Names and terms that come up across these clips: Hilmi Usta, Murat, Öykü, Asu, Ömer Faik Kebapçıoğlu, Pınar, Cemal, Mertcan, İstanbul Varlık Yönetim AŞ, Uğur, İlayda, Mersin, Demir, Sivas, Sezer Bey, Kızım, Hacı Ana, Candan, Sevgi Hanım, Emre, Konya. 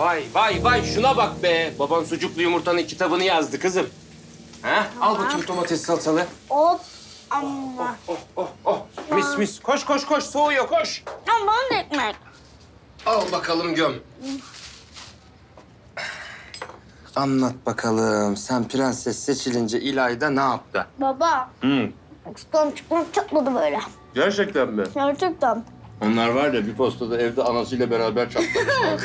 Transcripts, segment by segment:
Vay vay vay, şuna bak be. Baban sucuklu yumurtanın kitabını yazdı kızım. Ha? Al bakayım domates salatalı. Of amma. Oh, oh, oh, oh. Mis mis. Koş koş koş, soğuyor koş. Tamam ekmek. Al bakalım göm. Anlat bakalım, sen prenses seçilince İlayda ne yaptı? Baba. Hı. Çıklam çıklam çatladı böyle. Gerçekten mi? Gerçekten. Onlar var ya, bir postada evde anasıyla beraber çatlamışlar.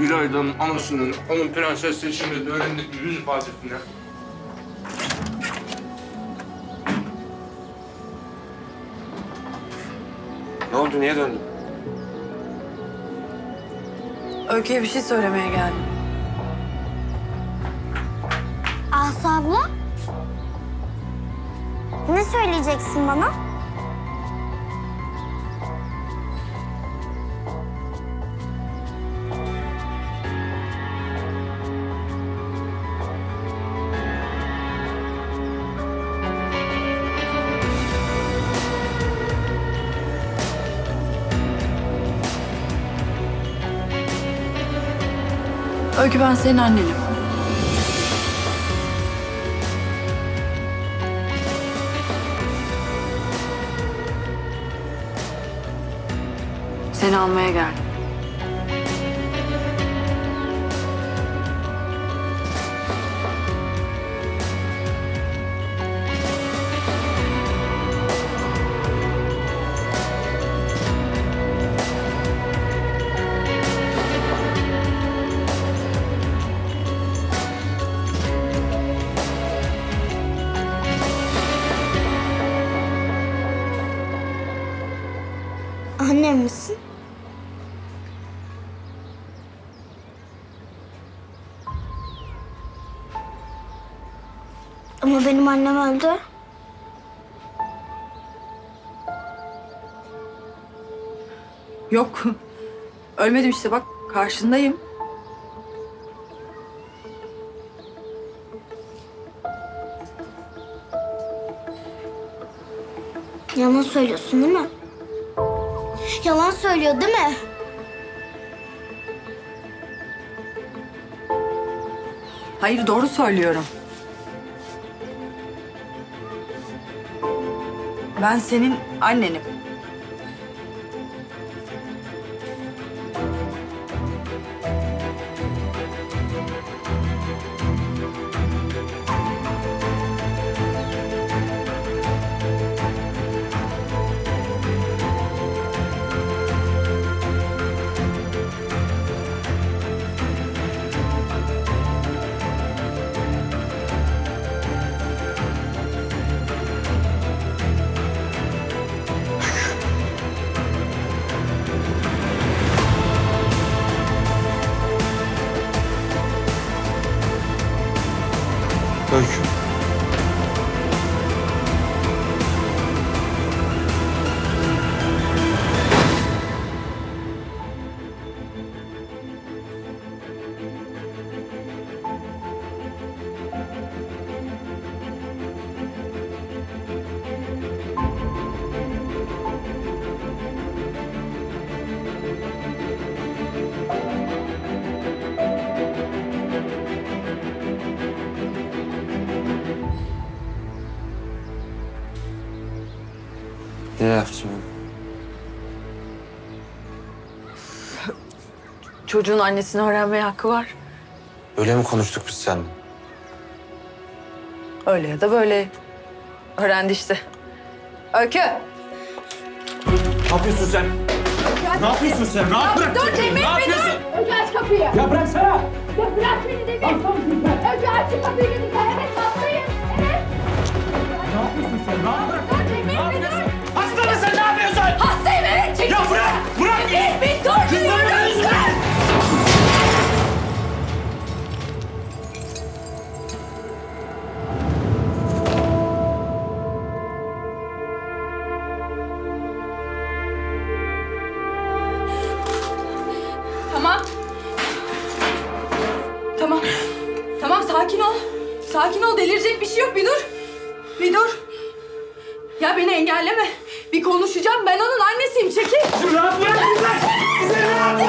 İlayda'nın anasının, onun prenses seçimini öğrendik yüz ifadesine. Ne oldu, niye döndün? Öykü'ye bir şey söylemeye geldim. Asu abla, ne söyleyeceksin bana? Öykü, ben senin annenim. Seni almaya geldim. Ama benim annem öldü. Yok. Ölmedim işte, bak karşındayım. Yalan söylüyorsun değil mi? Yalan söylüyor değil mi? Hayır, doğru söylüyorum. Ben senin annenim. Ne yapacağım? Çocuğun annesini öğrenmeye hakkı var. Öyle mi konuştuk biz seninle? Öyle ya da böyle. Öğrendi işte. Öykü! Ne yapıyorsun sen? Ne yapıyorsun sen? Rahat bırak. Dur Demir, beni dur. Öykü aç kapıyı. Ya bıraksana. Ya bırak beni Demir. Öykü aç kapıyı. Evet, kapıyı. Evet. Ne yapıyorsun sen? Rahat bırak. Dur Demir, beni dur. Hasta mısın? Ne yapıyorsun? Hastayım, evet. Çekil. Ya bırak. Bırak beni. Beni dur. Kızlarımın yüzünden. Sakin ol, delirecek bir şey yok. Bir dur. Ya beni engelleme. Bir konuşacağım. Ben onun annesiyim. Çekil. Dur, rahat bırak bizler. Bizi rahat bırak.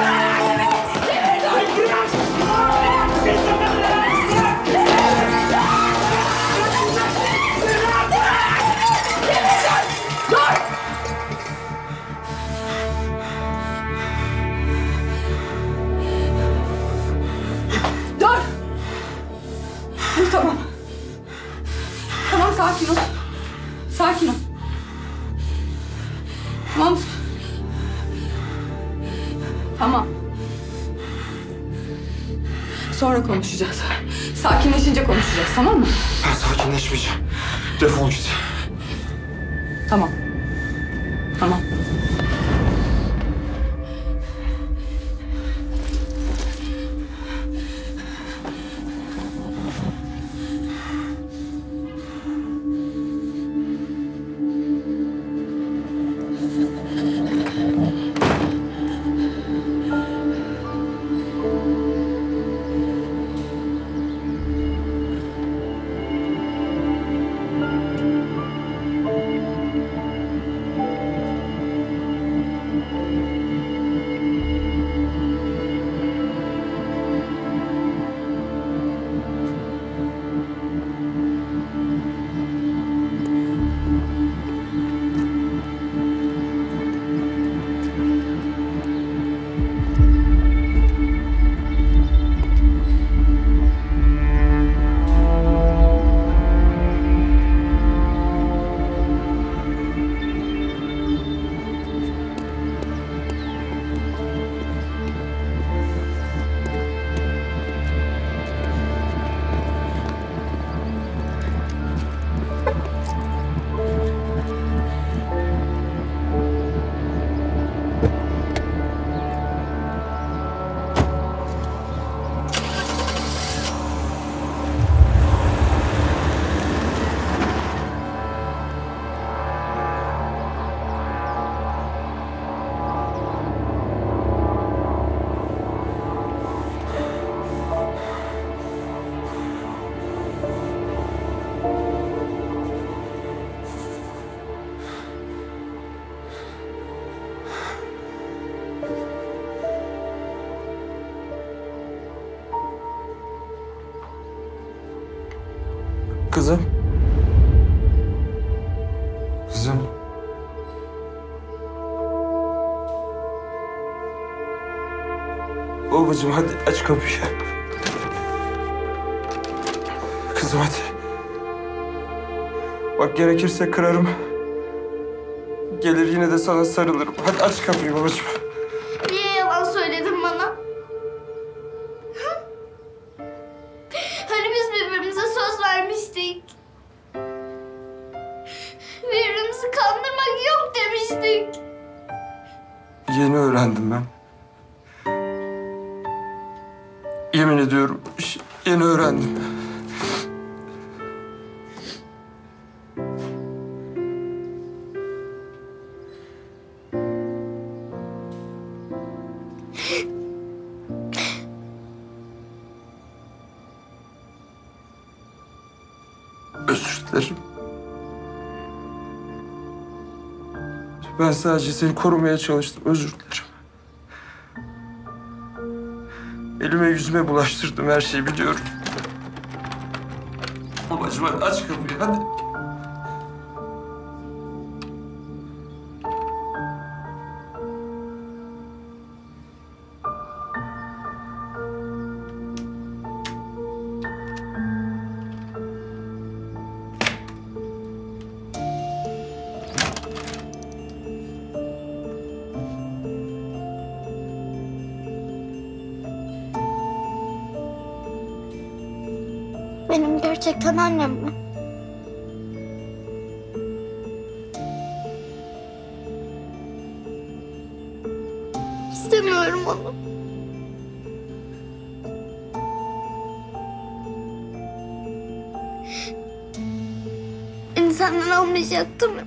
Demir, dur. Sakin ol. Sakin ol. Tamam. Tamam. Sonra konuşacağız. Sakinleşince konuşacağız, tamam mı? Ben sakinleşmeyeceğim. Defol git. Tamam. Tamam. Kızım. Kızım. Babacığım hadi aç kapıyı. Kızım hadi. Bak gerekirse kırarım. Gelir yine de sana sarılırım. Hadi aç kapıyı babacığım. Niye yalan söyledin bana? Yeni öğrendim ben. Yemin ediyorum, yeni öğrendim. Özür dilerim. Ben sadece seni korumaya çalıştım. Özür dilerim. Elime yüzüme bulaştırdım her şeyi biliyorum. Babacığım aç kapıyı hadi. gerçekten annem mi? İstemiyorum onu. İnsanlar almayacak değil mi?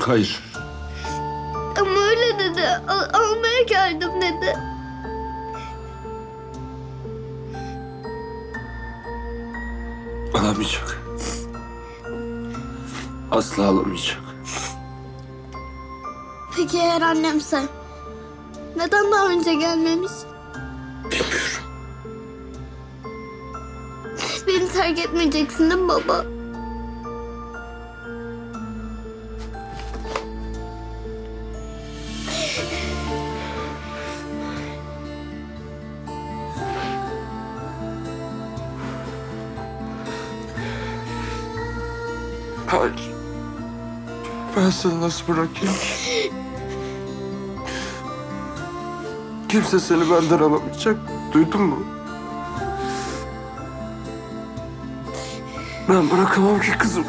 Hayır. Ama öyle dedi. Almaya geldim dedi. Alamayacak. Asla alamayacak. Peki eğer annemse? Neden daha önce gelmemiş? Bilmiyorum. Beni terk etmeyeceksin değil mi baba? Hayır. Ben seni nasıl bırakayım? Kimse seni benden alamayacak. Duydun mu? Ben bırakamam ki kızım.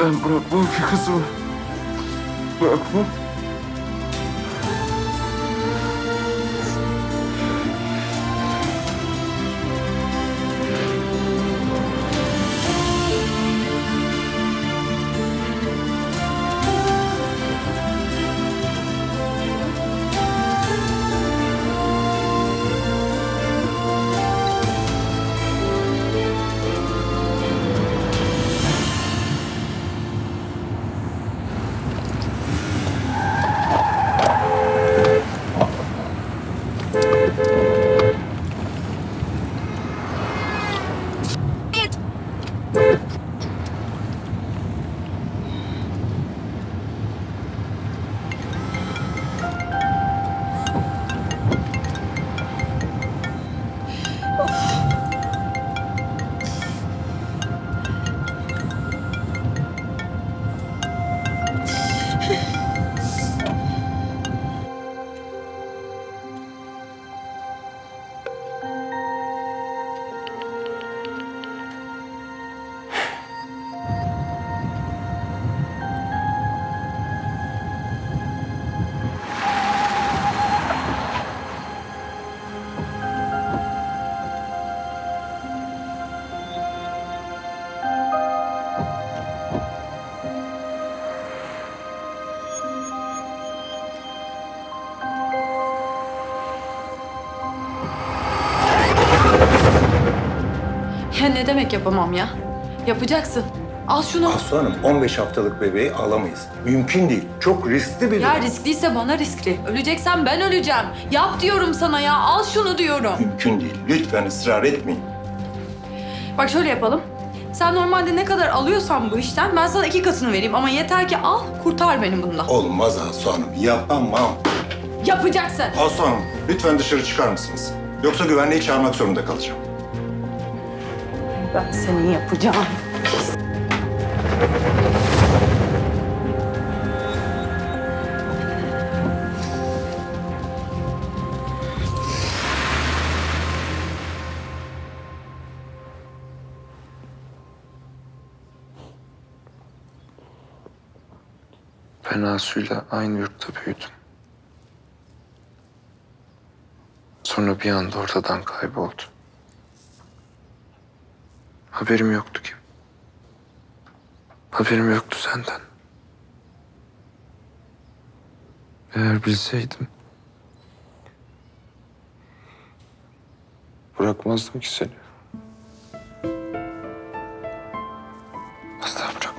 Ben bırakmam ki kızım. Bırakmam. Ne demek yapamam ya? Yapacaksın. Al şunu. Asu Hanım, 15 haftalık bebeği alamayız. Mümkün değil. Çok riskli bir durum. Ya riskliyse bana riskli. Öleceksen ben öleceğim. Yap diyorum sana ya. Al şunu diyorum. Mümkün değil. Lütfen ısrar etmeyin. Bak şöyle yapalım. Sen normalde ne kadar alıyorsan bu işten ben sana 2 katını vereyim. Ama yeter ki al, kurtar beni bundan. Olmaz Asu Hanım. Yapamam. Yapacaksın. Asu Hanım, lütfen dışarı çıkar mısınız? Yoksa güvenliği çağırmak zorunda kalacağım. Ben seni yapacağım. Ben Asu'yla aynı yurtta büyüdüm. Sonra bir anda ortadan kayboldu. Haberim yoktu ki. Haberim yoktu senden. Eğer bilseydim... bırakmazdım ki seni. Asla bırakmazdım.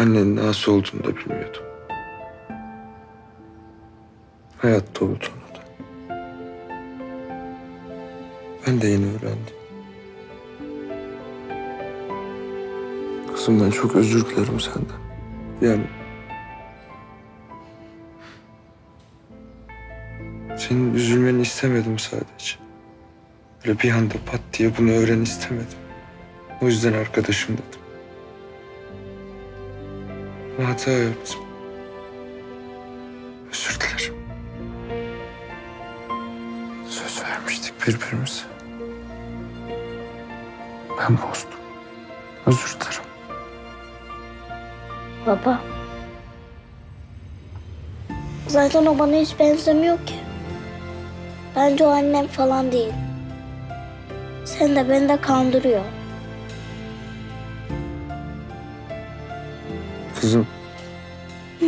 Annenin Asu olduğunu da bilmiyordum. Hayatta olduğunu da. Ben de yeni öğrendim. Kızım ben çok özür dilerim senden. Yani... Senin üzülmeni istemedim sadece. Böyle bir anda pat diye bunu öğren istemedim. O yüzden arkadaşım dedim. Ama hata yaptım. Özür dilerim. Söz vermiştik birbirimize. Ben bozdum. Özür dilerim. Baba. Zaten o bana hiç benzemiyor ki. Bence o annem falan değil. Sen de beni de kandırıyor. Kızım. Hı?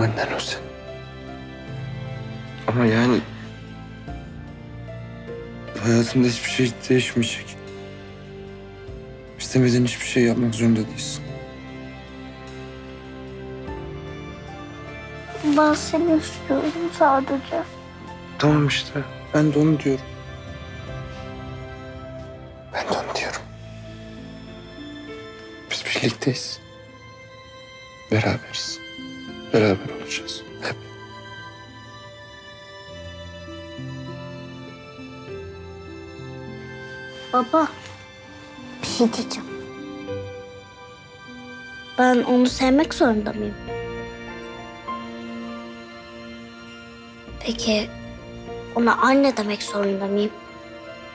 Annen o senin. Ama yani... Hayatında hiçbir şey değişmeyecek. İstemeden hiçbir şey yapmak zorunda değilsin. Ben seni istiyorum sadece. Tamam işte. Ben de onu diyorum. Ben de onu diyorum. Biz birlikteyiz. Beraberiz. Beraber olacağız. Hep. Baba. Bir şey diyeceğim. Ben onu sevmek zorunda mıyım? Peki... Ona anne demek zorunda mıyım?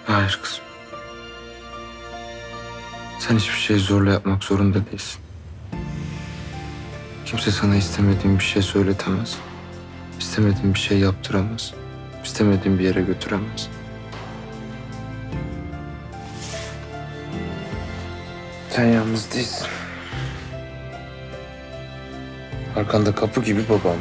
Hayır kızım. Sen hiçbir şeyi zorla yapmak zorunda değilsin. Kimse sana istemediğin bir şey söyletemez. İstemediğin bir şey yaptıramaz. İstemediğin bir yere götüremez. Sen yalnız değilsin. Arkanda kapı gibi babam var.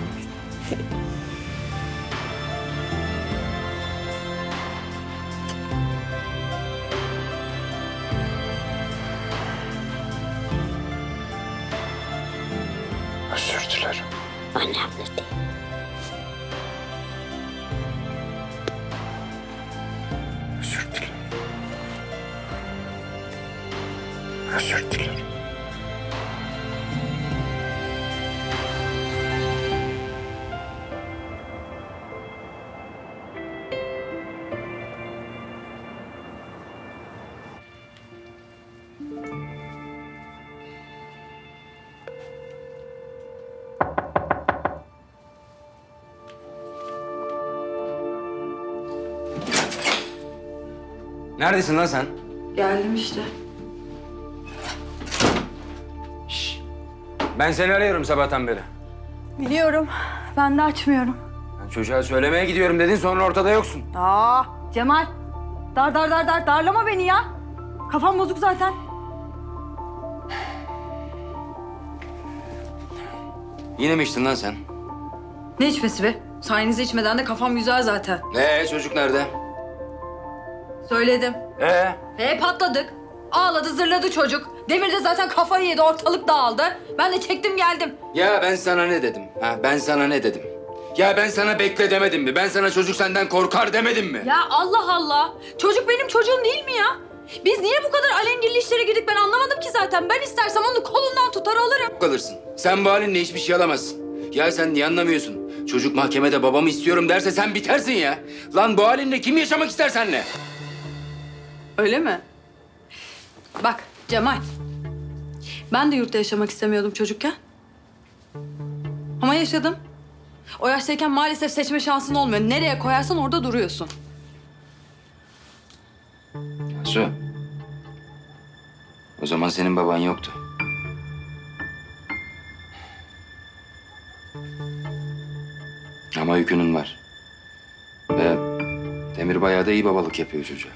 Neredesin lan sen? Geldim işte. Şişt. Ben seni arıyorum sabahtan beri. Biliyorum. Ben de açmıyorum. Ben çocuğa söylemeye gidiyorum dedin sonra ortada yoksun. Aa, Cemal. Darlama beni ya. Kafam bozuk zaten. Yine mi içtin lan sen? Ne içmesi be? Sayenizde içmeden de kafam güzel zaten. Çocuk nerede? Söyledim. Patladık. Ağladı, zırladı çocuk. Demir de zaten kafayı yedi, ortalık dağıldı. Ben de çektim geldim. Ya ben sana ne dedim? Ya ben sana bekle demedim mi? Ben sana çocuk senden korkar demedim mi? Ya Allah Allah! Çocuk benim çocuğum değil mi ya? Biz niye bu kadar alengirli işlere girdik ben anlamadım ki zaten. Ben istersem onu kolundan tutar alırım. Kalırsın. Sen bu halinle hiçbir şey alamazsın. Ya sen niye anlamıyorsun? Çocuk mahkemede babamı istiyorum derse sen bitersin ya. Lan bu halinle kim yaşamak ister seninle? Öyle mi? Bak Cemal, ben de yurtta yaşamak istemiyordum çocukken. Ama yaşadım. O yaştayken maalesef seçme şansın olmuyor. Nereye koyarsan orada duruyorsun. Asu, o zaman senin baban yoktu. Ama yükünün var. Ve Demir bayağı da iyi babalık yapıyor çocuğa.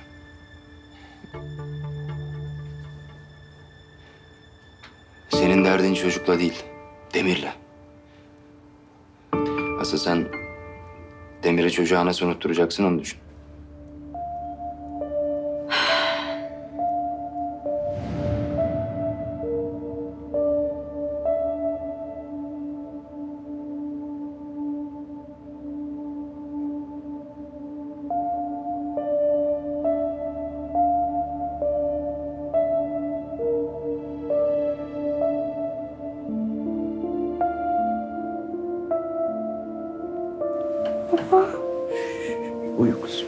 Senin derdin çocukla değil, Demir'le. Asıl sen Demir'i çocuğa nasıl unutturacaksın onu düşün. Uyu kızım.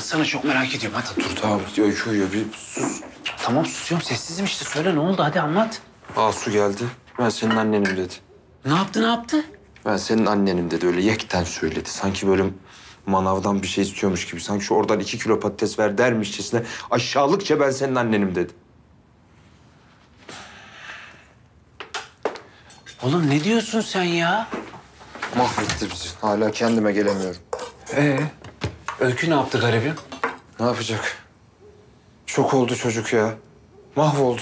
Sana çok merak ediyorum, hadi. Dur tamam, Öykü uyuyor, bir sus. Tamam susuyorum, sessizim işte. Söyle, ne oldu, hadi anlat. Asu geldi, ben senin annenim dedi. Ne yaptı, ne yaptı? Ben senin annenim dedi, öyle yekten söyledi. Sanki böyle manavdan bir şey istiyormuş gibi. Sanki şu oradan 2 kilo patates ver dermişçesine aşağılıkça ben senin annenim dedi. Oğlum ne diyorsun sen ya? Mahvetti bizi, hala kendime gelemiyorum. Öykü ne yaptı garibim? Ne yapacak? Şok oldu çocuk ya. Mahvoldu.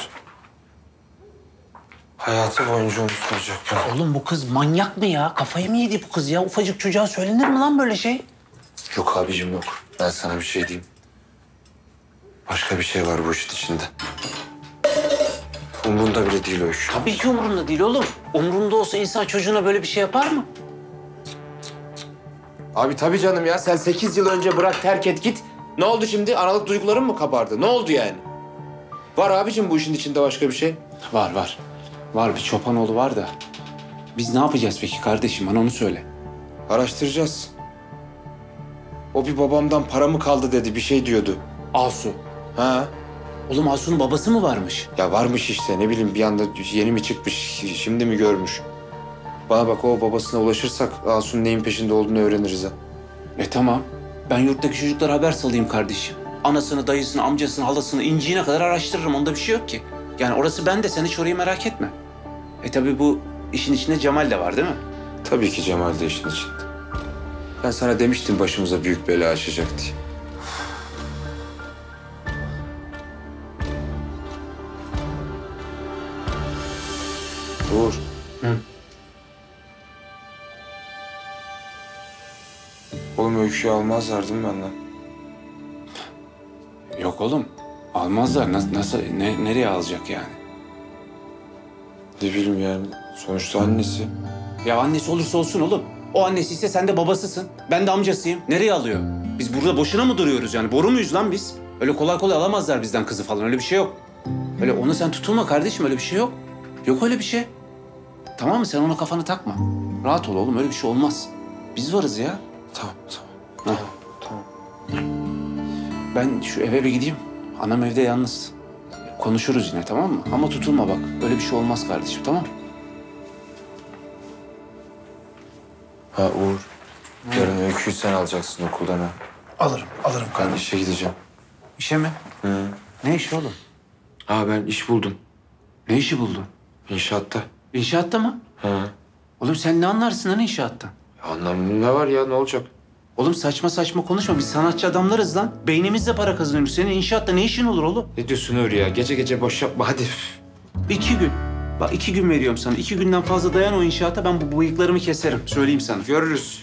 Hayatı boyunca unutulacak. Oğlum bu kız manyak mı ya? Kafayı mı yedi bu kız ya? Ufacık çocuğa söylenir mi lan böyle şey? Yok abicim yok. Ben sana bir şey diyeyim. Başka bir şey var bu işin içinde. Umrunda bile değil Öykü. Tabii ki umrunda değil oğlum. Umrunda olsa insan çocuğuna böyle bir şey yapar mı? Abi tabii canım ya, sen 8 yıl önce bırak, terk et, git. Ne oldu şimdi? Analık duyguların mı kabardı? Ne oldu yani? Var abicim bu işin içinde başka bir şey. Var var. Var, bir Çopanoğlu var da. Biz ne yapacağız peki kardeşim? Bana onu söyle. Araştıracağız. O bir babamdan para mı kaldı dedi, bir şey diyordu. Asu. Ha? Oğlum Asu'nun babası mı varmış? Ya varmış işte, ne bileyim bir anda yeni mi çıkmış, şimdi mi görmüş? Bana bak, o babasına ulaşırsak Asu'nun neyin peşinde olduğunu öğreniriz ha. Tamam. Ben yurttaki çocuklara haber salayım kardeşim. Anasını, dayısını, amcasını, halasını inciğine kadar araştırırım. Onda bir şey yok ki. Yani orası ben de, sen hiç orayı merak etme. Tabii bu işin içinde Cemal de var değil mi? Tabii ki Cemal de işin içinde. Ben sana demiştim başımıza büyük bela açacak diye. Uğur. Hı? Oğlum Öykü'yü almazlar değil mi benden? Yok oğlum. Almazlar. Nasıl, nereye alacak yani? Ne bileyim yani. Sonuçta annesi. Ya annesi olursa olsun oğlum. O annesi ise sen de babasısın. Ben de amcasıyım. Nereye alıyor? Biz burada boşuna mı duruyoruz yani? Boru muyuz lan biz? Öyle kolay kolay alamazlar bizden kızı falan. Öyle bir şey yok. Öyle ona sen tutulma kardeşim. Öyle bir şey yok. Yok öyle bir şey. Tamam mı? Sen ona kafanı takma. Rahat ol oğlum. Öyle bir şey olmaz. Biz varız ya. Tamam, tamam. Tamam. Ben şu eve bir gideyim. Anam evde yalnız. Konuşuruz yine, tamam mı? Ama tutulma bak. Öyle bir şey olmaz kardeşim, tamam mı? Ha Uğur, yarın Öykü'yü sen alacaksın okuldan ha. Alırım kardeşim. Ben işe gideceğim. İşe mi? Hı. Ne işi oğlum? Ha ben iş buldum. Ne işi buldun? İnşaatta. İnşaatta mı? Hı. Oğlum sen ne anlarsın lan inşaattan? Anlamlı ne var ya, ne olacak? Oğlum saçma saçma konuşma, biz sanatçı adamlarız lan. Beynimizle para kazanıyoruz. Senin inşaatta ne işin olur oğlum? Ne diyorsun Uğur ya? Gece gece boş yapma hadi. 2 gün. Bak 2 gün veriyorum sana. 2 günden fazla dayan o inşaata, ben bu bıyıklarımı keserim. Söyleyeyim sana. Görürüz.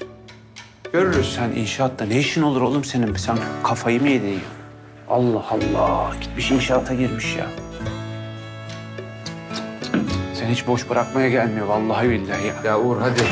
Görürüz. Sen inşaatta ne işin olur oğlum senin? Sen kafayı mı yedin? Allah Allah. Gitmiş inşaata girmiş ya. Sen hiç boş bırakmaya gelmiyor vallahi billahi ya. Ya Uğur hadi.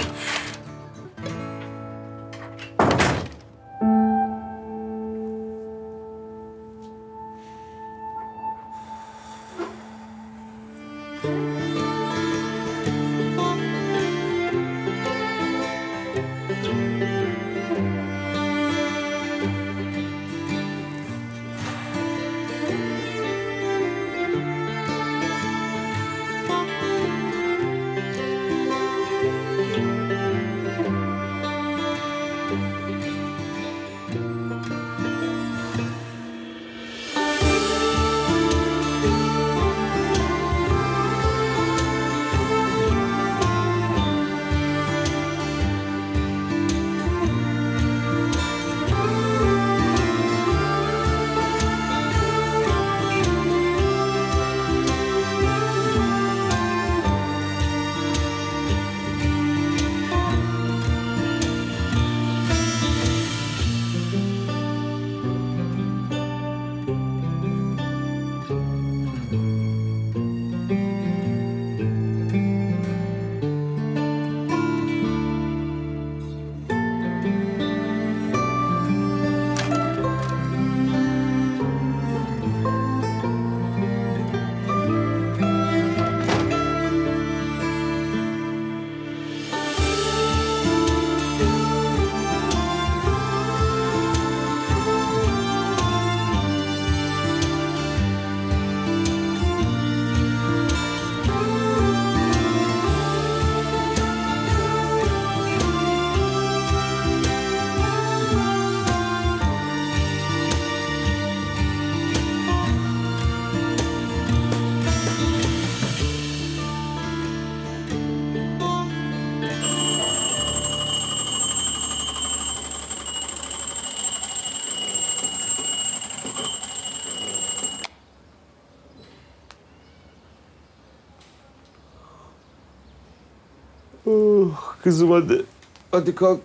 Oh, kızım hadi. Hadi kalk.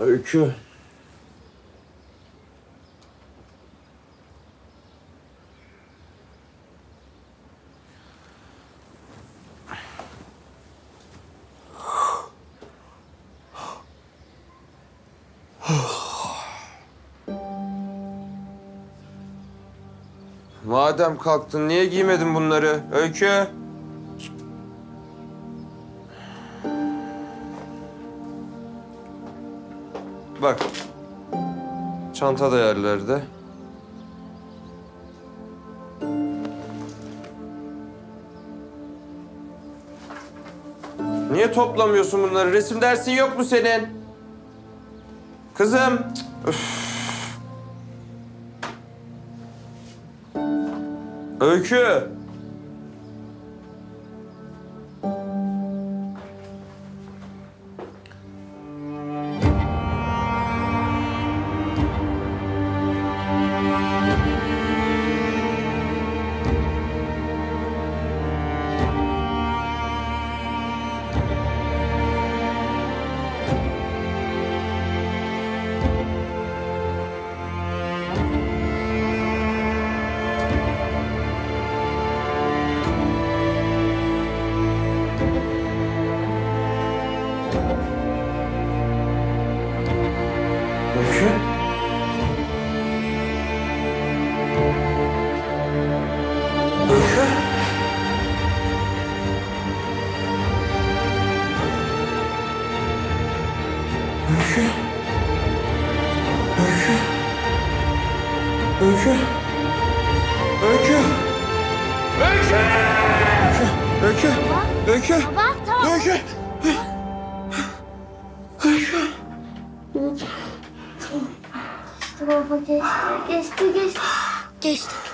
Öykü. Madem kalktın, niye giymedin bunları? Öykü! Bak, çanta da yerlerde. Niye toplamıyorsun bunları? Resim dersin yok mu senin? Kızım! Öf. Öykü!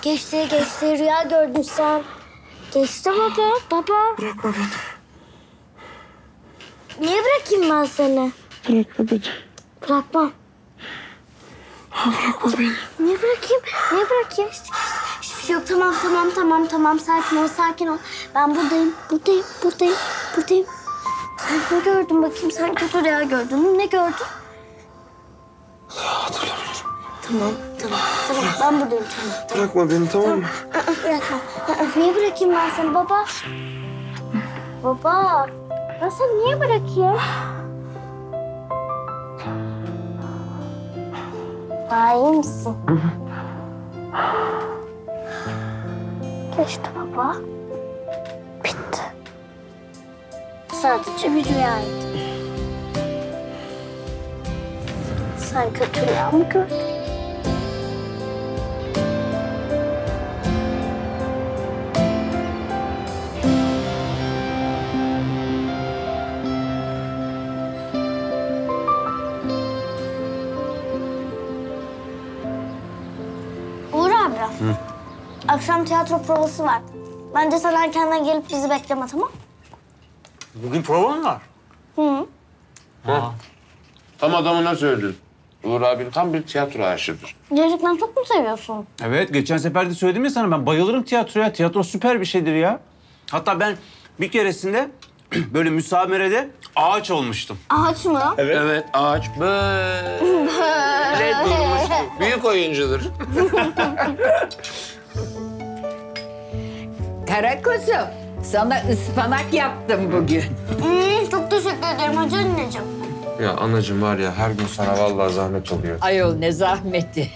Geçti, rüya gördün sen. Geçti baba, baba. Bırakma beni. Niye bırakayım ben seni? Bırakma beni. Bırakmam. Bırakma beni. Niye bırakayım? Niye bırakayım? Hiçbir şey yok. Tamam. Sakin ol. Ben buradayım. Sen ne gördün bakayım? Sen kötü rüya gördün. Ne gördün? Hatırlamıyorum. Tamam. Ben buradayım. Tamam. Bırakma beni, tamam mı? Bırakma. Niye bırakayım ben seni baba? Baba. Ben seni niye bırakayım? Daha iyi misin? Geçti baba. Bitti. Sadece bir rüyaydı. Sen kötü rüya mı gördün? Akşam tiyatro provası var. Bence sen erkenden gelip bizi bekleme, tamam? Bugün prova mı var? Hı. Tam adamına söyledin. Uğur abin tam bir tiyatro aşığıdır. Gerçekten çok mu seviyorsun? Evet, geçen sefer de söyledim ya sana, ben bayılırım tiyatroya. Tiyatro süper bir şeydir ya. Hatta ben bir keresinde böyle müsamerede ağaç olmuştum. Ağaç mı? Evet, ağaç böyle durmuştu. Büyük oyuncudur. Karakuzu, sana ıspanak yaptım bugün. Çok teşekkür ederim hacı anneciğim. Ya anacığım var ya, her gün sana vallahi zahmet oluyor. Ayol ne zahmeti?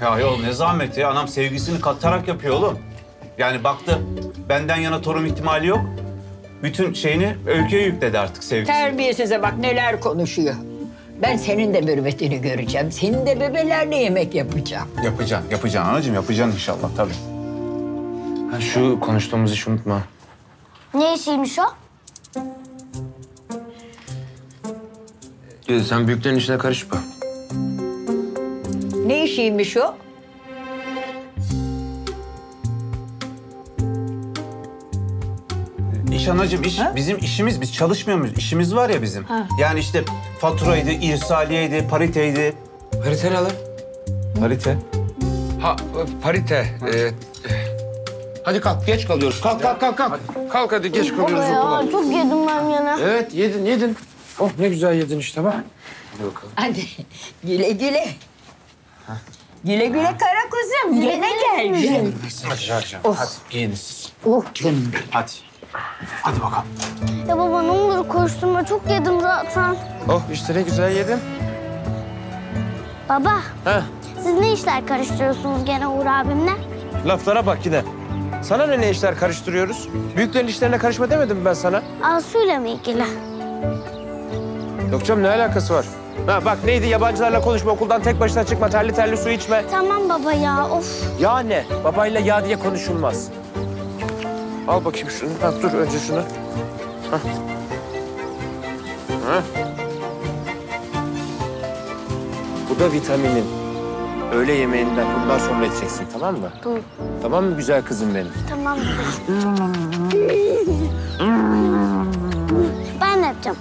Ya ayol ne zahmeti? Anam sevgisini katarak yapıyor oğlum. Yani baktı, benden yana torun ihtimali yok. Bütün şeyini Öykü'ye yükledi artık sevgisini. Terbiyesize bak neler konuşuyor. Ben senin de mürvetini göreceğim. Senin de bebelerle yemek yapacağım. Yapacaksın anacığım, yapacaksın inşallah tabii. Şu konuştuğumuz işi unutma. Ne işiymiş o? Sen büyüklerin işine karışma. Ne işiymiş o? İş anacığım, iş. Ha? Bizim işimiz, biz çalışmıyor muyuz? İşimiz var ya bizim. Ha. Yani işte faturaydı, irsaliyeydi, pariteydi. Parite ne lan? Parite. Ha, parite. Hadi kalk, geç kalıyoruz. Kalk. Hadi. Kalk hadi, geç kalıyoruz okula. Ya, çok yedim ben yana. Evet, yedin. Oh, ne güzel yedin işte bak. Hadi bakalım. Hadi, güle. Heh. Güle kara kuzum, yine gel. Hadi. Hadi giyiniz siz. Oh canım. Hadi bakalım. Ya baba ne olur koşturma, çok yedim zaten. Oh işte ne güzel yedim. Baba. He? Siz ne işler karıştırıyorsunuz gene Uğur abimle? Laflara bak yine. Sana ne işler karıştırıyoruz? Büyüklerin işlerine karışma demedim mi ben sana? Asu'yla mı ilgili? Yok canım, ne alakası var? Ha bak neydi, yabancılarla konuşma, okuldan tek başına çıkma, terli su içme. Tamam baba ya, of. Ya ne? Babayla ya diye konuşulmaz. Al bakayım şunu. Ha, dur önce şunu. Hah. Hah. Bu da vitaminin. Öğle yemeğinden bundan sonra içeceksin, tamam mı? Hı. Tamam mı güzel kızım benim? Tamam. Ben ne yapacağım?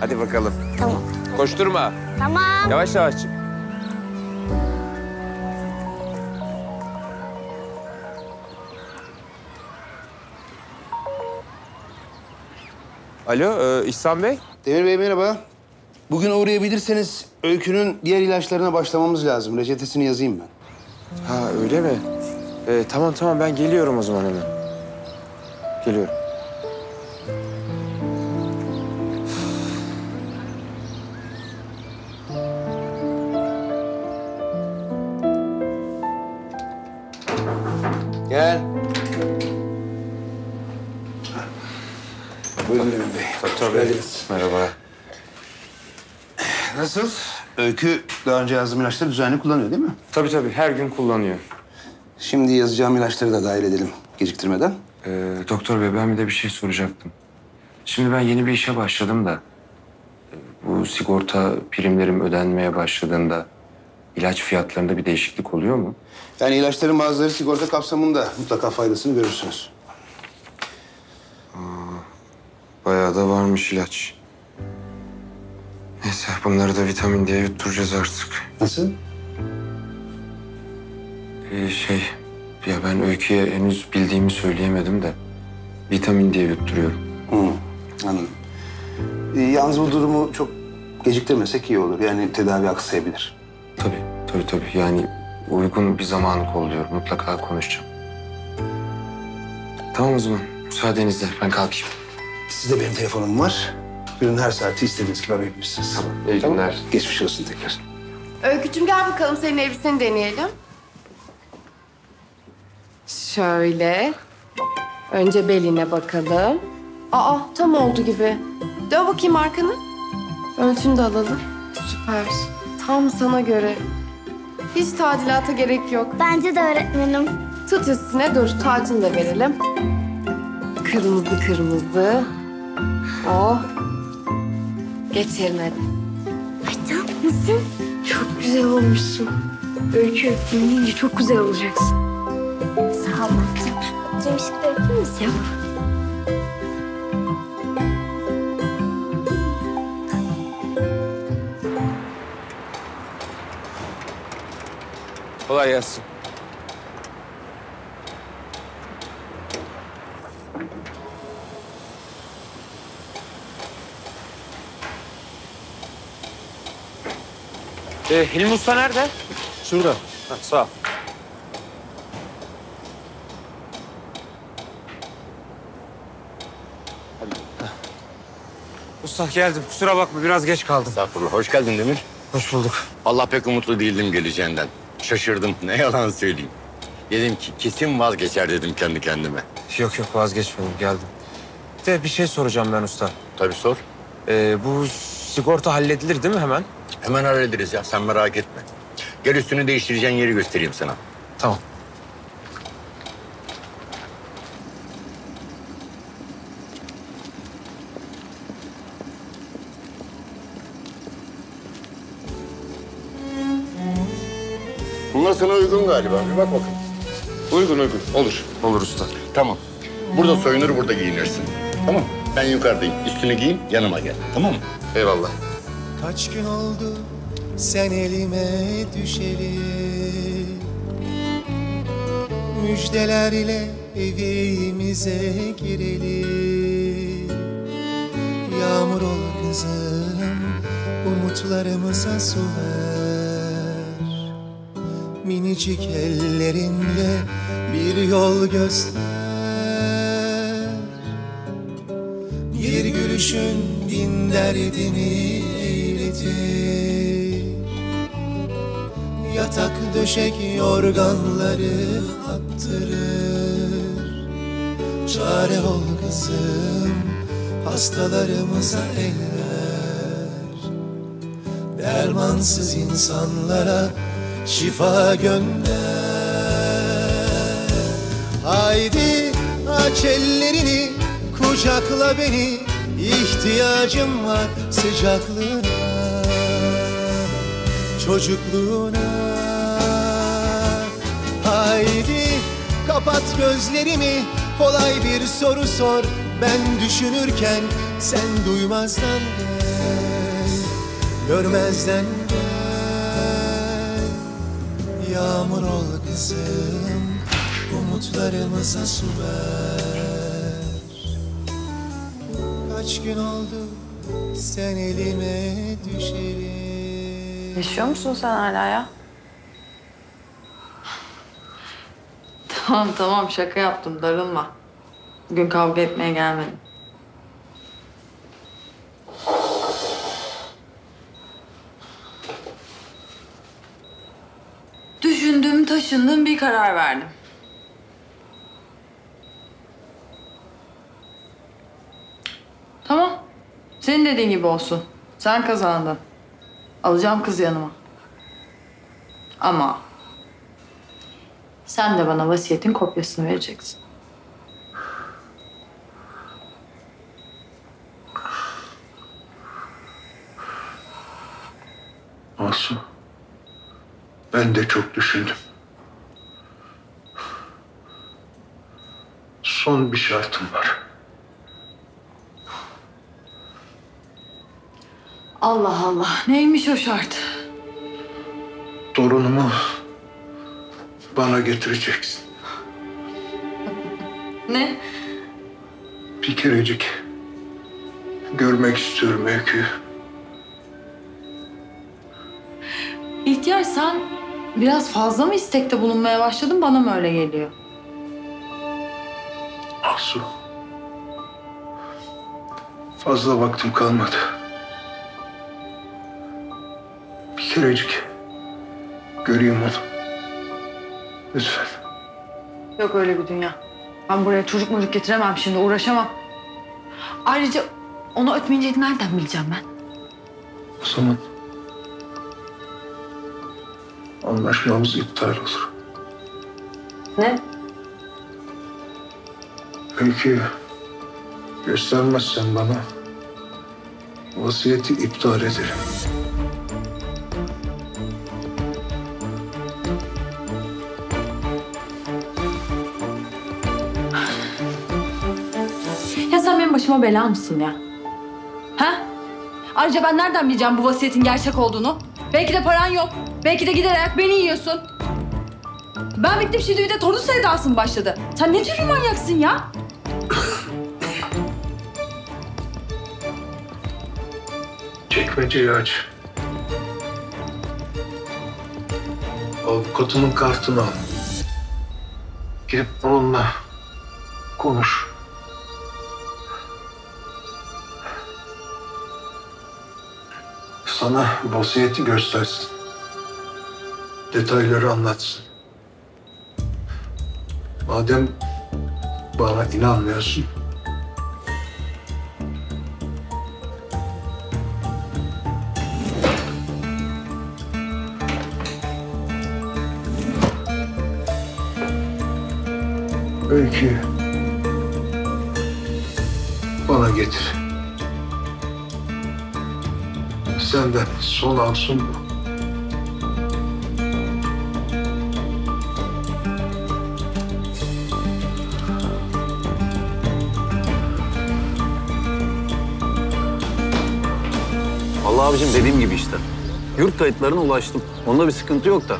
Hadi bakalım. Tamam. Koşturma. Tamam. Yavaş çık. Alo, İhsan Bey. Demir Bey merhaba. Bugün uğrayabilirseniz Öykü'nün diğer ilaçlarına başlamamız lazım. Reçetesini yazayım ben. Ha öyle mi? Tamam ben geliyorum o zaman hemen. Geliyorum. Gel. Buyurun Demir Bey. Doktor Bey. Merhaba. Nasıl? Öykü daha önce yazdığım ilaçları düzenli kullanıyor değil mi? Tabii. Her gün kullanıyor. Şimdi yazacağım ilaçları da dahil edelim geciktirmeden. Doktor Bey ben bir de bir şey soracaktım. Şimdi ben yeni bir işe başladım da... bu sigorta primlerim ödenmeye başladığında... ilaç fiyatlarında bir değişiklik oluyor mu? Yani ilaçların bazıları sigorta kapsamında. Mutlaka faydasını görürsünüz. Bayağı da varmış ilaç. Neyse bunları da vitamin diye yutturacağız artık. Nasıl? Ya ben Öykü'ye henüz bildiğimi söyleyemedim de... vitamin diye yutturuyorum. Anladım. Yalnız bu durumu çok geciktirmesek iyi olur. Yani tedavi aksayabilir. Tabii. Yani uygun bir zamanı kolluyorum. Mutlaka konuşacağım. Tamam o zaman. Müsaadenizle ben kalkayım. Sizde benim telefonum var. Günün her saati istediğiniz gibi arayabilirsiniz. Tamam. İyi günler. Geçmiş olsun tekrar. Öykücüğüm gel bakalım senin elbiseni deneyelim. Şöyle. Önce beline bakalım. Aa tam oldu gibi. Dön bakayım arkanı. Ölçünü de alalım. Süper. Tam sana göre. Hiç tadilata gerek yok. Bence de öğretmenim. Tut üstüne dur. Tacını da verelim. Kırmızı. Oh. Geç yerine hadi. Ay tam mısın? Çok güzel olmuşsun. Öykü öptüğününce çok güzel olacaksın. Sağ ol Mertcan. Cemişlik de öptün müsün? Yap. Kolay gelsin. Hilmi Usta nerede? Şurada. Heh, sağ ol. Hadi. Usta geldim. Kusura bakma biraz geç kaldım. Estağfurullah. Hoş geldin Demir. Hoş bulduk. Allah pek umutlu değildim geleceğinden. Şaşırdım. Ne yalan söyleyeyim. Dedim ki kesin vazgeçer dedim kendi kendime. Yok vazgeçmedim. Geldim. De bir şey soracağım ben usta. Tabii sor. Bu sigorta halledilir değil mi hemen? Hemen hallederiz ya. Sen merak etme. Gel üstünü değiştireceğin yeri göstereyim sana. Tamam. Bunlar sana uygun galiba. Bir bak bakalım. Uygun. Olur. Olur usta. Tamam. Burada soyunur, burada giyinirsin. Tamam. Ben yukarıdayım. Üstünü giyin, yanıma gel. Tamam mı? Eyvallah. Kaç gün oldu sen elime düşeli. müjdelerle evimize girelim. Yağmur ol kızım, umutlarımıza su ver. Minicik ellerinle bir yol göster. Bir gülüşün bin derdini eğletir. Yatak döşek yorganları attırır. Çare ol kızım, hastalarımıza eller. Dermansız insanlara şifa gönder. Haydi aç ellerini, kucakla beni, ihtiyacım var sıcaklığına, çocukluğuna. Haydi kapat gözlerimi, kolay bir soru sor, ben düşünürken sen duymazdan gel, görmezden gel. Yağmur ol kızım, umutlarımıza su ver. Kaç gün oldu sen elime düşeli. Yaşıyor musun sen hala ya? Tamam tamam, şaka yaptım, darılma. Bugün kavga etmeye gelmedim. Düşündüm, taşındım, bir karar verdim. Tamam, senin dediğin gibi olsun. Sen kazandın. Alacağım kız yanıma. Ama sen de bana vasiyetin kopyasını vereceksin. Asu, ben de çok düşündüm. Son bir şartım var. Allah Allah, neymiş o şart? Torunumu bana getireceksin. Ne? Bir kerecik görmek istiyorum Öykü'yü. İhtiyar, sen biraz fazla mı istekte bulunmaya başladın? Bana mı öyle geliyor? Asu, fazla vaktim kalmadı. Bir kerecik göreyim onu. Lütfen. Yok öyle bir dünya. Ben buraya çocuk mucuk getiremem şimdi, uğraşamam. Ayrıca onu ötmeyeceğini nereden bileceğim ben? O zaman anlaşmamız iptal olur. Ne? Peki göstermezsen bana vasiyeti iptal ederim. Başıma bela mısın ya? Ha? Ayrıca ben nereden bileceğim bu vasiyetin gerçek olduğunu? Belki de paran yok. Belki de giderek beni yiyorsun. Ben bittim şimdi, bir de torun sevdası mı başladı? Sen ne tür bir manyaksın ya? Çekmeceyi aç. Avukatının kartını al. Gidip onunla konuş. Sana vasiyeti göstersin. Detayları anlatsın. Madem bana inanmıyorsun, Öykü bana getir. Senden son arzum bu. Vallahi abicim dediğim gibi işte. Yurt kayıtlarına ulaştım. Onda bir sıkıntı yok da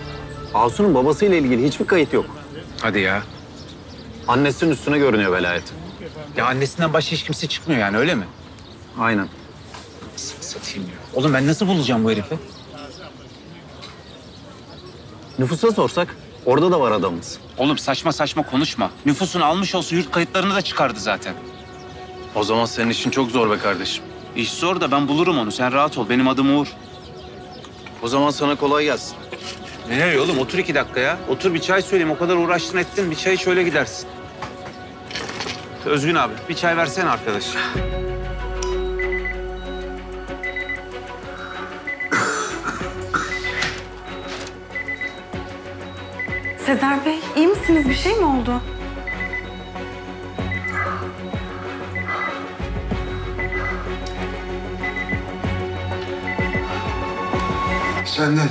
Asu'nun babasıyla ilgili hiçbir kayıt yok. Hadi ya. Annesinin üstüne görünüyor velayet. Ya annesinden başka hiç kimse çıkmıyor yani, öyle mi? Aynen. Satayım ya. Oğlum ben nasıl bulacağım bu herifi? Nüfusa sorsak orada da var adamımız. Oğlum saçma saçma konuşma. Nüfusunu almış olsa yurt kayıtlarını da çıkardı zaten. O zaman senin işin çok zor be kardeşim. İş zor da ben bulurum onu. Sen rahat ol. Benim adım Uğur. O zaman sana kolay gelsin. Ne oğlum? Otur 2 dakika ya. Otur bir çay söyleyeyim. O kadar uğraştın ettin. Bir çay iç öyle gidersin. Özgün abi bir çay versene arkadaş. Sezer Bey iyi misiniz? Bir şey mi oldu? Senden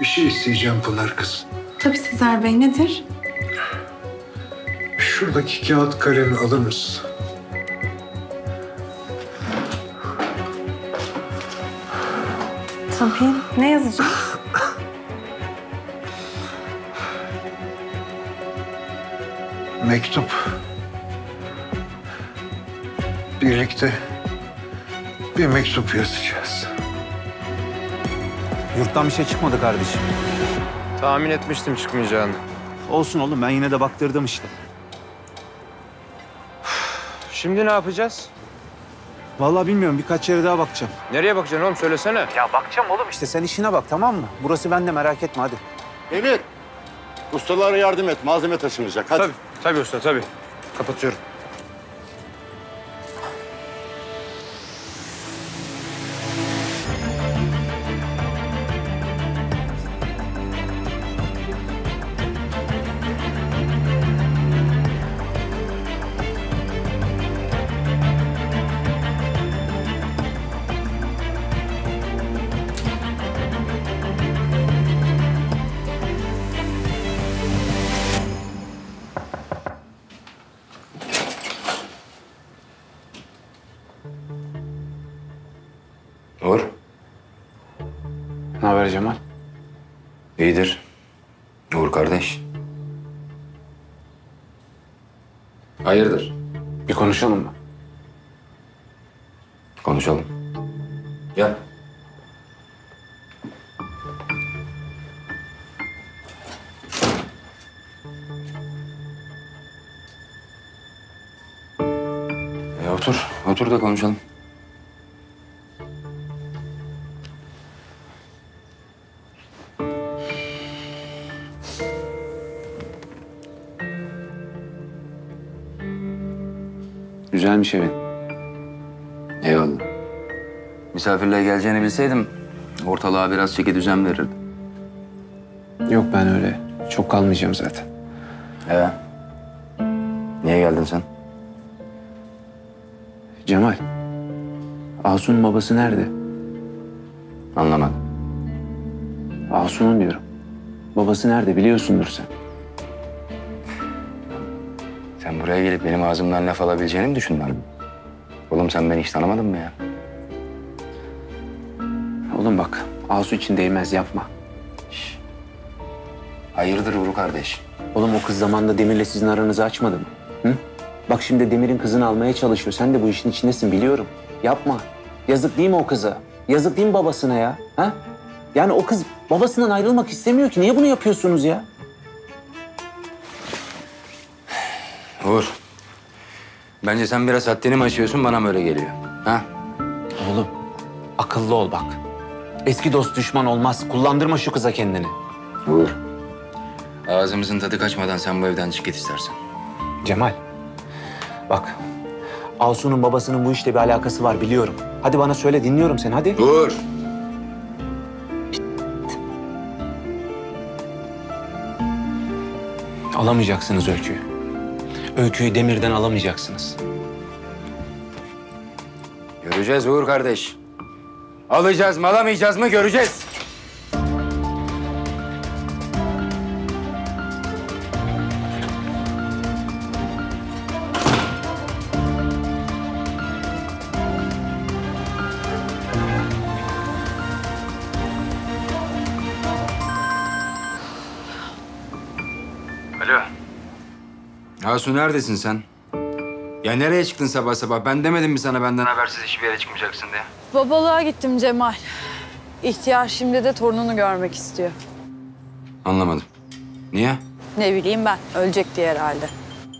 bir şey isteyeceğim Pınar kız. Tabii Sezer Bey, nedir? Şuradaki kağıt kalemi alır mısın? Tabii. Ne yazacağız? Mektup. Birlikte bir mektup yazacağız. Yurttan bir şey çıkmadı kardeşim. Tahmin etmiştim çıkmayacağını. Olsun oğlum, ben yine de baktırdım işte. Şimdi ne yapacağız? Vallahi bilmiyorum, birkaç yere daha bakacağım. Nereye bakacaksın oğlum, söylesene. Ya bakacağım oğlum işte, sen işine bak tamam mı? Burası bende, merak etme hadi. Demir, ustalara yardım et, malzeme taşınacak hadi. Tabii usta tabii. Kapatıyorum. Cemal. İyidir. Uğur kardeş. Hayırdır? Bir konuşalım mı? Konuşalım. Gel. Otur. Otur da konuşalım. Güzelmiş evin. Eyvallah. Misafirliğe geleceğini bilseydim ortalığa biraz çeki düzen verirdim. Yok ben öyle. Çok kalmayacağım zaten. He. Niye geldin sen? Cemal. Asu'nun babası nerede? Anlamadım. Asu'nun diyorum. Babası nerede biliyorsundur sen. Sen buraya gelip benim ağzımdan laf alabileceğini mi düşündün abi? Oğlum sen beni hiç tanımadın mı ya? Oğlum bak, Asu için değmez, yapma. Şişt. Hayırdır Uğur kardeş? Oğlum o kız zamanında Demir'le sizin aranızı açmadı mı? Hı? Bak şimdi Demir'in kızını almaya çalışıyor. Sen de bu işin içindesin biliyorum. Yapma. Yazık değil mi o kıza? Yazık değil mi babasına ya? Ha? Yani o kız babasından ayrılmak istemiyor ki. Niye bunu yapıyorsunuz ya? Uğur, bence sen biraz haddini mi aşıyorsun, bana mı öyle geliyor? Ha? Oğlum, akıllı ol bak. Eski dost düşman olmaz. Kullandırma şu kıza kendini. Uğur, ağzımızın tadı kaçmadan sen bu evden çık git istersen. Cemal, bak. Asu'nun babasının bu işle bir alakası var biliyorum. Hadi bana söyle, dinliyorum seni hadi. Uğur. Alamayacaksınız Öykü'yü. Öykü'yü Demir'den alamayacaksınız. Göreceğiz Uğur kardeş. Alacağız mı, alamayacağız mı göreceğiz. Asu neredesin sen? Ya nereye çıktın sabah sabah? Ben demedim mi sana benden habersiz hiçbir yere çıkmayacaksın diye? Babalığa gittim Cemal. İhtiyar şimdi de torununu görmek istiyor. Anlamadım. Niye? Ne bileyim ben. Ölecek diye herhalde.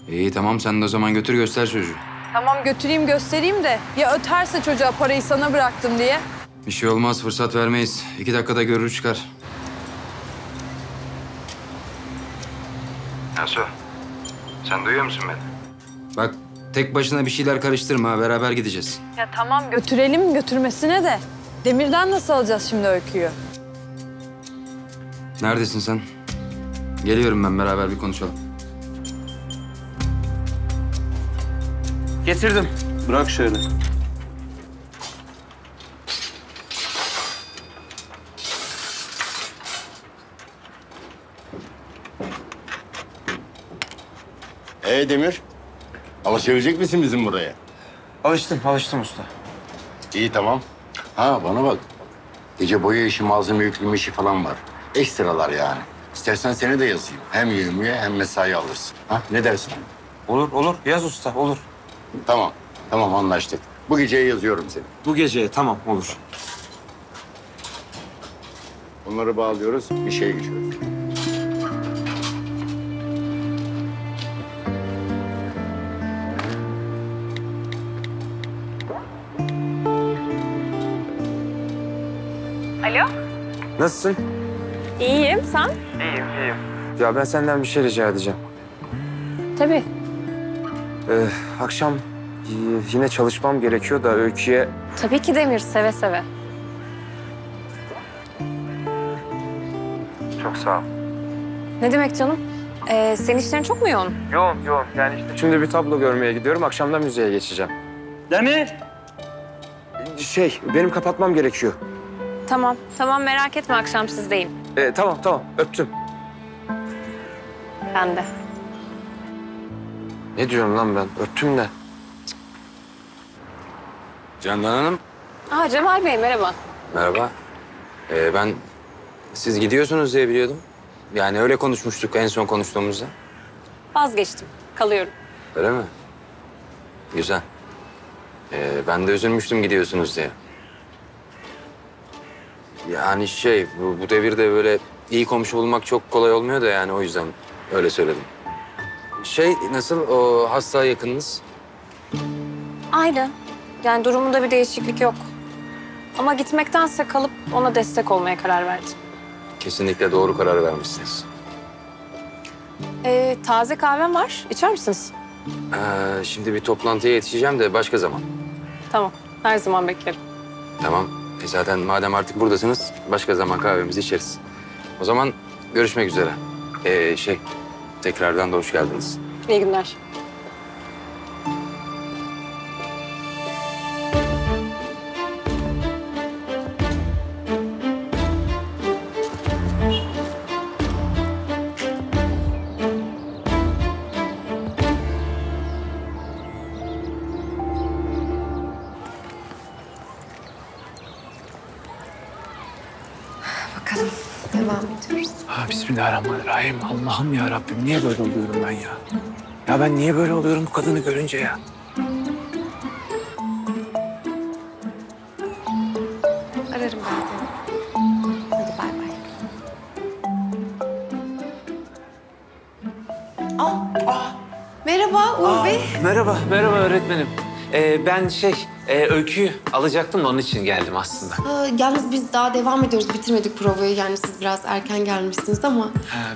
İyi tamam sen de o zaman götür göster çocuğu. Tamam götüreyim göstereyim de ya öterse çocuğa parayı sana bıraktım diye. Bir şey olmaz fırsat vermeyiz. 2 dakikada görür çıkar. Asu, sen duyuyor musun beni? Bak tek başına bir şeyler karıştırma ha, beraber gideceğiz. Ya tamam götürelim götürmesine de. Demir'den nasıl alacağız şimdi Öykü'yü? Neredesin sen? Geliyorum ben beraber bir konuşalım. Getirdim. Bırak şöyle. Demir, alışabilecek misin bizim buraya? Alıştım usta. İyi tamam. Ha bana bak. Gece boya işi, malzeme yükleme işi falan var. Ekstralar yani. İstersen seni de yazayım. Hem yevmiye hem mesai alırsın. Ha ne dersin? Olur. Yaz usta, olur. Tamam anlaştık. Bu geceye yazıyorum seni. Bu geceye tamam olur. Bunları bağlıyoruz, bir şeye geçiyoruz. Alo? Nasılsın? İyiyim, sen? İyiyim. Ya ben senden bir şey rica edeceğim. Tabii. Akşam yine çalışmam gerekiyor da Öykü'ye... Tabii ki Demir, seve seve. Çok sağ ol. Ne demek canım? Senin işlerin çok mu yoğun? Yoğun. Yani işte şimdi bir tablo görmeye gidiyorum, akşamdan müzeye geçeceğim. Demir! Benim kapatmam gerekiyor. Tamam merak etme akşam sizdeyim. Tamam öptüm. Ben de. Ne diyorum lan ben? Öptüm de. Candan Hanım. Cemal Bey merhaba. Merhaba. Ben siz gidiyorsunuz diye biliyordum. Yani öyle konuşmuştuk en son konuştuğumuzda. Vazgeçtim. Kalıyorum. Öyle mi? Güzel. Ben de üzülmüştüm gidiyorsunuz diye. Yani bu devirde böyle iyi komşu bulmak çok kolay olmuyor da yani o yüzden öyle söyledim. Nasıl o hasta yakınınız? Aynı. Yani durumunda bir değişiklik yok. Ama gitmektense kalıp ona destek olmaya karar verdim. Kesinlikle doğru karar vermişsiniz. Taze kahvem var. İçer misiniz? Şimdi bir toplantıya yetişeceğim de başka zaman. Tamam. Her zaman beklerim. Tamam. Zaten madem artık buradasınız, başka zaman kahvemizi içeriz. O zaman görüşmek üzere. Tekrardan da hoş geldiniz. İyi günler. Bismillahirrahmanirrahim. Allah'ım ya Rabbim niye böyle oluyorum ben ya? Ya ben niye böyle oluyorum bu kadını görünce ya? Ararım ben seni. Hadi bay bay. Merhaba Uğur Bey. Merhaba öğretmenim. Ben Öykü'yü alacaktım da onun için geldim aslında. Yalnız biz daha devam ediyoruz, bitirmedik provayı. Yani siz biraz erken gelmişsiniz ama...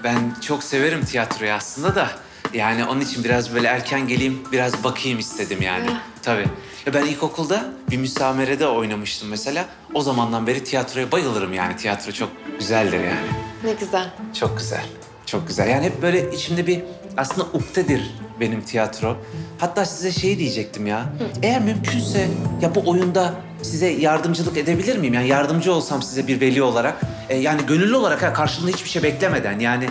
Ben çok severim tiyatroyu aslında da. Yani onun için biraz böyle erken geleyim, biraz bakayım istedim yani. Tabii. Ben ilkokulda bir müsamerede oynamıştım mesela. O zamandan beri tiyatroya bayılırım yani. Tiyatro çok güzeldir yani. Ne güzel. Çok güzel. Yani hep böyle içimde bir aslında ukdedir benim tiyatro. Hatta size diyecektim ya. Eğer mümkünse ya bu oyunda size yardımcılık edebilir miyim? Yani yardımcı olsam size bir veli olarak. Yani gönüllü olarak karşılığında hiçbir şey beklemeden. Yani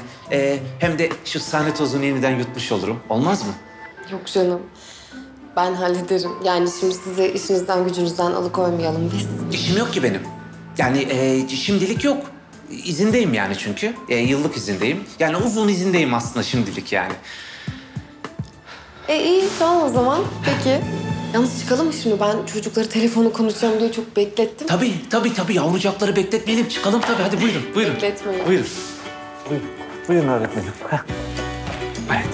hem de şu sahne tozunu yeniden yutmuş olurum. Olmaz mı? Yok canım. Ben hallederim. Yani şimdi size işinizden gücünüzden alıkoymayalım biz. İşim yok ki benim. Yani şimdilik yok. İzindeyim yani çünkü. Yıllık izindeyim. Yani uzun izindeyim aslında şimdilik yani. İyi tamam o zaman. Peki. Yalnız çıkalım mı şimdi? Ben çocukları telefonu konuşacağım diye çok beklettim. Tabii. Yavrucakları bekletmeyelim. Çıkalım tabii. Hadi buyurun. Buyurun. Bekletmeyin. Buyurun. Buyurun öğretmenim. Evet.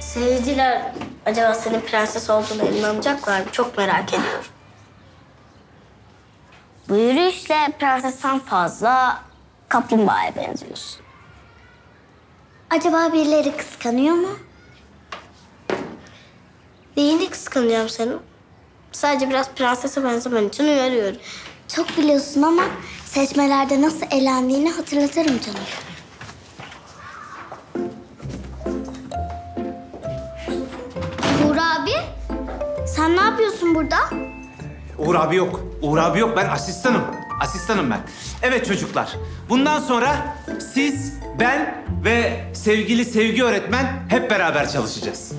Seyirciler acaba senin prenses olduğuna inanacaklar mı? Çok merak ediyorum. Bu yürüyüşle prensesten fazla kaplumbağaya benziyorsun. Acaba birileri kıskanıyor mu? Neyini kıskanacağım senin? Sadece biraz prensese benzemen için uyarıyorum. Çok biliyorsun ama seçmelerde nasıl elendiğini hatırlatırım canım. Uğur abi, sen ne yapıyorsun burada? Uğur abi yok. Ben asistanım. Evet çocuklar. Bundan sonra siz, ben ve sevgili Sevgi öğretmen hep beraber çalışacağız.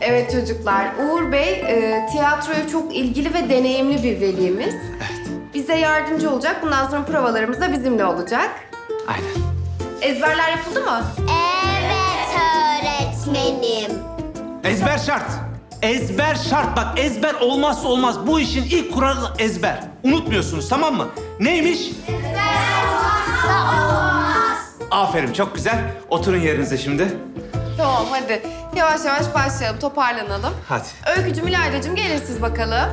Evet çocuklar. Uğur Bey tiyatroya çok ilgili ve deneyimli bir velimiz. Evet. Bize yardımcı olacak. Bundan sonra provalarımız da bizimle olacak. Aynen. Ezberler yapıldı mı? Evet öğretmenim. Ezber şart. Ezber şart. Bak ezber olmazsa olmaz. Bu işin ilk kuralı ezber. Unutmuyorsunuz tamam mı? Neymiş? Ezber olmazsa olmaz. Aferin çok güzel. Oturun yerinize şimdi. Tamam hadi. Yavaş yavaş başlayalım, toparlanalım. Hadi. Öykücüm, İlaydacığım gelin siz bakalım.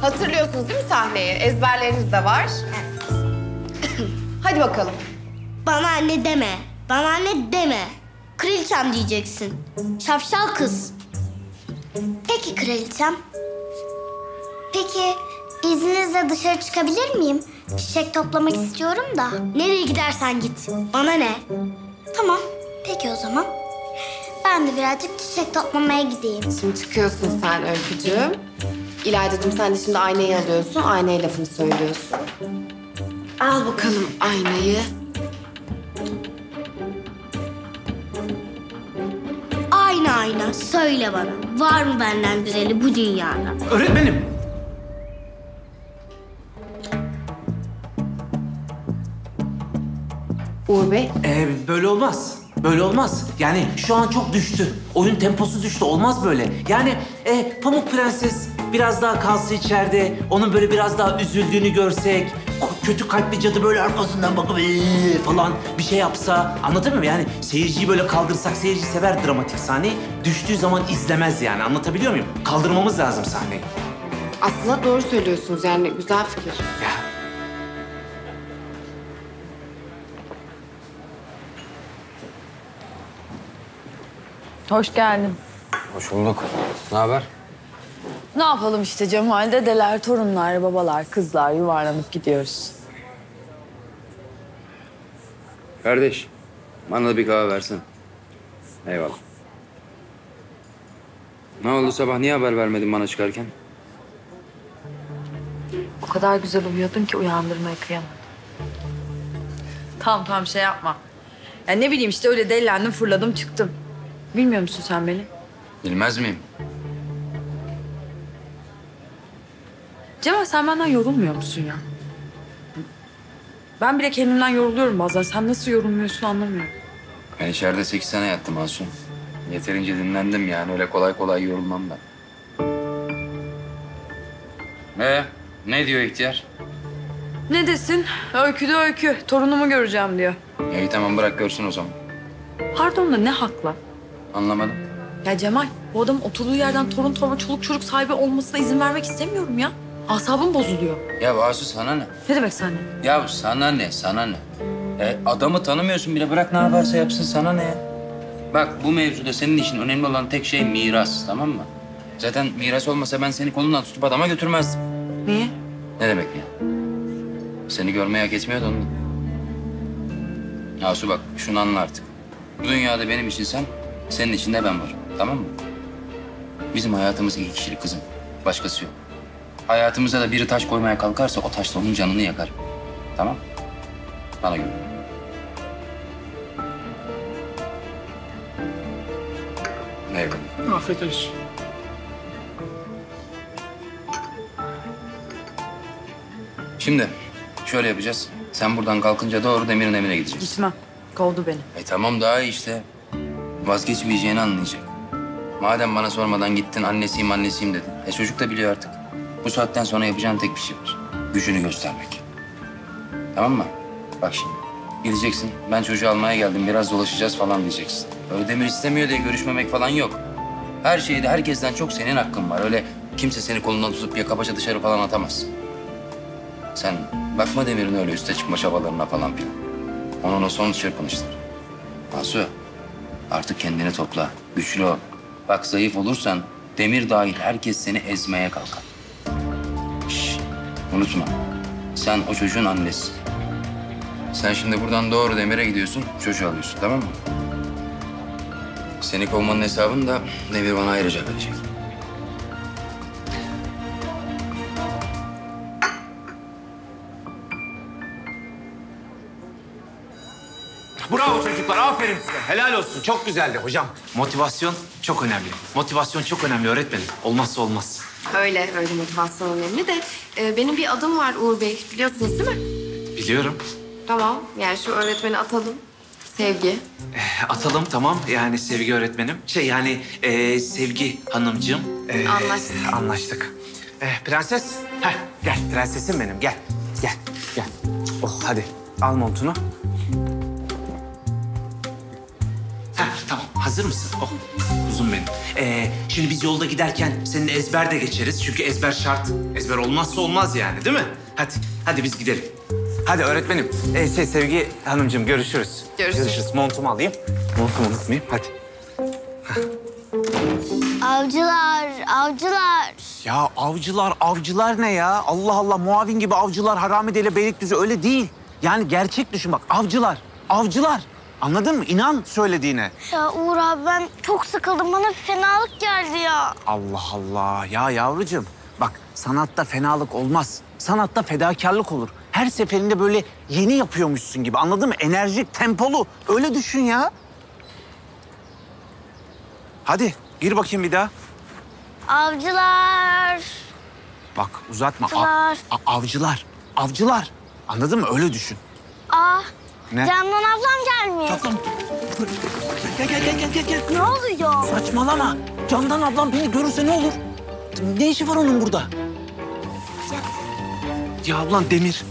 Hatırlıyorsunuz değil mi sahneyi? Ezberleriniz de var. Evet. Hadi bakalım. Bana anne deme. Kraliçem diyeceksin. Şapşal kız. Peki kraliçem. Peki izninizle dışarı çıkabilir miyim? Çiçek toplamak istiyorum da. Nereye gidersen git. Bana ne? Tamam. Peki o zaman. Ben de birazcık çiçek toplamaya gideyim. Şimdi çıkıyorsun sen Öykücüğüm. İlaydacığım sen de şimdi aynayı alıyorsun. Aynaya lafını söylüyorsun. Al bakalım aynayı. Ayna söyle bana. Var mı benden güzeli bu dünyada? Öğretmenim. Uğur Bey. Böyle olmaz. Yani şu an çok düştü. Oyun temposu düştü. Olmaz böyle. Yani Pamuk Prenses biraz daha kalsa içeride. Onun böyle biraz daha üzüldüğünü görsek. Kötü kalpli cadı böyle arkasından bakıp falan bir şey yapsa. Anlatabiliyor muyum? Yani seyirciyi böyle kaldırsak seyirci sever dramatik sahneyi. Düştüğü zaman izlemez yani. Anlatabiliyor muyum? Kaldırmamız lazım sahneyi. Aslında doğru söylüyorsunuz yani. Güzel fikir. Ya. Hoş geldin. Hoş bulduk. Ne haber? Ne yapalım işte Cemal, dedeler, torunlar, babalar, kızlar yuvarlanıp gidiyoruz. Kardeş, bana da bir kahve versin. Eyvallah. Ne oldu sabah? Niye haber vermedin bana çıkarken? O kadar güzel uyuyordun ki uyandırmaya kıyamadım. Tamam şey yapma. Yani ne bileyim işte öyle dellendim, fırladım, çıktım. Bilmiyor musun sen beni? Bilmez miyim? Cemal sen benden yorulmuyor musun ya? Ben bile kendimden yoruluyorum bazen. Sen nasıl yorulmuyorsun anlamıyorum. Ben içeride 8 sene yattım Asu. Yeterince dinlendim yani. Öyle kolay kolay yorulmam ben. Ne diyor ihtiyar? Ne desin? Öykü de öykü. Torunumu göreceğim diyor. İyi tamam bırak görsün o zaman. Pardon da ne hakla? Anlamadım. Ya Cemal, bu adamın oturduğu yerden torun torba çoluk çocuk sahibi olmasına izin vermek istemiyorum ya. Asabım bozuluyor. Ya Asu sana ne? Ne demek sana ne? Ya sana ne? Adamı tanımıyorsun bile bırak ne yaparsa yapsın sana ne ya? Bak bu mevzuda senin için önemli olan tek şey miras tamam mı? Zaten miras olmasa ben seni kolundan tutup adama götürmezdim. Niye? Ne demek ya? Seni görmeye hak etmiyordu onunla. Ya Asu bak şunu anla artık. Bu dünyada benim için sen... Senin için de ben varım, tamam mı? Bizim hayatımız iki kişilik kızım. Başkası yok. Hayatımıza da biri taş koymaya kalkarsa o taş da onun canını yakar. Tamam? Bana güven. Eyvallah. Afiyet olsun. Şimdi Şöyle yapacağız. Sen buradan kalkınca doğru Demir'in evine gideceğiz. Gitmem. Kovdu beni. Tamam daha iyi işte. Vazgeçmeyeceğini anlayacak. Madem bana sormadan gittin annesiyim annesiyim dedin. Çocuk da biliyor artık. Bu saatten sonra yapacağın tek bir şey var. Gücünü göstermek. Tamam mı? Bak şimdi. Gideceksin. Ben çocuğu almaya geldim. Biraz dolaşacağız falan diyeceksin. Öyle Demir istemiyor diye görüşmemek falan yok. Her şeyde herkesten çok senin hakkın var. Öyle kimse seni kolundan tutup yakabaça dışarı falan atamaz. Sen bakma Demir'in öyle üste çıkma çabalarına falan filan. Onun o son çırpınışları. Asu, artık kendini topla. Güçlü ol. Bak zayıf olursan Demir dahil herkes seni ezmeye kalkar. Şişt, unutma. Sen o çocuğun annesi. Sen şimdi buradan doğru Demir'e gidiyorsun, çocuğu alıyorsun, tamam mı? Seni kovmanın hesabını da Demir bana ayrıca verecek. Bravo çocuklar, aferin size. Helal olsun. Çok güzeldi hocam. Motivasyon çok önemli. Motivasyon çok önemli öğretmenim. Olmazsa olmaz. Öyle, öyle motivasyon önemli de benim bir adım var Uğur Bey. Biliyorsunuz değil mi? Biliyorum. Tamam, yani şu öğretmeni atalım. Sevgi. Atalım tamam, yani Sevgi öğretmenim. Sevgi Hanımcığım. Anlaştık. Anlaştık. Prenses, gel prensesim benim, gel. Gel, gel. Oh hadi, al montunu. Tamam, hazır mısın? Oh, uzun benim. Şimdi biz yolda giderken senin ezber de geçeriz. Çünkü ezber şart. Ezber olmazsa olmaz yani, değil mi? Hadi, hadi biz gidelim. Hadi öğretmenim, Sevgi Hanımcığım görüşürüz. Görüşürüz. Montumu alayım. Montumu unutmayayım, hadi. Avcılar, avcılar. Ya avcılar, avcılar ne ya? Allah Allah, muavin gibi avcılar, haramideyle Beylikdüzü öyle değil. Yani gerçek düşün bak, avcılar, avcılar. Anladın mı? İnan söylediğine. Ya Uğur abi ben çok sıkıldım. Bana fenalık geldi ya. Allah Allah. Ya yavrucuğum bak sanatta fenalık olmaz. Sanatta fedakarlık olur. Her seferinde böyle yeni yapıyormuşsun gibi. Anladın mı? Enerjik, tempolu. Öyle düşün ya. Hadi gir bakayım bir daha. Avcılar. Bak uzatma. Avcılar. Avcılar. Avcılar. Anladın mı? Öyle düşün. Ne? Candan ablam gelmiyor. Tatlım. Gel. Ne oluyor? Saçmalama. Candan ablam beni görürse ne olur? Ne işi var onun burada? Ya ablan Demir.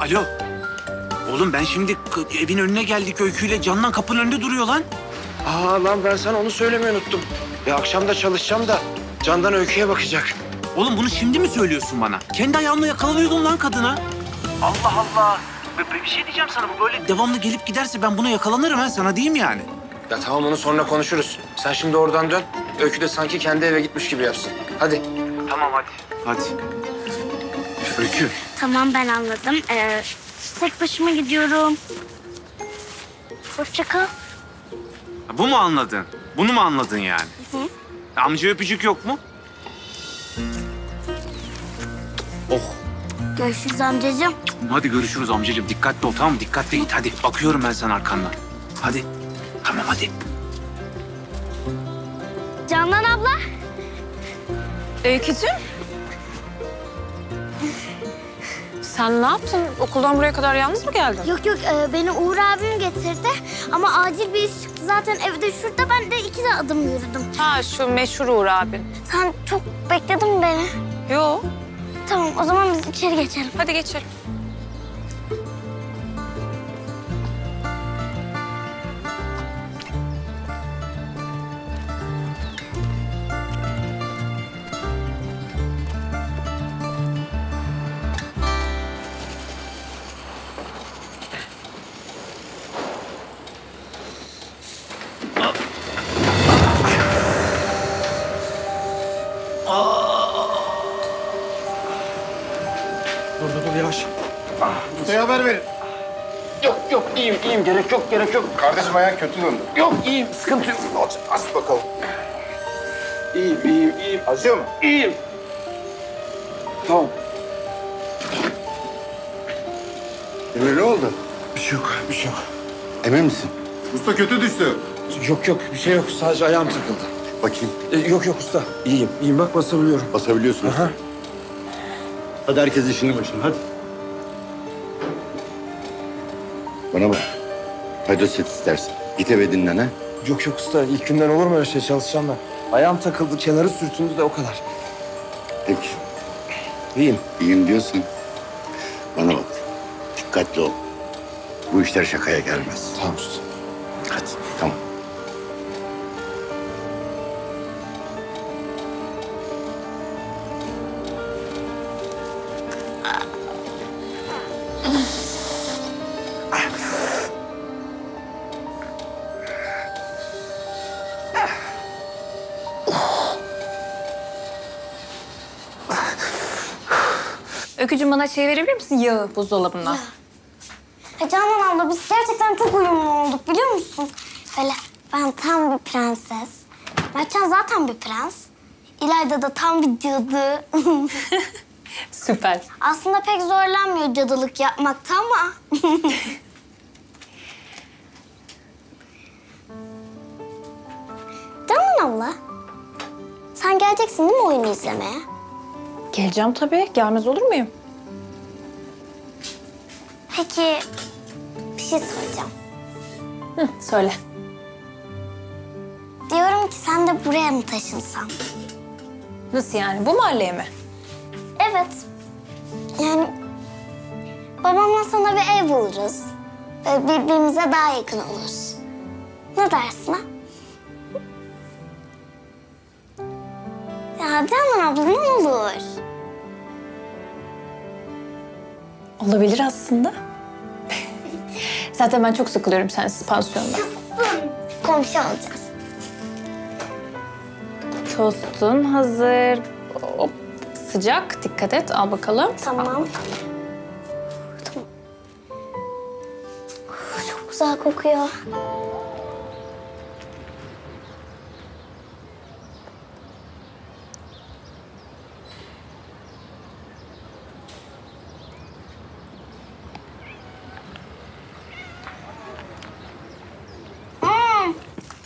Alo. Oğlum ben şimdi evin önüne geldik Öykü'yle. Candan kapının önünde duruyor lan. Lan ben sana onu söylemeyi unuttum. Ya akşam da çalışacağım da Candan Öykü'ye bakacak. Oğlum bunu şimdi mi söylüyorsun bana? Kendi ayağımla yakalanıyordum lan kadına. Allah Allah. Bir şey diyeceğim sana, bu böyle devamlı gelip giderse ben buna yakalanırım ha, sana diyeyim yani. Ya tamam onu sonra konuşuruz. Sen şimdi oradan dön. Öykü de sanki kendi eve gitmiş gibi yapsın. Hadi. Tamam hadi. Hadi. Öykü. Tamam ben anladım. Tek başıma gidiyorum. Hoşça kal. Bu mu anladın? Bunu mu anladın yani? Hı hı. Amca öpücük yok mu? Oh. Görüşürüz amcacığım. Hadi görüşürüz amcacığım. Dikkatli ol tamam mı? Dikkatli git hadi. Bakıyorum ben sana arkandan. Hadi. Tamam hadi. Candan abla. Öykücüğüm. Sen ne yaptın? Okuldan buraya kadar yalnız mı geldin? Yok beni Uğur abim getirdi. Ama acil bir iş çıktı. Zaten evde şurada ben de 2 adım yürüdüm. Şu meşhur Uğur abin. Sen çok bekledin beni. Yok. Tamam, o zaman biz içeri geçelim. Hadi geçelim. Gerek yok. Kardeşim ayağın kötü döndü. Yok iyiyim. Sıkıntı yok. As bakalım. İyiyim. Acıyor mu? İyiyim. Tamam. Emre ne oldu? Bir şey yok. Emin misin? Usta kötü düştü. Yok bir şey yok. Sadece ayağım sıkıldı. Bakayım. Yok usta. İyiyim. İyiyim bak basabiliyorum. Basabiliyorsun usta. Hadi herkes işinin başına hadi. Bana bak. Paydos et istersen. Git eve dinlen ha. Yok usta. İlk günden olur mu öyle şey? Çalışacağım ben. Ayağım takıldı. Kenarı sürtündü de o kadar. Peki. İyiyim. İyiyim diyorsun. Bana bak. Dikkatli ol. Bu işler şakaya gelmez. Tamam usta. Hadi. Tamam. Öykücüğüm bana şey verebilir misin? Yağı buzdolabından. Ya. Candan abla biz gerçekten çok uyumlu olduk biliyor musun? Böyle ben tam bir prenses. Mertcan zaten bir prens. İlayda da tam bir cadı. Süper. Aslında pek zorlanmıyor cadılık yapmakta ama. Candan abla. Sen geleceksin değil mi oyunu izlemeye? Geleceğim tabii. Gelmez olur muyum? Peki, bir şey soracağım. Hı, söyle. Diyorum ki sen de buraya mı taşınsan? Nasıl yani? Bu mahalleye mi? Evet. Yani babamla sana bir ev buluruz. Böyle birbirimize daha yakın oluruz. Ne dersin ha? Ya Candan abla ne olur? Olabilir aslında. Zaten ben çok sıkılıyorum sensiz pansiyonda. Komşu olacağız. Tostun hazır. Hop, sıcak. Dikkat et. Al bakalım. Tamam. Tamam. Çok güzel kokuyor.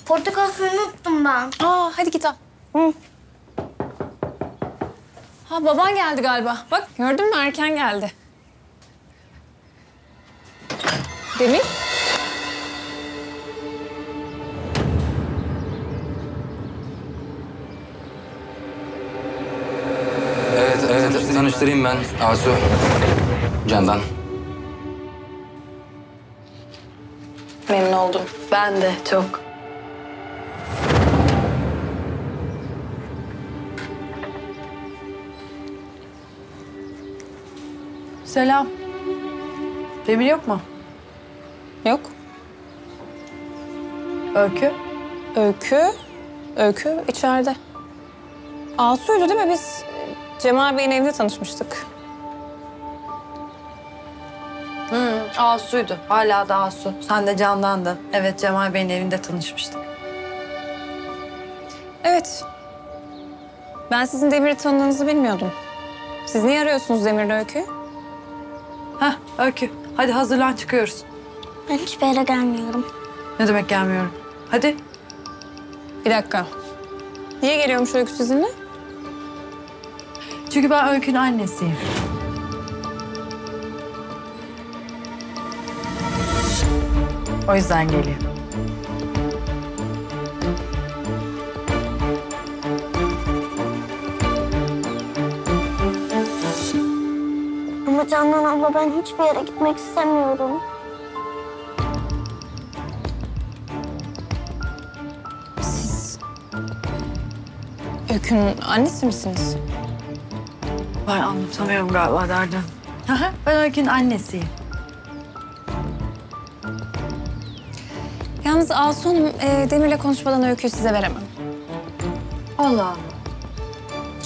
Portakal suyunu unuttum ben. Aa, hadi git al. Hı. Ha, baban geldi galiba. Bak gördün mü erken geldi. Demir. Evet tanıştırayım ben Asu. Candan. Memnun oldum. Ben de çok. Selam. Demir yok mu? Yok. Öykü? Öykü içeride. Asu'ydu değil mi? Biz Cemal Bey'in evinde tanışmıştık. Asu'ydu. Hala da Asu. Sen de Candan'dın. Evet, Cemal Bey'in evinde tanışmıştık. Evet. Ben sizin Demir'i tanıdığınızı bilmiyordum. Siz niye arıyorsunuz Demir'le Öykü'yü? Hah, Öykü. Hadi hazırlan, çıkıyoruz. Ben hiçbir yere gelmiyorum. Ne demek gelmiyorum? Hadi. Bir dakika. Niye geliyormuş Öykü sizinle? Çünkü ben Öykü'nün annesiyim. O yüzden geliyor. Candan abla ben hiçbir yere gitmek istemiyorum. Siz Öykü'nün annesi misiniz? Ben anlatamıyorum galiba derdim. Ben Öykü'nün annesiyim. Yalnız Asu Hanım Demir'le konuşmadan Öykü'yü size veremem. Allah Allah.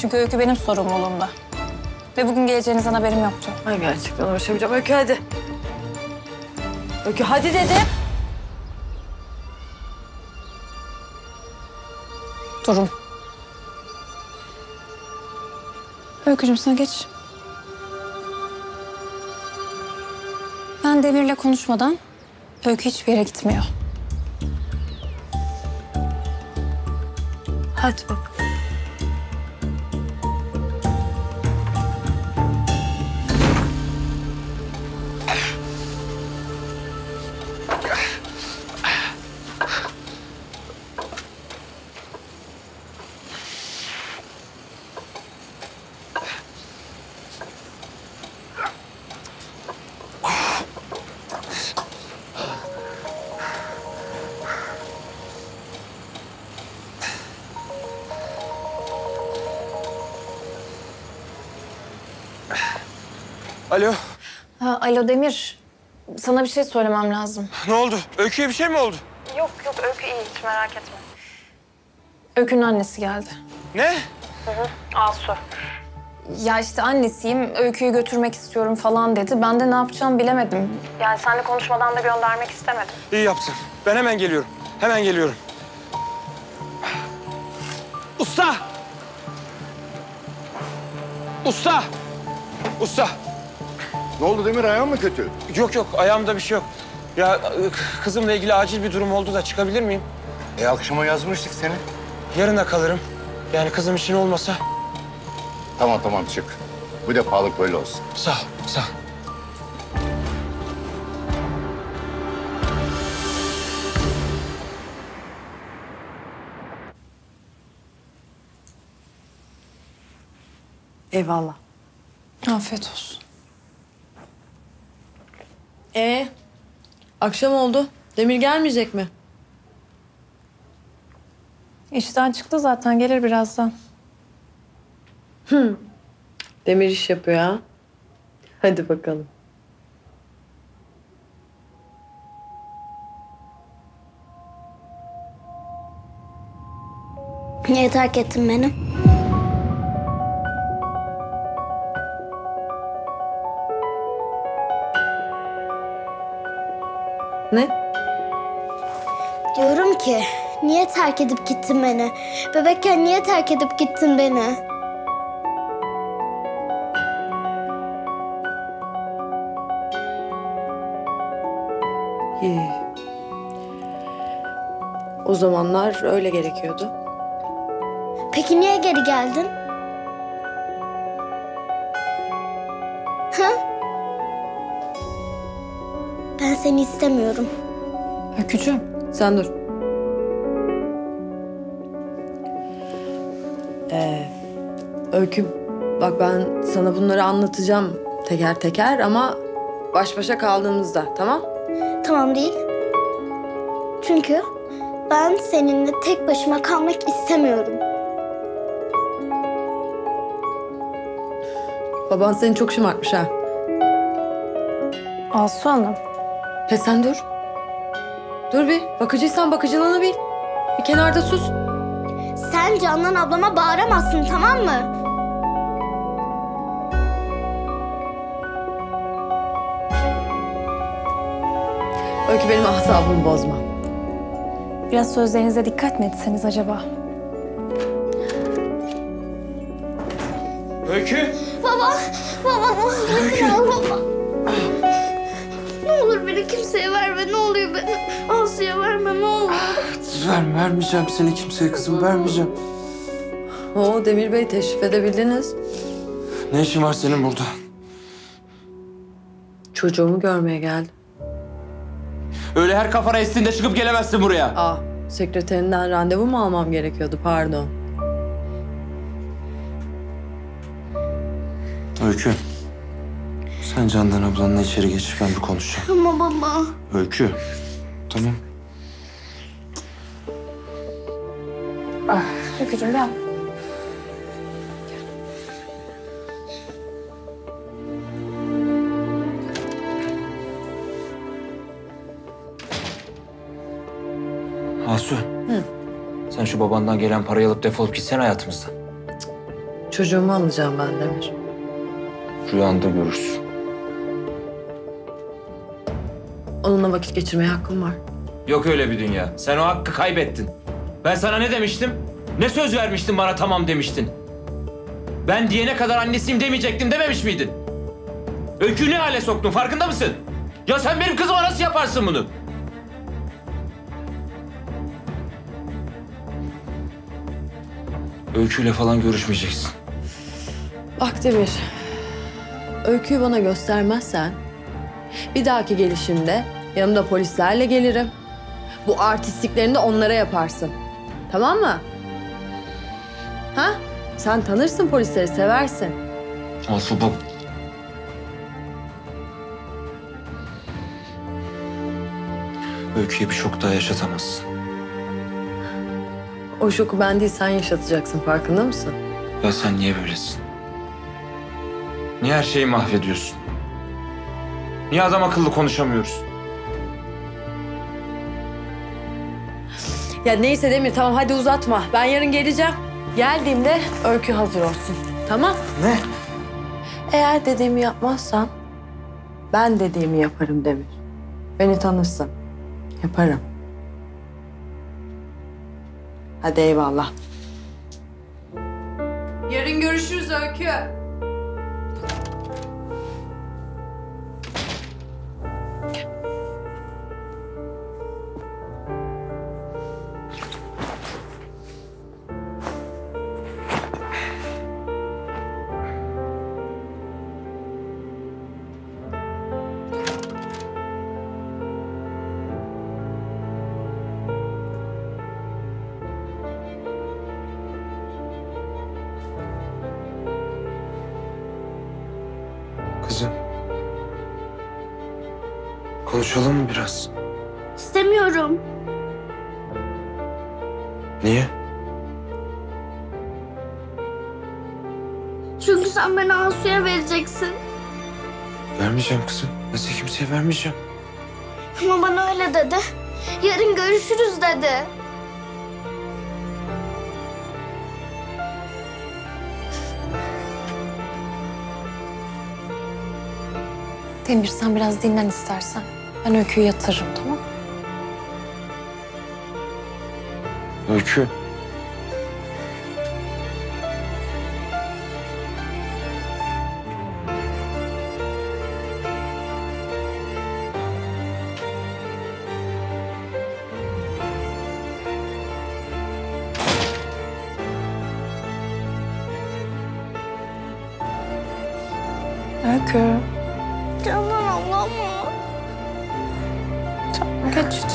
Çünkü Öykü benim sorumluluğumda. Ve bugün geleceğinizden haberim yoktu. Ay gerçekten uğraşamayacağım. Öykü hadi. Öykü hadi dedim. Durun. Öykücüğüm sana geç. Ben Demir'le konuşmadan Öykü hiçbir yere gitmiyor. Hadi bak. Alo. Ha, alo Demir. Sana bir şey söylemem lazım. Ne oldu? Öykü'ye bir şey mi oldu? Yok yok, Öykü iyi, hiç merak etme. Öykü'nün annesi geldi. Ne? Hı, Asu. Ya işte annesiyim, Öykü'yü götürmek istiyorum falan dedi. Ben de ne yapacağımı bilemedim. Yani seninle konuşmadan da göndermek istemedim. İyi yaptın. Ben hemen geliyorum. Hemen geliyorum. Usta! Usta! Usta! Ne oldu Demir, ayağın mı kötü? Yok yok, ayağımda bir şey yok. Ya kızımla ilgili acil bir durum oldu da çıkabilir miyim? Akşama yazmıştık seni. Yarına kalırım. Yani kızım için olmasa. Tamam, çık. Bu defalık böyle olsun. Sağ ol, sağ ol. Eyvallah. Afiyet olsun. Akşam oldu. Demir gelmeyecek mi? İşten çıktı zaten. Gelir birazdan. Demir iş yapıyor ha. Hadi bakalım. Niye terk ettin beni? Ne? Diyorum ki, niye terk edip gittin beni? Bebekken niye terk edip gittin beni? O zamanlar öyle gerekiyordu. Peki niye geri geldin? Ben seni istemiyorum. Öykücüğüm, sen dur. Öykü, bak ben sana bunları anlatacağım teker teker ama baş başa kaldığımızda, tamam? Tamam değil. Çünkü ben seninle tek başıma kalmak istemiyorum. Baban seni çok şımartmış ha. Asu Hanım. He sen dur. Dur bir. Bakıcıysan bakıcılığını bil. Bir kenarda sus. Sen Candan ablama bağıramazsın, tamam mı? Öykü, benim asabımı bozma. Biraz sözlerinize dikkat mi etseniz acaba? Öykü! Baba! Öykü! Kimseye verme, ne oluyor beni? Asu'ya verme, ne olur. Vermeyeceğim seni kimseye kızım, vermeyeceğim. Demir Bey, teşrif edebildiniz. Ne işin var senin burada? Çocuğumu görmeye geldim. Öyle her kafana estiğinde çıkıp gelemezsin buraya. Sekreterinden randevu mu almam gerekiyordu, pardon. Öykü. Sen Candan ablanla içeri geçip ben bir konuşacağım. Ama baba. Öykü. Tamam. Öykücüğüm gel. Asu. Sen şu babandan gelen parayı alıp defolup gitsen hayatımızdan. Çocuğumu alacağım ben Demir. Rüyanda görürsün. Onunla vakit geçirmeye hakkım var. Yok öyle bir dünya. Sen o hakkı kaybettin. Ben sana ne demiştim? Ne söz vermiştin bana, tamam demiştin? Ben diyene kadar annesiyim demeyecektim dememiş miydin? Öykü'yü ne hale soktun, farkında mısın? Ya sen benim kızıma nasıl yaparsın bunu? Öyküyle falan görüşmeyeceksin. Bak Demir, Öykü'yü bana göstermezsen bir dahaki gelişimde yanımda polislerle gelirim. Bu artistliklerini de onlara yaparsın. Tamam mı? Ha? Sen tanırsın polisleri, seversin. Asu bak. Öykü'ye bir şok daha yaşatamazsın. O şoku ben değil, sen yaşatacaksın. Farkında mısın? Ya sen niye böylesin? Niye her şeyi mahvediyorsun? Niye adam akıllı konuşamıyoruz? Ya neyse Demir, tamam hadi uzatma. Ben yarın geleceğim. Geldiğimde Öykü hazır olsun. Tamam? Ne? Eğer dediğimi yapmazsan ben dediğimi yaparım Demir. Beni tanırsın. Yaparım. Hadi eyvallah. Yarın görüşürüz Öykü. Konuşalım mı biraz? İstemiyorum. Niye? Çünkü sen beni Asu'ya vereceksin. Vermeyeceğim kızım. Ben size kimseye vermeyeceğim. Ama bana öyle dedi. Yarın görüşürüz dedi. Demir, sen biraz dinlen istersen. Ben Öykü'yü yatırırım, tamam? Öykü. Öykü. Candan abla mı? Tamam, geç hiç.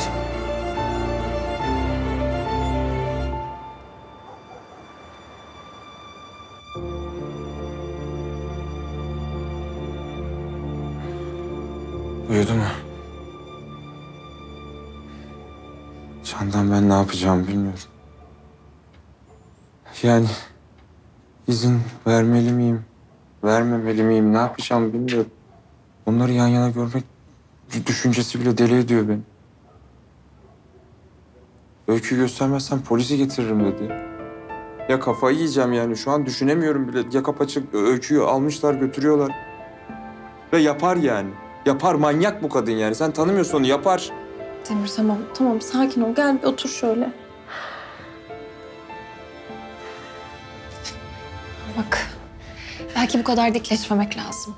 Uyudu mu? Candan, ben ne yapacağımı bilmiyorum. Yani izin vermeli miyim, vermemeli miyim, ne yapacağımı bilmiyorum. Onları yan yana görmek düşüncesi bile deli ediyor beni. Öyküyü göstermezsen polisi getiririm dedi. Ya kafayı yiyeceğim yani, şu an düşünemiyorum bile. Yaka paça Öyküyü almışlar götürüyorlar. Ve yapar yani. Yapar, manyak bu kadın yani. Sen tanımıyorsun onu, yapar. Demir tamam sakin ol, gel bir otur şöyle. Bak, belki bu kadar dikleşmemek lazım.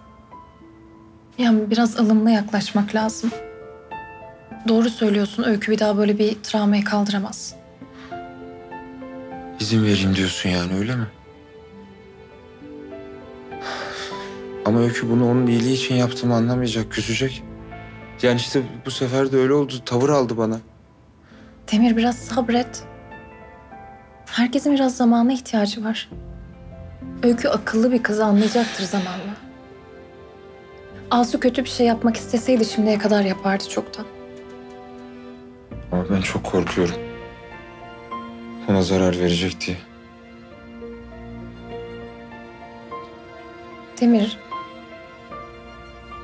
Yani biraz ılımlı yaklaşmak lazım. Doğru söylüyorsun, Öykü bir daha böyle bir travmayı kaldıramaz. İzin vereyim diyorsun yani, öyle mi? Ama Öykü bunu onun iyiliği için yaptığımı anlamayacak, küsecek. Yani işte bu sefer de öyle oldu, tavır aldı bana. Demir, biraz sabret. Herkesin biraz zamana ihtiyacı var. Öykü akıllı bir kız, anlayacaktır zamanla. Asu kötü bir şey yapmak isteseydi şimdiye kadar yapardı çoktan. Ama ben çok korkuyorum. Ona zarar verecek diye. Demir,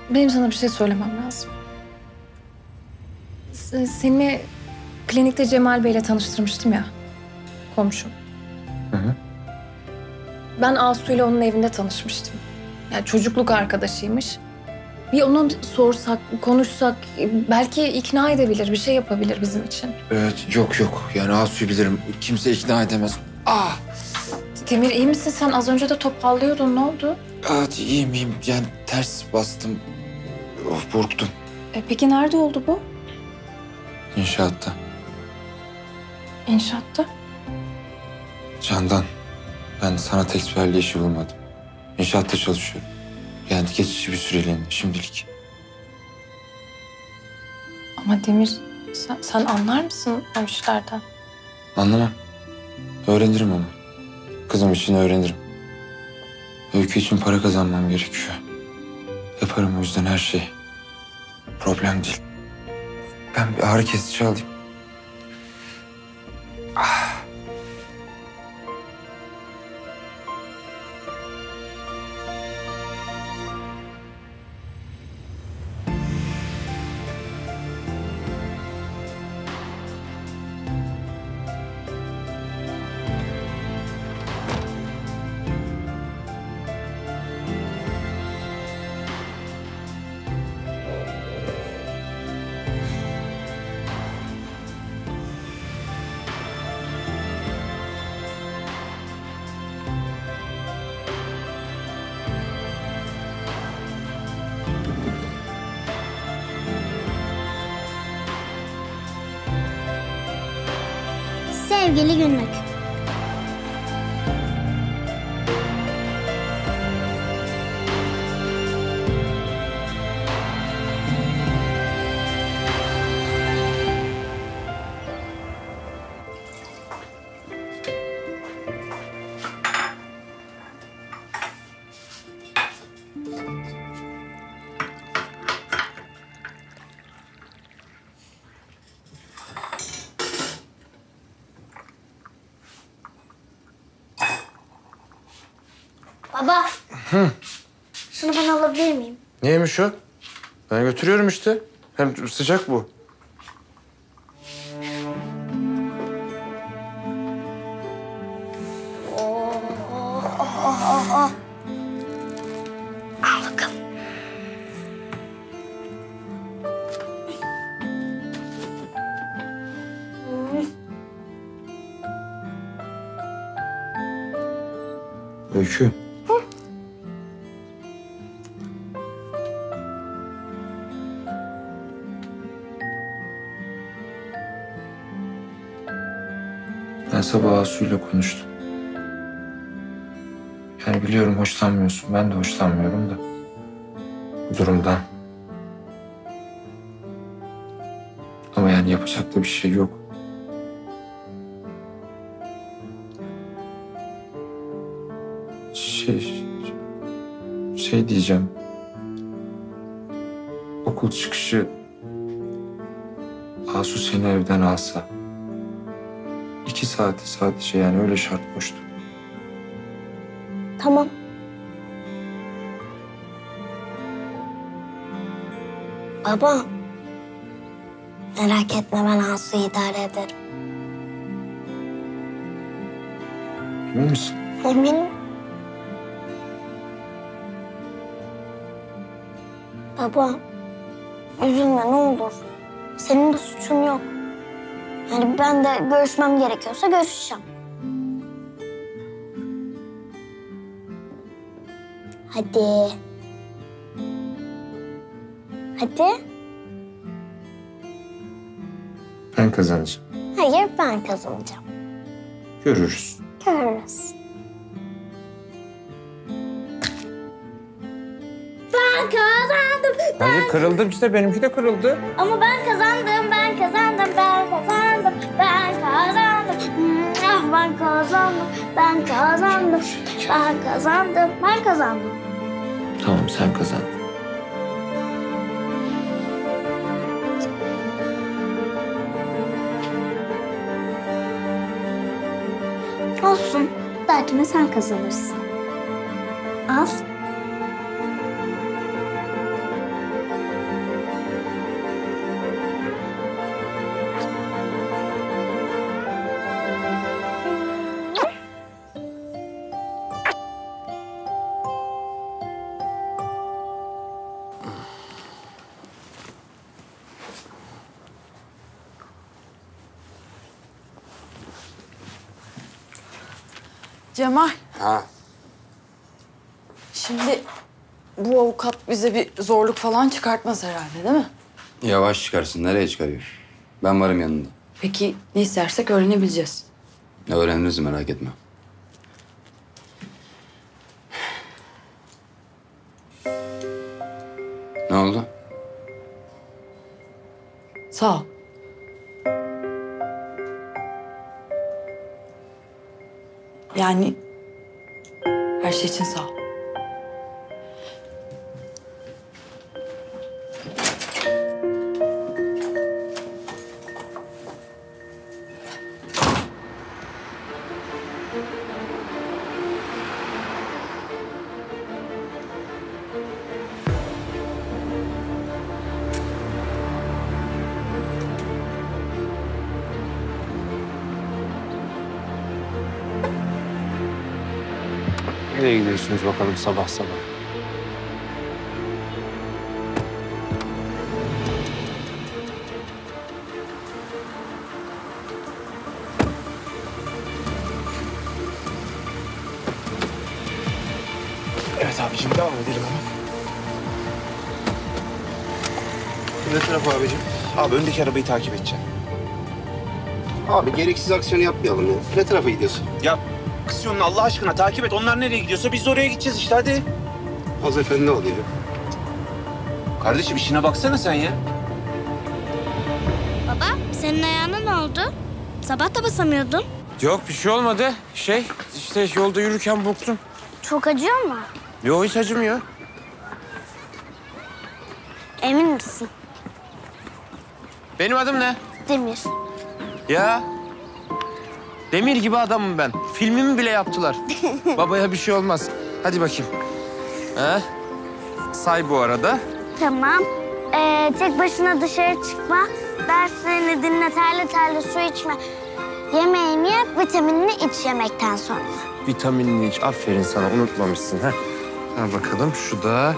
benim sana bir şey söylemem lazım. Seni klinikte Cemal Bey'le tanıştırmıştım ya, komşum. Hı hı. Ben Asu'yla onun evinde tanışmıştım. Yani çocukluk arkadaşıymış. Bir onu sorsak, konuşsak, belki ikna edebilir, bir şey yapabilir bizim için. Evet, yok. Yani Asu'yu bilirim. Kimse ikna edemez. Ah! Demir, iyi misin sen? Az önce de topallıyordun, ne oldu? Evet, iyiyim. Yani ters bastım. Of, burktum. Peki nerede oldu bu? İnşaatta. İnşaatta? Candan, Ben sanat eksperliği işi bulmadım. İnşaatta çalışıyorum. Yani geçici bir süreliğine şimdilik. Ama Demir, sen anlar mısın o işlerden? Anlamam. Öğrenirim ama. Kızım için öğrenirim. Öykü için para kazanmam gerekiyor. Yaparım o yüzden her şeyi. Problem değil. Ben bir ağrı kesici alayım. Ah. Sevgili günlük. Baba, şunu bana alabilir miyim? Neymiş o? Ben götürüyorum işte. Hem sıcak bu. Oh. Al bakalım. Öykü. Ben sabah Asu'yla konuştum. Yani biliyorum hoşlanmıyorsun. Ben de hoşlanmıyorum da. Bu durumdan. Ama yani yapacak da bir şey yok. Şey diyeceğim. Okul çıkışı Asu seni evden alsa. 2 saati sadece yani öyle şart koştu. Tamam. Baba. Merak etme ben Asu'yu idare ederim. Emin misin? Eminim. Baba. Üzülme ne olur. Senin de suçun yok. Yani ben de görüşmem gerekiyorsa görüşeceğim. Hadi. Hadi. Ben kazanacağım. Hayır, ben kazanacağım. Görürüz. Görürüz. Ben kazandım. Hayır, kırıldım işte. Benimki de kırıldı. Ama ben kazandım, ben kazandım, ben kazandım. Ben kazandım, ben kazandım, ben kazandım, ben kazandım, ben kazandım. Tamam, sen kazandın. Olsun, dertime sen kazanırsın. Al. Cemal. Ha. Şimdi bu avukat bize bir zorluk falan çıkartmaz herhalde değil mi? Yavaş çıkarsın. Nereye çıkarıyor? Ben varım yanında. Peki ne istersek öğrenebileceğiz. Öğreniriz merak etme. Ne oldu? Sağ ol. Yani her şey için sağ ol. Nereye gidiyorsunuz bakalım sabah sabah? Evet abicim, devam edelim hemen. Ne tarafı abicim? Abi öndeki arabayı takip edeceğim. Abi gereksiz aksiyonu yapmayalım ya. Ne tarafa gidiyorsun? Yap. Aksiyonunu Allah aşkına takip et. Onlar nereye gidiyorsa biz de oraya gideceğiz işte, hadi. Az efendi ne oluyor? Kardeşim işine baksana sen ya. Baba senin ayağına ne oldu? Sabah da basamıyordun. Yok bir şey olmadı. İşte yolda yürürken burktum. Çok acıyor mu? Yok hiç acımıyor. Emin misin? Benim adım ne? Demir. Ya. Demir gibi adamım ben. Filmimi bile yaptılar. Babaya bir şey olmaz. Hadi bakayım. Ha? Say bu arada. Tamam. Tek başına dışarı çıkma. Derslerini dinle, terli terli su içme. Yemeğini yap, vitaminini iç yemekten sonra. Vitaminini iç. Aferin sana, unutmamışsın. Ha? Ha bakalım, şu da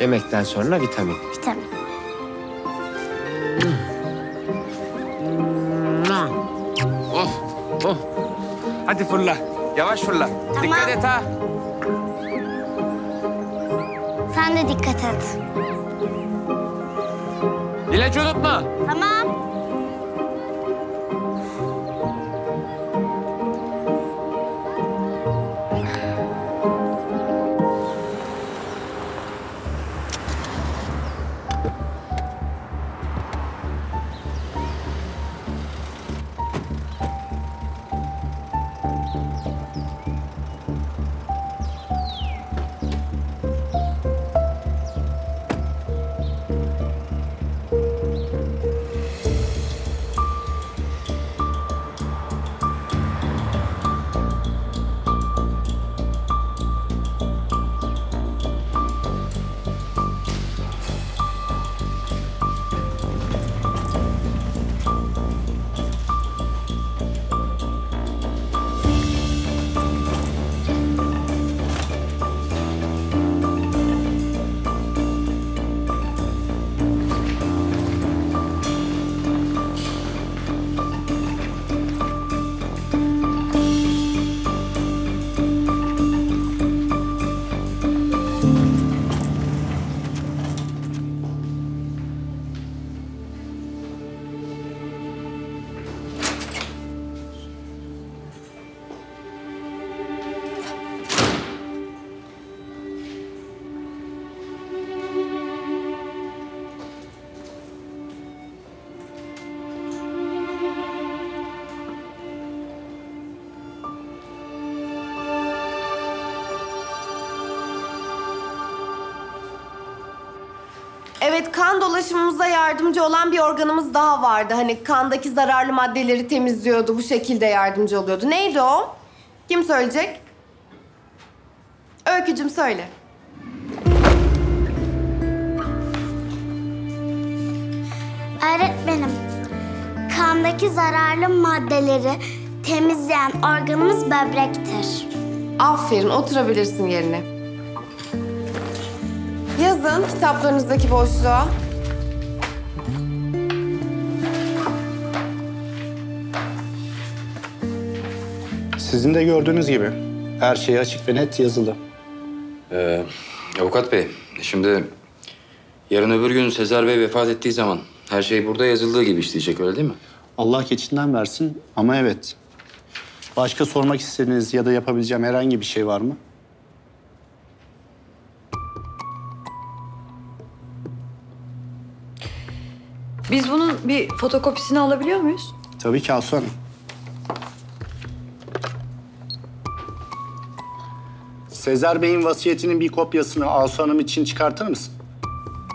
yemekten sonra vitamin. Vitamin. Hadi fırla. Yavaş fırla. Tamam. Dikkat et ha. Sen de dikkat et. İlacı unutma. Tamam. Evet, kan dolaşımımıza yardımcı olan bir organımız daha vardı. Hani kandaki zararlı maddeleri temizliyordu, bu şekilde yardımcı oluyordu. Neydi o? Kim söyleyecek? Öykücüm söyle. Öğretmenim, kandaki zararlı maddeleri temizleyen organımız böbrektir. Aferin, oturabilirsin yerine. Yazın kitaplarınızdaki boşluğa. Sizin de gördüğünüz gibi her şey açık ve net yazılı. Avukat Bey, şimdi yarın öbür gün Sezer Bey vefat ettiği zaman her şey burada yazıldığı gibi işleyecek, öyle değil mi? Allah keçinden versin ama evet. Başka sormak istediğiniz ya da yapabileceğim herhangi bir şey var mı? Biz bunun bir fotokopisini alabiliyor muyuz? Tabii ki Asu Hanım. Sezer Bey'in vasiyetinin bir kopyasını Asu Hanım için çıkartır mısın?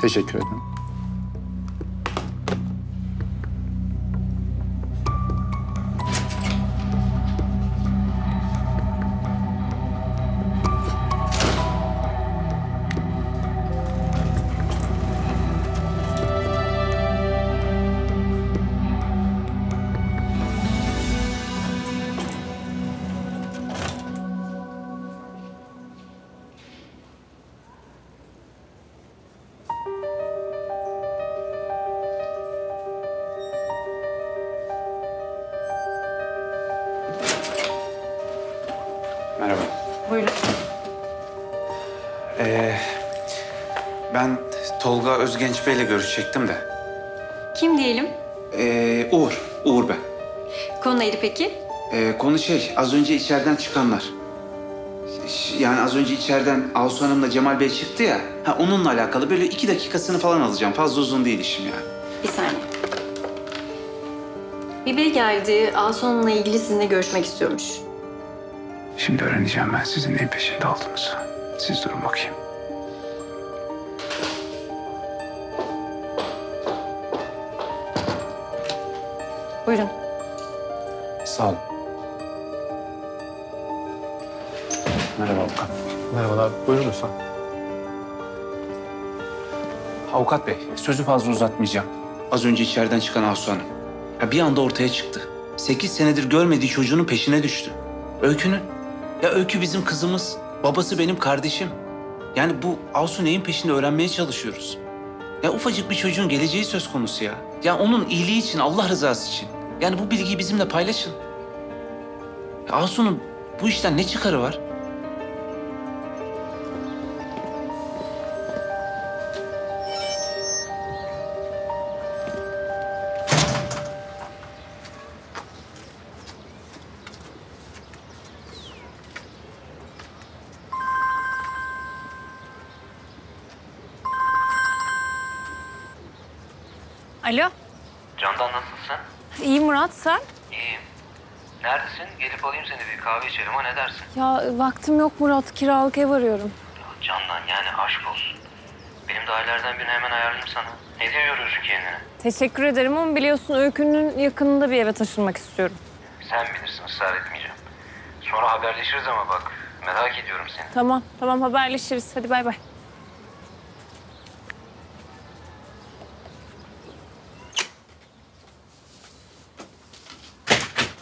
Teşekkür ederim. Genç Bey'le görüşecektim de. Kim diyelim? Uğur Bey. Konu neydi peki? Konu az önce içeriden çıkanlar. Yani az önce içeriden Asu Hanım'la Cemal Bey çıktı ya. Ha, onunla alakalı böyle 2 dakikasını falan alacağım. Fazla uzun değil işim yani. Bir saniye. Bir bey geldi. Asu Hanım'la ilgili sizinle görüşmek istiyormuş. Şimdi öğreneceğim ben sizin neyin peşinde olduğunuzu. Siz durun bakayım. Buyurun. Sağ olun. Merhaba avukat. Merhabalar. Buyurun lütfen. Avukat Bey, sözü fazla uzatmayacağım. Az önce içeriden çıkan Asu Hanım. Ya bir anda ortaya çıktı. 8 senedir görmediği çocuğunun peşine düştü. Öykü'nün. Ya Öykü bizim kızımız. Babası benim kardeşim. Yani bu Asu neyin peşinde öğrenmeye çalışıyoruz. Ya ufacık bir çocuğun geleceği söz konusu ya. Ya onun iyiliği için, Allah rızası için. Yani bu bilgiyi bizimle paylaşın. Ya Asu'nun bu işten ne çıkarı var? Alo. Candan, nasılsın? İyi Murat, sen? İyiyim. Neredesin? Gelip alayım seni, bir kahve içelim, ha, ne dersin? Ya vaktim yok Murat, kiralık ev arıyorum. Ya Candan, yani aşk olsun. Benim de ailelerden birini hemen ayarlayayım sana. Ne diyoruz ki kendine? Teşekkür ederim ama biliyorsun Öykü'nün yakınında bir eve taşınmak istiyorum. Sen bilirsin, ısrar etmeyeceğim. Sonra haberleşiriz ama bak, merak ediyorum seni. Tamam haberleşiriz. Hadi bay bay.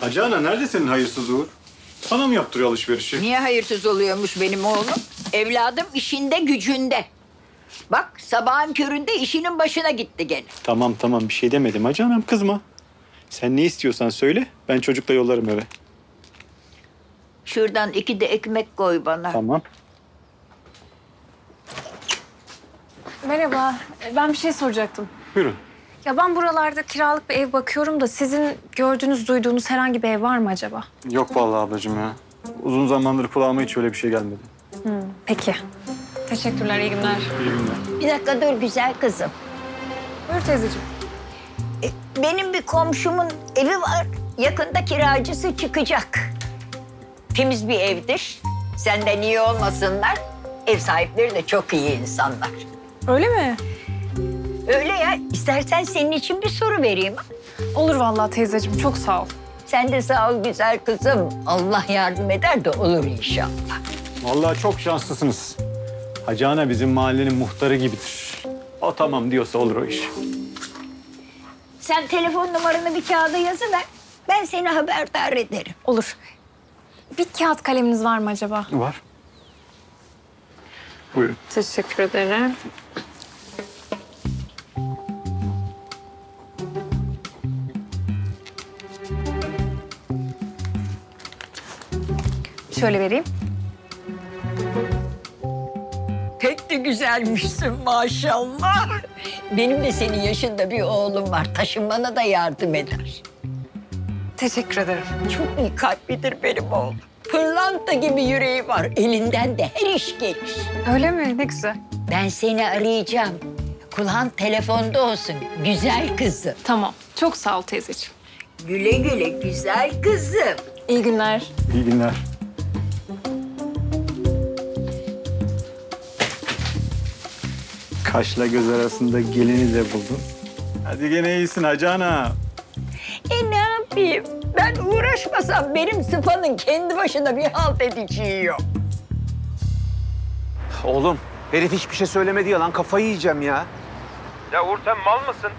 Hacı Ana, nerede senin hayırsız Uğur? Sana mı yaptırıyor alışverişi? Niye hayırsız oluyormuş benim oğlum? Evladım işinde gücünde. Bak sabahın köründe işinin başına gitti gene. Tamam, bir şey demedim Hacı Anam, kızma. Sen ne istiyorsan söyle, ben çocukla yollarım eve. Şuradan 2 de ekmek koy bana. Tamam. Merhaba, ben bir şey soracaktım. Buyurun. Ya ben buralarda kiralık bir ev bakıyorum da sizin gördüğünüz, duyduğunuz herhangi bir ev var mı acaba? Yok vallahi ablacığım ya. Uzun zamandır kulağıma hiç öyle bir şey gelmedi. Peki. Teşekkürler, iyi günler. İyi günler. Bir dakika dur güzel kızım. Buyur teyzeciğim. Benim bir komşumun evi var. Yakında kiracısı çıkacak. Temiz bir evdir. Senden iyi olmasınlar. Ev sahipleri de çok iyi insanlar. Öyle mi? Öyle ya. İstersen senin için bir soru vereyim. Olur vallahi teyzeciğim. Çok sağ ol. Sen de sağ ol güzel kızım. Allah yardım eder de olur inşallah. Vallahi çok şanslısınız. Hacı Ana bizim mahallenin muhtarı gibidir. O tamam diyorsa olur o iş. Sen telefon numaranı bir kağıda yazıver. Ben seni haberdar ederim. Olur. Bir kağıt kaleminiz var mı acaba? Var. Buyurun. Teşekkür ederim. Şöyle vereyim. Pek de güzelmişsin maşallah. Benim de senin yaşında bir oğlum var. Taşınmana da yardım eder. Teşekkür ederim. Çok iyi kalplidir benim oğlum. Pırlanta gibi yüreği var. Elinden de her iş gelir. Öyle mi? Ne güzel. Ben seni arayacağım. Kulağın telefonda olsun güzel kızım. Tamam, çok sağ ol teyzeciğim. Güle güle güzel kızım. İyi günler. İyi günler. Kaşla göz arasında gelini de buldum. Hadi gene iyisin Hacı Ana. Ne yapayım? Ben uğraşmasam benim sıfanın kendi başına bir halt edeceği yok. Oğlum, herif hiçbir şey söylemedi ya lan. Kafayı yiyeceğim ya. Ya Uğur sen mal mısın?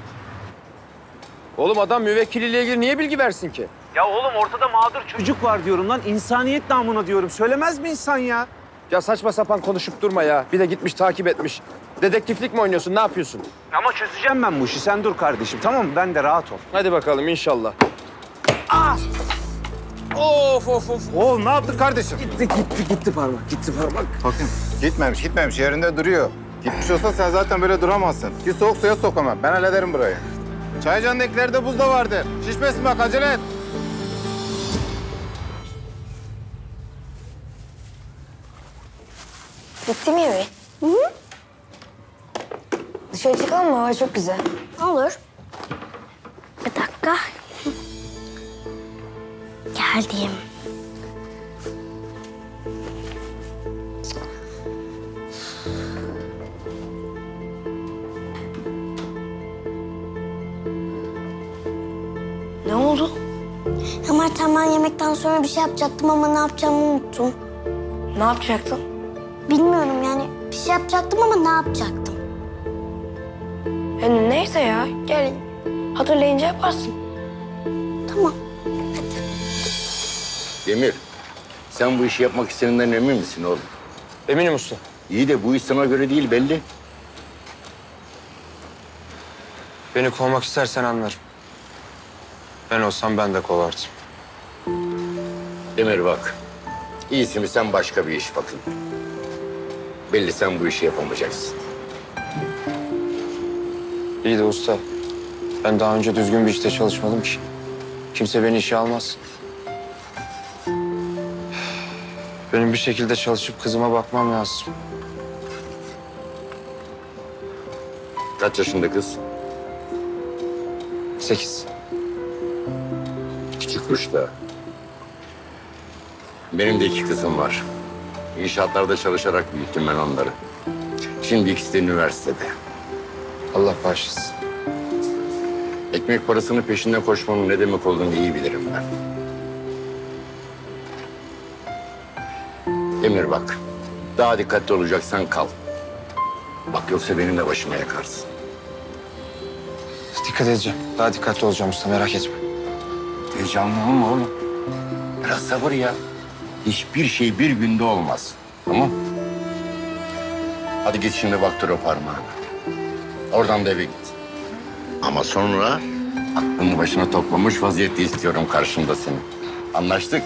Oğlum adam müvekkiliyle ilgili niye bilgi versin ki? Ya oğlum ortada mağdur çocuk var diyorum lan. İnsaniyet namına diyorum. Söylemez mi insan ya? Ya saçma sapan konuşup durma ya. Bir de gitmiş takip etmiş. Dedektiflik mi oynuyorsun? Ne yapıyorsun? Ama çözeceğim ben bu işi. Sen dur kardeşim. Tamam mı? Ben de rahat ol. Hadi bakalım inşallah. Ah! Of of of. Oğlum ne yaptın kardeşim? Gitti parmak. Gitti parmak. Bakın. Gitmemiş. Yerinde duruyor. Gitmiş olsa sen zaten böyle duramazsın. Ki soğuk suya sokamam. Ben hallederim burayı. Çaycan'dakilerde buzda vardı. Şişmesin bak. Acele et. Bitti mi yemeği? Hı? Dışarı çıkalım mı? Hava çok güzel. Olur. Bir dakika. Geldim. Ne oldu? Mert, hemen yemekten sonra bir şey yapacaktım ama ne yapacağımı unuttum. Ne yapacaktın? Bilmiyorum yani. Bir şey yapacaktım ama ne yapacaktım? Yani neyse ya, gel hatırlayınca yaparsın. Tamam, hadi. Demir, sen bu işi yapmak istediğinden emin misin oğlum? Eminim usta. İyi de bu iş sana göre değil belli. Beni kovmak istersen anlarım. Ben olsam ben de kovardım. Demir bak, iyisi mi sen başka bir iş bakın. Belli sen bu işi yapamayacaksın. İyi de usta, ben daha önce düzgün bir işte çalışmadım ki. Kimse beni işe almaz. Benim bir şekilde çalışıp kızıma bakmam lazım. Kaç yaşında kız? 8. Küçükmüş da. Benim de 2 kızım var. İnşaatlarda çalışarak büyüttüm ben onları. Şimdi ikisi de üniversitede. Allah bağışlasın. Ekmek parasını peşinden koşmanın ne demek olduğunu iyi bilirim ben. Demir bak, daha dikkatli olacaksan kal. Bak yoksa benim de başıma yakarsın. Dikkat edeceğim. Daha dikkatli olacağım usta, merak etme. Heyecanlı olma oğlum. Biraz sabır ya. Hiçbir şey bir günde olmaz. Tamam? Hadi git şimdi baktır o parmağına. Oradan da eve git. Ama sonra aklını başına toplamış vaziyette istiyorum karşımda seni. Anlaştık?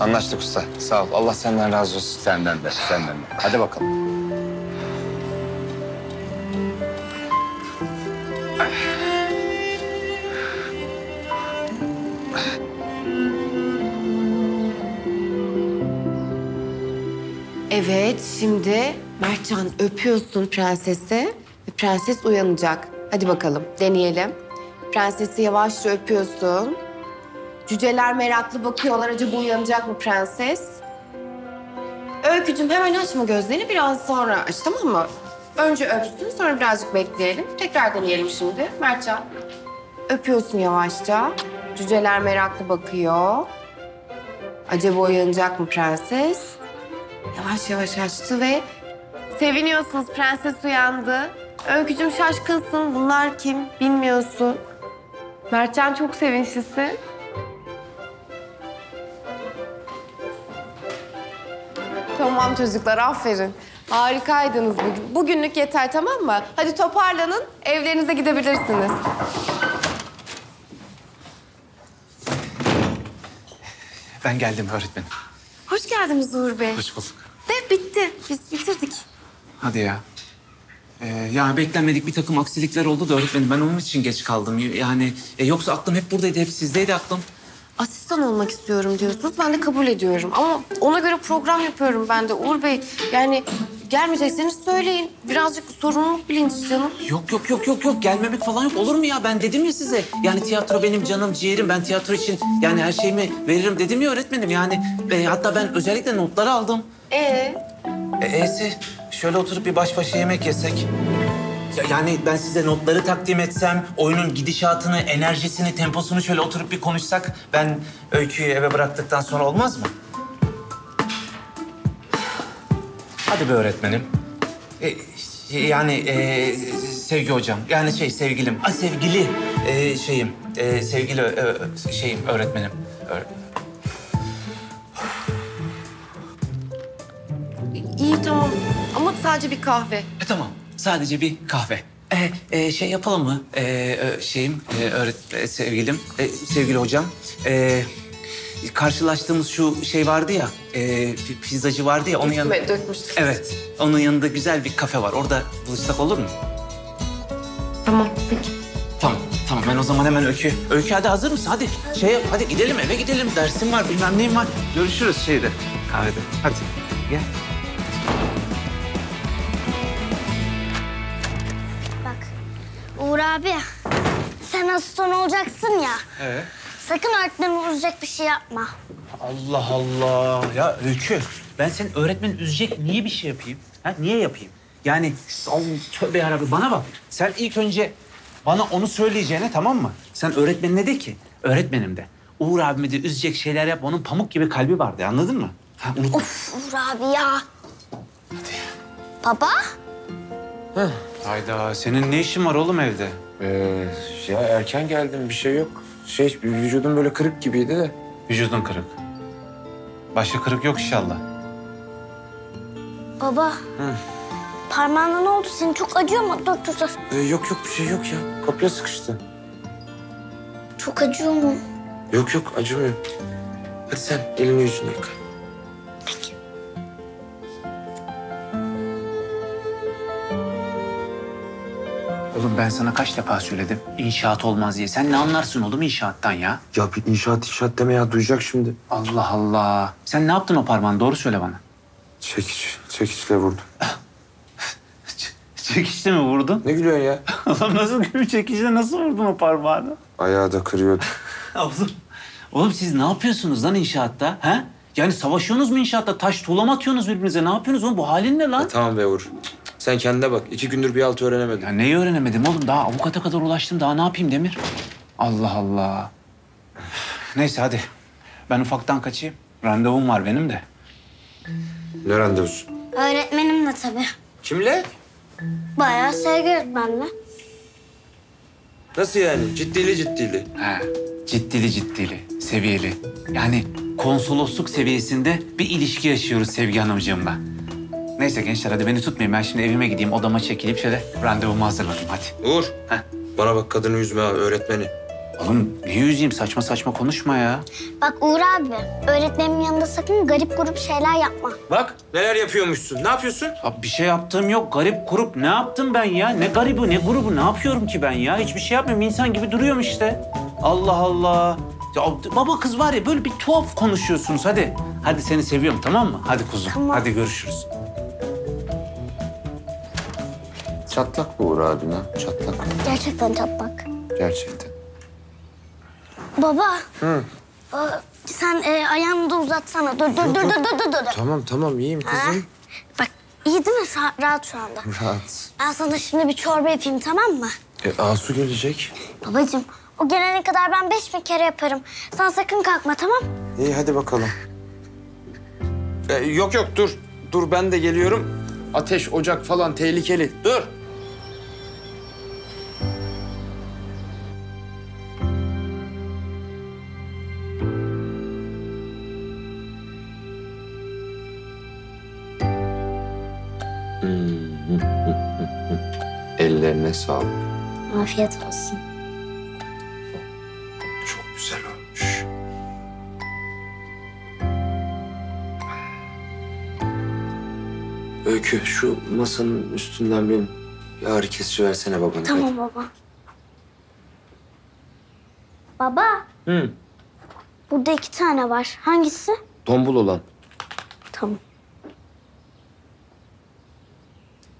Anlaştık usta. Sağ ol. Allah senden razı olsun. Senden de. Hadi bakalım. Evet, şimdi Mertcan öpüyorsun prensesi. Prenses uyanacak. Hadi bakalım, deneyelim. Prensesi yavaşça öpüyorsun. Cüceler meraklı bakıyorlar. Acaba uyanacak mı prenses? Öykücüğüm hemen açma gözlerini. Biraz sonra aç, tamam mı? Önce öpsün, sonra birazcık bekleyelim. Tekrar deneyelim şimdi. Mertcan, öpüyorsun yavaşça. Cüceler meraklı bakıyor. Acaba uyanacak mı prenses? Yavaş yavaş açtı ve seviniyorsunuz. Prenses uyandı. Öykücüğüm şaşkınsın. Bunlar kim? Bilmiyorsun. Mertcan çok sevinçlisi. Tamam çocuklar, aferin. Harikaydınız bugün. Bugünlük yeter, tamam mı? Hadi toparlanın, evlerinize gidebilirsiniz. Ben geldim öğretmenim. Hoş geldiniz Uğur Bey. Hoş bulduk. De bitti, biz bitirdik. Hadi ya. Ya beklenmedik bir takım aksilikler oldu da öğretmenim. Ben onun için geç kaldım. Yani yoksa aklım hep buradaydı, hep sizdeydi aklım. asistan olmak istiyorum diyorsunuz. Ben de kabul ediyorum. Ama ona göre program yapıyorum ben de. Uğur Bey, yani gelmeyecekseniz söyleyin. Birazcık sorumluluk bilinci canım. Yok. Gelmemek falan yok. Olur mu ya? Ben dedim ya size. Yani tiyatro benim canım, ciğerim. Ben tiyatro için yani her şeyimi veririm dedim ya öğretmenim. Yani hatta ben özellikle notları aldım. E'si şöyle oturup bir baş başa yemek yesek. Yani ben size notları takdim etsem, oyunun gidişatını, enerjisini, temposunu şöyle oturup bir konuşsak... ben Öykü'yü eve bıraktıktan sonra olmaz mı? Hadi be öğretmenim. Sevgi hocam, yani sevgilim. Sevgili öğretmenim. İyi, tamam. Ama sadece bir kahve. Tamam. Sadece bir kahve. Yapalım mı? Sevgili hocam. Karşılaştığımız şu şey vardı ya, pizzacı vardı ya. Onun yanında... Dökmüştük. Evet, onun yanında güzel bir kafe var. Orada buluşsak olur mu? Tamam, peki. Tamam. Ben o zaman hemen Öykü hadi hazır mısın? Hadi hadi gidelim, eve gidelim. Dersim var, bilmem neyim var. Görüşürüz kahvede. Hadi, gel. Uğur abi, sen asistan olacaksın ya. Evet. Sakın öğretmeni üzecek bir şey yapma. Allah Allah. Ya Öykü, ben senin öğretmeni üzecek niye bir şey yapayım? Niye yapayım? Yani tövbe yarabbim, bana bak. Sen ilk önce bana onu söyleyeceğine, tamam mı? Sen öğretmenine de ki, öğretmenim de. Uğur abimi de üzecek şeyler yapma. Onun pamuk gibi kalbi vardı, anladın mı? Unutma. Of Uğur abi ya. Hadi ya. Baba? Heh. Hayda, senin ne işin var oğlum evde? Erken geldim, bir şey yok. Vücudum böyle kırık gibiydi de. Vücudun kırık. Başka kırık yok inşallah. Baba, parmağına ne oldu? Senin çok acıyor mu? Dur. Yok bir şey yok ya. Kapıya sıkıştı. Çok acıyor mu? Yok acımıyor. Hadi sen elini yüzünü yıka. Oğlum ben sana kaç defa söyledim inşaat olmaz diye. Sen ne anlarsın oğlum inşaattan ya? Ya bir inşaat deme ya, duyacak şimdi. Allah Allah. Sen ne yaptın o parmağını, doğru söyle bana. Çekiçle vurdum. Çekiçle mi vurdun? Ne gülüyorsun ya? Oğlum çekiçle nasıl vurdun o parmağını? Ayağı da kırıyordu. Oğlum siz ne yapıyorsunuz lan inşaatta? Ha? Yani savaşıyorsunuz mu inşaatta? Taş tuğlama atıyorsunuz birbirinize. Ne yapıyorsunuz oğlum? Bu halin ne lan? Tamam be Uğur. Sen kendine bak. 2 gündür bir altı öğrenemedim. Ya neyi öğrenemedim oğlum? Daha avukata kadar ulaştım. Daha ne yapayım Demir? Allah Allah. Neyse hadi. Ben ufaktan kaçayım. Randevum var benim de. Ne randevusu? Öğretmenimle tabii. Kimle? Bayağı sevgi öğretmenle. Nasıl yani? Ciddili. He. Ciddili. Seviyeli. Yani konsolosluk seviyesinde bir ilişki yaşıyoruz Sevgi Hanımcığımla. Neyse gençler, hadi beni tutmayın. Ben şimdi evime gideyim, odama çekilip şöyle randevumu hazırladım. Hadi. Uğur, bana bak, kadını üzme abi, öğretmeni. Oğlum niye üzeyim? Saçma konuşma ya. Bak Uğur abi, öğretmenimin yanında sakın garip grup şeyler yapma. Bak neler yapıyormuşsun. Ne yapıyorsun? Abi bir şey yaptığım yok. Garip grup ne yaptım ben ya? Ne garibi, ne grubu? Ne yapıyorum ki ben ya? Hiçbir şey yapmıyorum. İnsan gibi duruyorum işte. Allah Allah. Ya, baba kız var ya, böyle bir tuhaf konuşuyorsunuz. Hadi seni seviyorum, tamam mı? Hadi kuzum. Tamam. Hadi görüşürüz. Çatlak bu Uğur abin ha, çatlak. Gerçekten çatlak. Gerçekten. Baba. Hı. Sen ayağını da uzatsana. Dur. Tamam, iyiyim kızım. Bak, iyi değil mi? Rahat şu anda. Rahat. Ben sana şimdi bir çorba yapayım, tamam mı? Asu gelecek. Babacığım, o gelene kadar ben 5000 kere yaparım. Sen sakın kalkma, tamam? İyi, hadi bakalım. Yok, dur. Dur, ben de geliyorum. Ateş, ocak falan tehlikeli. Dur. Ellerine sağlık. Afiyet olsun. Çok güzel olmuş. Öykü, şu masanın üstünden bir ağrı kesici versene babana. Tamam baba. Baba. Hı. Burada 2 tane var. Hangisi? Tombul olan. Tamam.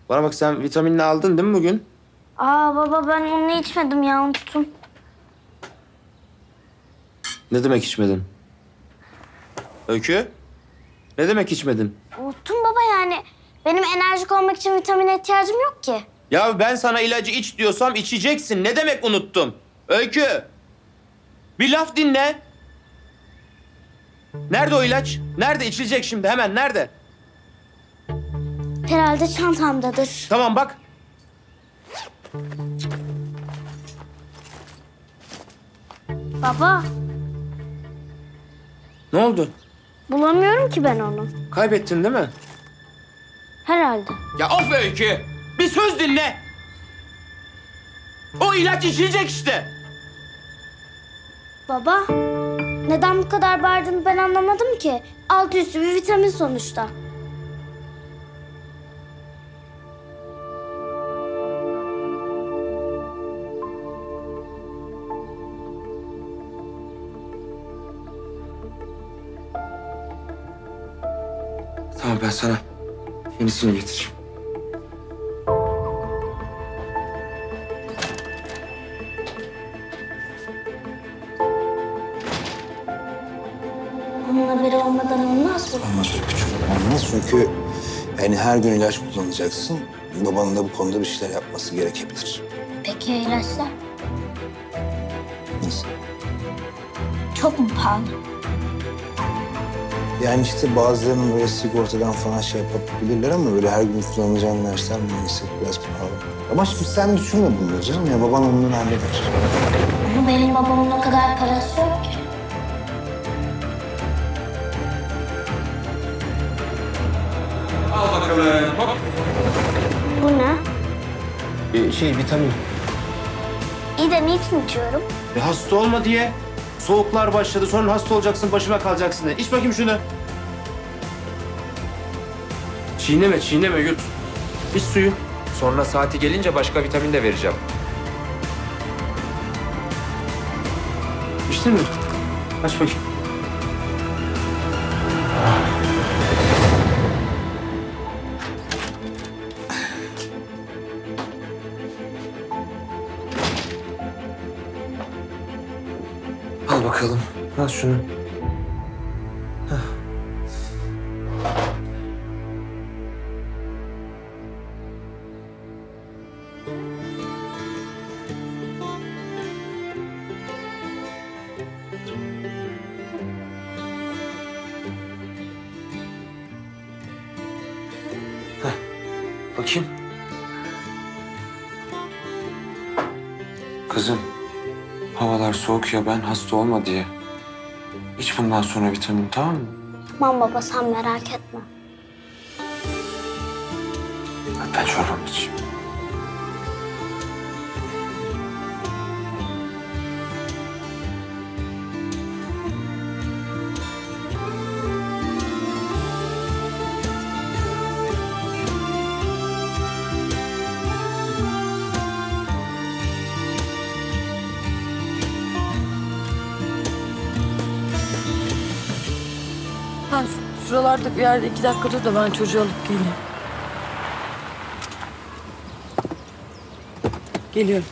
Bana bak, sen vitaminini aldın değil mi bugün? Aa baba, ben onu içmedim ya, unuttum. Ne demek içmedin? Öykü? Ne demek içmedin? Unuttum baba yani. Benim enerjik olmak için vitamine ihtiyacım yok ki. Ya ben sana ilacı iç diyorsam içeceksin. Ne demek unuttum? Öykü! Bir laf dinle. Nerede o ilaç? Nerede? İçilecek şimdi hemen. Nerede? Herhalde çantamdadır. Tamam bak. Baba. Ne oldu? Bulamıyorum ki ben onu. Kaybettin değil mi? Herhalde. Ya of Öykü! Bir söz dinle! O ilaç içilecek işte! Baba, neden bu kadar bağırdığını ben anlamadım ki. Altı üstü bir vitamin sonuçta. Tamam, ben sana yenisini getireceğim. Çünkü yani her gün ilaç kullanacaksın. Babanın da bu konuda bir şeyler yapması gerekebilir. Peki ya ilaçlar? Nasıl? Çok mu pahalı? Yani işte bazılarının böyle sigortadan falan şey yapabilirler ama böyle her gün kullanacağın ilaçlar maalesef biraz pahalı. Ama şimdi sen düşünme bunları canım ya, baban onları halleder. Ama benim babamın o kadar parası yok ki. Bu ne? Vitamin. İyi de niçin içiyorum? Hasta olma diye. Soğuklar başladı, sonra hasta olacaksın, başıma kalacaksın diye. İç bakayım şunu. Çiğneme, çiğneme, yut. İç suyu. Sonra saati gelince başka vitamin de vereceğim. İçtin mi? Aç bakayım. Bakalım. Al şunu. Heh. Heh. Bakayım. Kızım. Havalar soğuk ya, ben hasta olma diye. İç bundan sonra vitamin, tamam mı? Tamam baba, sen merak etme. Ben çorbamı içeyim. Şuralarda bir yerde 2 dakikada da ben çocuğu alıp geleyim. Geliyorum.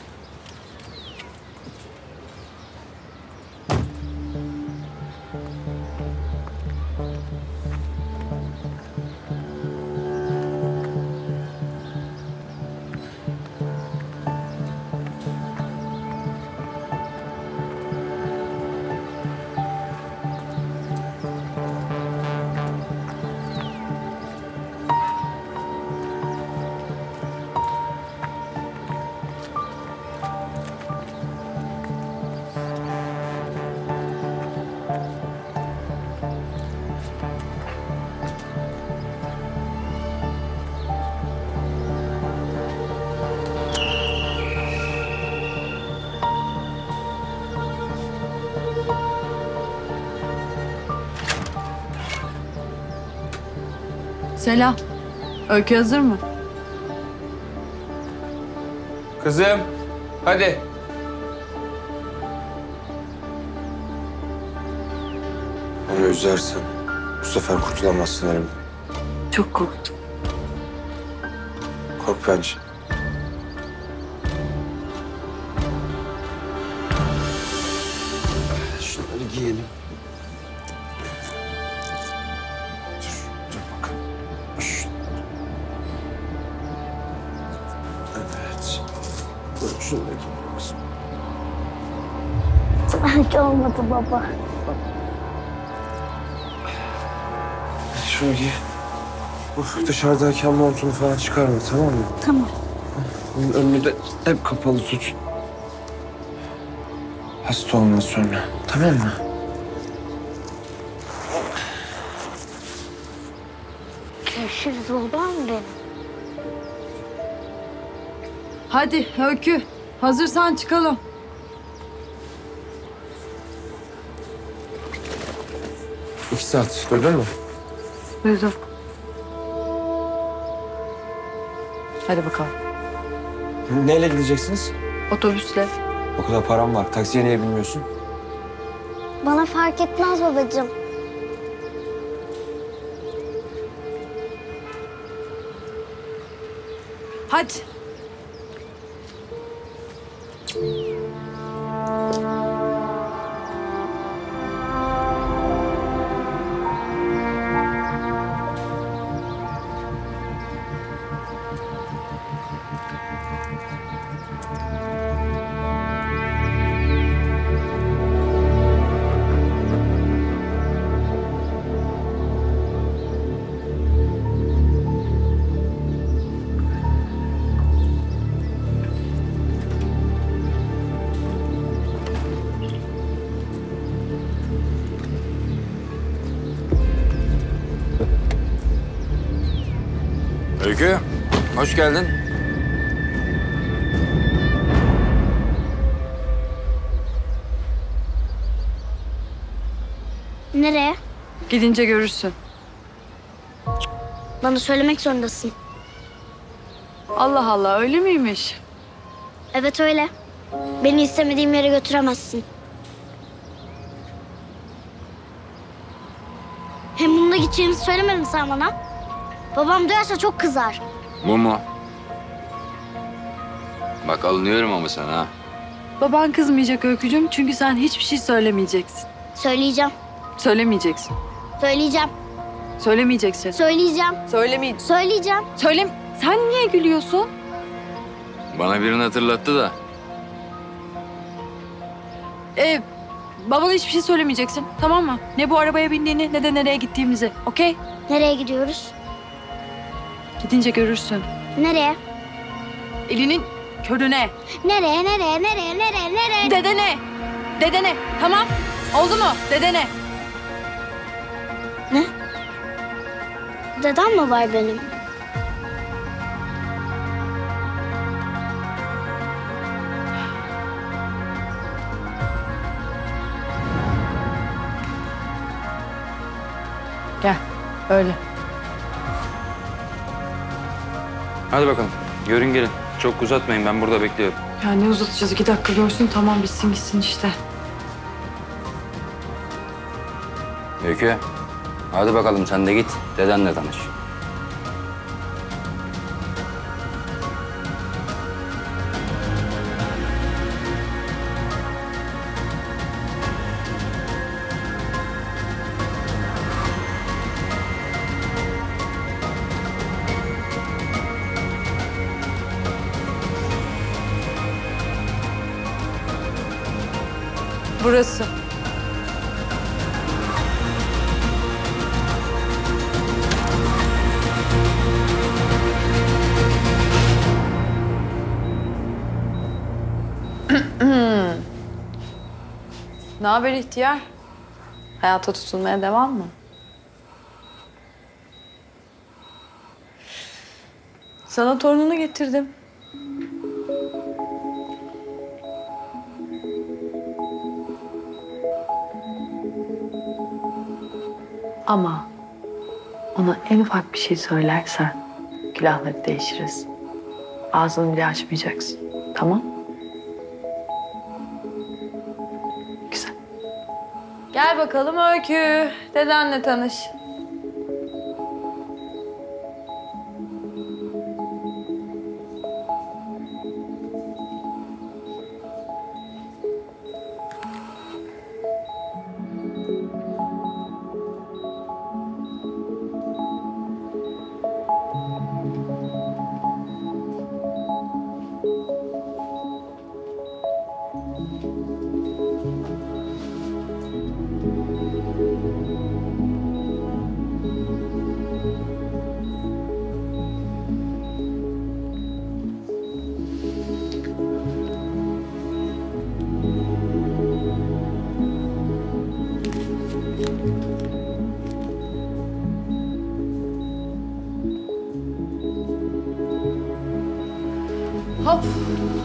Selam. Öykü hazır mı? Kızım, hadi. Onu üzersen bu sefer kurtulamazsın elimden. Çok korktum. Kork bence. Şunları giyelim. Dur bakalım. Evet. Dur şunları giyelim kızım. Belki olmadı baba. Şunu giy. Dışarıdaki montunu falan çıkarma, tamam mı? Tamam. Bunun önünü de hep kapalı tut. Hasta olma sonra, tamam mı? Görüşürüz babam benim. Hadi Öykü, hazırsan çıkalım. İki saat, gördün mü? Duydum. Hadi bakalım. Neyle gideceksiniz? Otobüsle. O kadar param var. Taksiye niye binmiyorsun? Bana fark etmez babacığım. Hadi. Öykü, hoş geldin. Nereye? Gidince görürsün. Bana söylemek zorundasın. Allah Allah, öyle miymiş? Evet öyle. Beni istemediğim yere götüremezsin. Hem bununla gideceğimi söylemedin sen bana. Babam duyarsa çok kızar. Mumu. Bak alınıyorum ama sana ha. Baban kızmayacak Öykücüğüm çünkü sen hiçbir şey söylemeyeceksin. Söyleyeceğim. Söylemeyeceksin. Söyleyeceğim. Söylemeyeceksin. Söyleyeceğim. Söylemeyeceğim. Söyleyeceğim. Söyle. Sen niye gülüyorsun? Bana birini hatırlattı da. Babana hiçbir şey söylemeyeceksin, tamam mı? Ne bu arabaya bindiğini ne de nereye gittiğimizi, okey? Nereye gidiyoruz? Gidince görürsün. Nereye? Elinin körüne. Nereye, nereye, nereye, nereye, nereye? Dedene. Dedene. Tamam. Oldu mu? Dedene. Ne? Dedem mi var benim? Gel. Öyle. Hadi bakalım. Görün gelin. Çok uzatmayın. Ben burada bekliyorum. Ya ne uzatacağız? 2 dakika görsün. Tamam bitsin gitsin işte. Öykü. Hadi bakalım sen de git. Dedenle tanış. Burası. Ne haber ihtiyar? Hayata tutunmaya devam mı? Sana torununu getirdim. Ama ona en ufak bir şey söylersen külahları değişiriz. Ağzını bile açmayacaksın. Tamam? Güzel. Gel bakalım Öykü, dedenle tanış.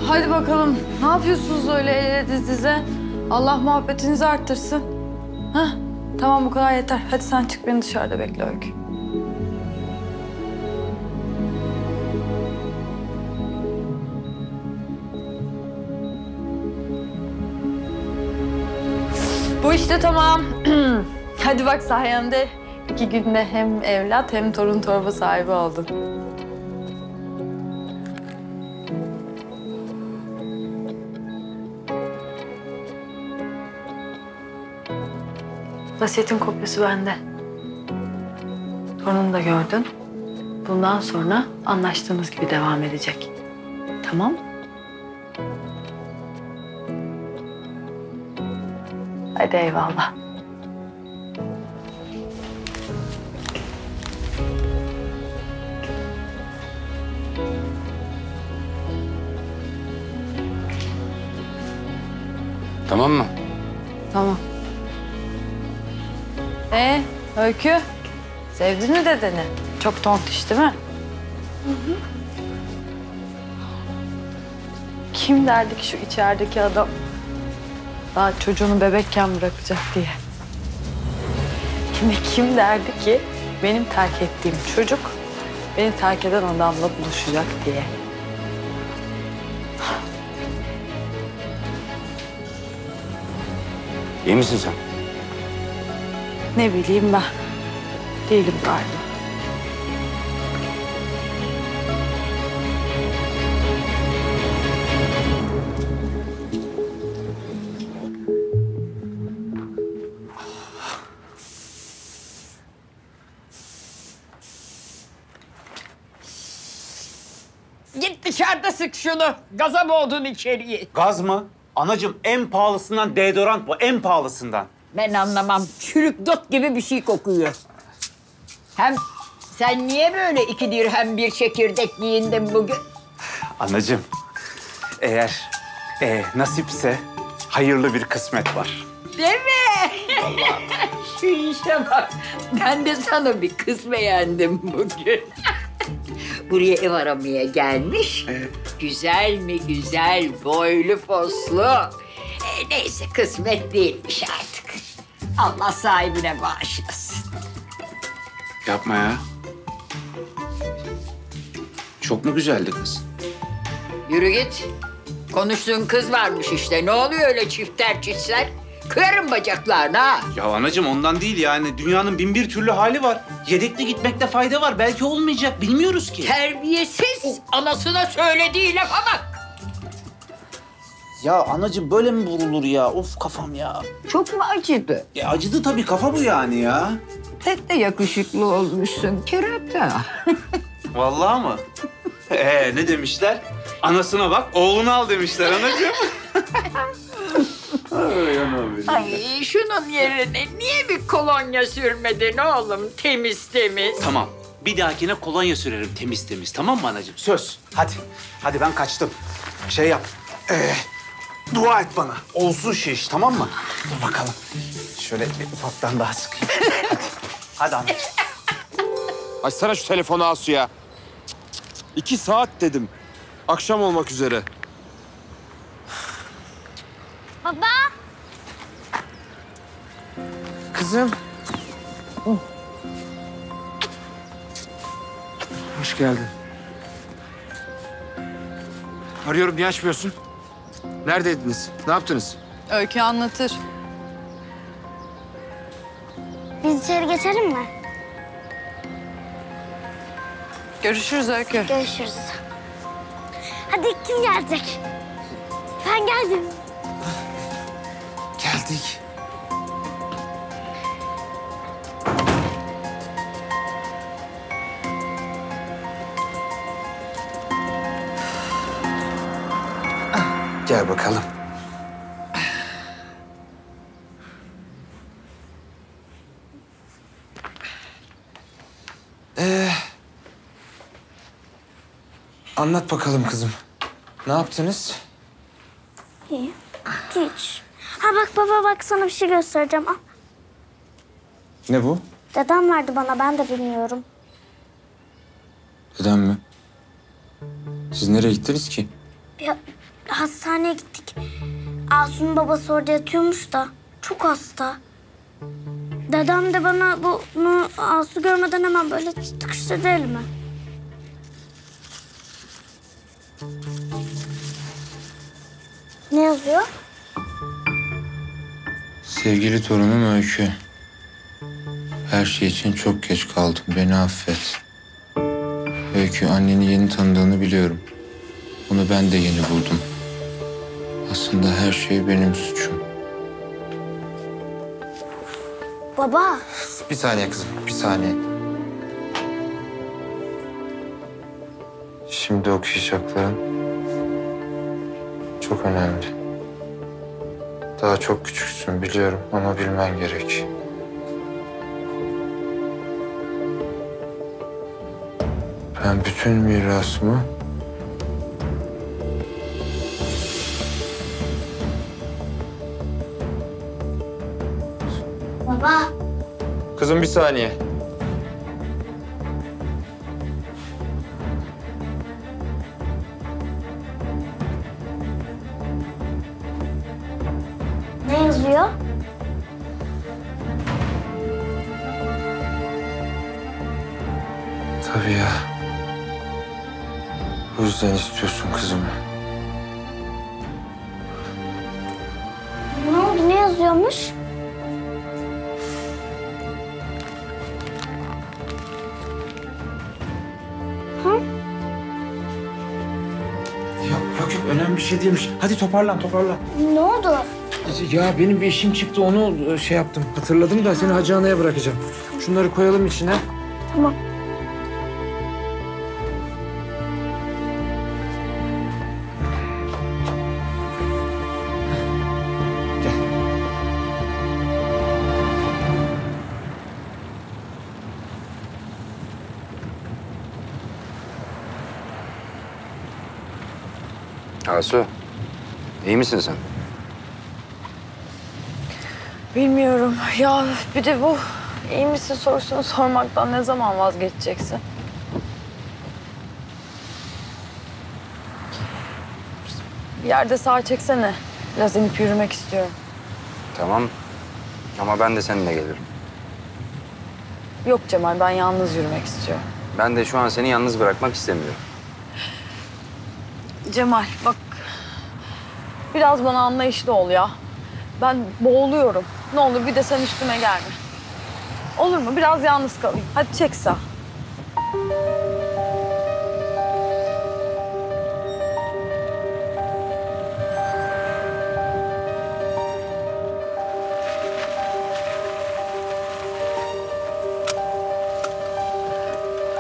Hadi bakalım, ne yapıyorsunuz öyle el ele diz dize? Allah muhabbetinizi arttırsın. Hah, tamam bu kadar yeter. Hadi sen çık, beni dışarıda bekle Öykü. Bu işte tamam. Hadi bak sayende 2 günde hem evlat hem torun torba sahibi oldun. Vasiyetin kopyası bende. Torununu da gördün. Bundan sonra anlaştığımız gibi devam edecek. Tamam? Hadi eyvallah. Tamam mı? Tamam. Öykü, sevdin mi dedeni? Çok tontiş değil mi? Hı hı. Kim derdi ki şu içerideki adam daha çocuğunu bebekken bırakacak diye? Kim derdi ki benim terk ettiğim çocuk beni terk eden adamla buluşacak diye? İyi misin sen? Ne bileyim ben. Değilim galiba. Git dışarıda sık şunu. Gaza boğdun içeriği. Gaz mı? Anacığım en pahalısından deodorant bu. En pahalısından. Ben anlamam. Çürük dot gibi bir şey kokuyor. Hem sen niye böyle 2 dirhem bir çekirdek giyindin bugün? Anacığım, eğer nasipse hayırlı bir kısmet var. Değil mi? Vallahi. Şu işe bak. Ben de sana bir kız beğendim bugün. Buraya ev aramaya gelmiş. Evet. Güzel mi güzel, boylu poslu. Neyse kısmet değilmiş artık. Allah sahibine bağışlasın. Yapma ya. Çok mu güzeldi kız? Yürü git. Konuştuğun kız varmış işte. Ne oluyor öyle çifter çiftler? Kırarım bacaklarını ha. Ya anacığım ondan değil yani. Dünyanın 1001 türlü hali var. Yedekli gitmekte fayda var. Belki olmayacak. Bilmiyoruz ki. Terbiyesiz. Anasına söylediği lafa bak. Ya anacığım böyle mi vurulur ya? Of kafam ya. Çok mu acıdı? Ya acıdı tabii, kafa bu yani ya. Pek de yakışıklı olmuşsun kerata. Vallahi mı? Ne demişler? Anasına bak, oğlunu al demişler anacığım. Ay şunun yerine niye bir kolonya sürmedin oğlum? Temiz temiz. Tamam. Bir dahakine kolonya sürerim temiz temiz. Tamam mı anacığım? Söz. Hadi. Hadi ben kaçtım. Şey yap. Dua et bana. Olsun şu iş, tamam mı? Dur bakalım. Şöyle bir ufaktan daha sıkayım. Hadi. Hadi anneciğim. Açsana şu telefonu Asu ya. 2 saat dedim. Akşam olmak üzere. Baba. Kızım. Hoş geldin. Arıyorum, niye açmıyorsun? Neredeydiniz? Ne yaptınız? Öykü anlatır. İçeri geçelim mi? Görüşürüz Öykü. Görüşürüz. Hadi kim gelecek? Ben geldim. Geldik. Gel bakalım. Anlat bakalım kızım. Ne yaptınız? İyi. Hiç. Ha bak baba bak sana bir şey göstereceğim. Al. Ne bu? Dedem verdi bana, ben de bilmiyorum. Dedem mi? Siz nereye gittiniz ki? Ya, hastaneye gittik. Asu'nun babası orada yatıyormuş da çok hasta. Dedem de bana bunu Asu görmeden hemen böyle tıkıştırdı elime. Ne yazıyor? Sevgili torunum Öykü. Her şey için çok geç kaldım. Beni affet. Öykü, anneni yeni tanıdığını biliyorum. Onu ben de yeni buldum. Aslında her şey benim suçum. Baba. Bir saniye kızım, bir saniye. Şimdi okuyacaklarım çok önemli. Daha çok küçüksün biliyorum ama bilmen gerek. Ben bütün mirasımı Baba. Kızım bir saniye. Tabii ya. O yüzden istiyorsun kızımı. Ne oldu? Ne yazıyormuş? Hı? Yok yok yok, önemli bir şey değilmiş. Hadi toparlan toparlan. Ne oldu? Ya benim bir işim çıktı, onu şey yaptım, hatırladım da seni Hacı Ana'ya bırakacağım. Şunları koyalım içine. Tamam. Gel. Asu, iyi misin sen? Bilmiyorum. Ya bir de bu iyi misin sorusunu sormaktan ne zaman vazgeçeceksin? Bir yerde sağa çeksene. Biraz inip yürümek istiyorum. Tamam. Ama ben de seninle gelirim. Yok Cemal, ben yalnız yürümek istiyorum. Ben de şu an seni yalnız bırakmak istemiyorum. Cemal bak, biraz bana anlayışlı ol ya. Ben boğuluyorum. Ne olur bir de sen üstüme gelme. Olur mu? Biraz yalnız kalayım. Hadi çek sağ.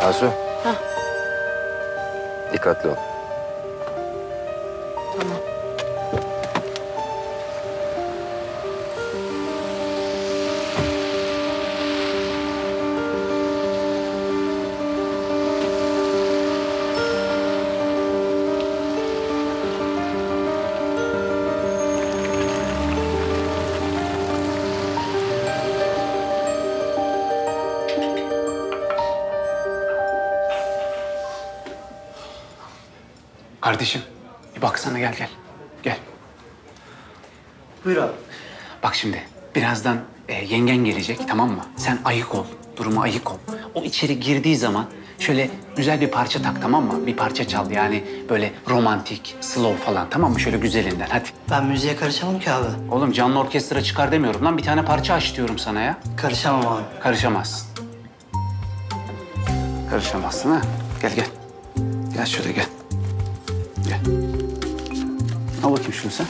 Asu. Hah. Dikkatli ol. Tamam. Kardeşim, bir baksana, gel gel. Gel. Buyur abi. Bak şimdi, birazdan yengen gelecek, tamam mı? Sen ayık ol, duruma ayık ol. O içeri girdiği zaman Şöyle güzel bir parça tak, tamam mı? Bir parça çal yani böyle romantik, slow falan, tamam mı? Şöyle güzelinden hadi. Ben müziğe karışamam ki abi. Oğlum canlı orkestra çıkar demiyorum lan. Bir tane parça aç diyorum sana ya. Karışamam abi. Karışamazsın. Karışamazsın ha. Gel gel. Gel şöyle gel. Gel. Al bakayım şunu sen.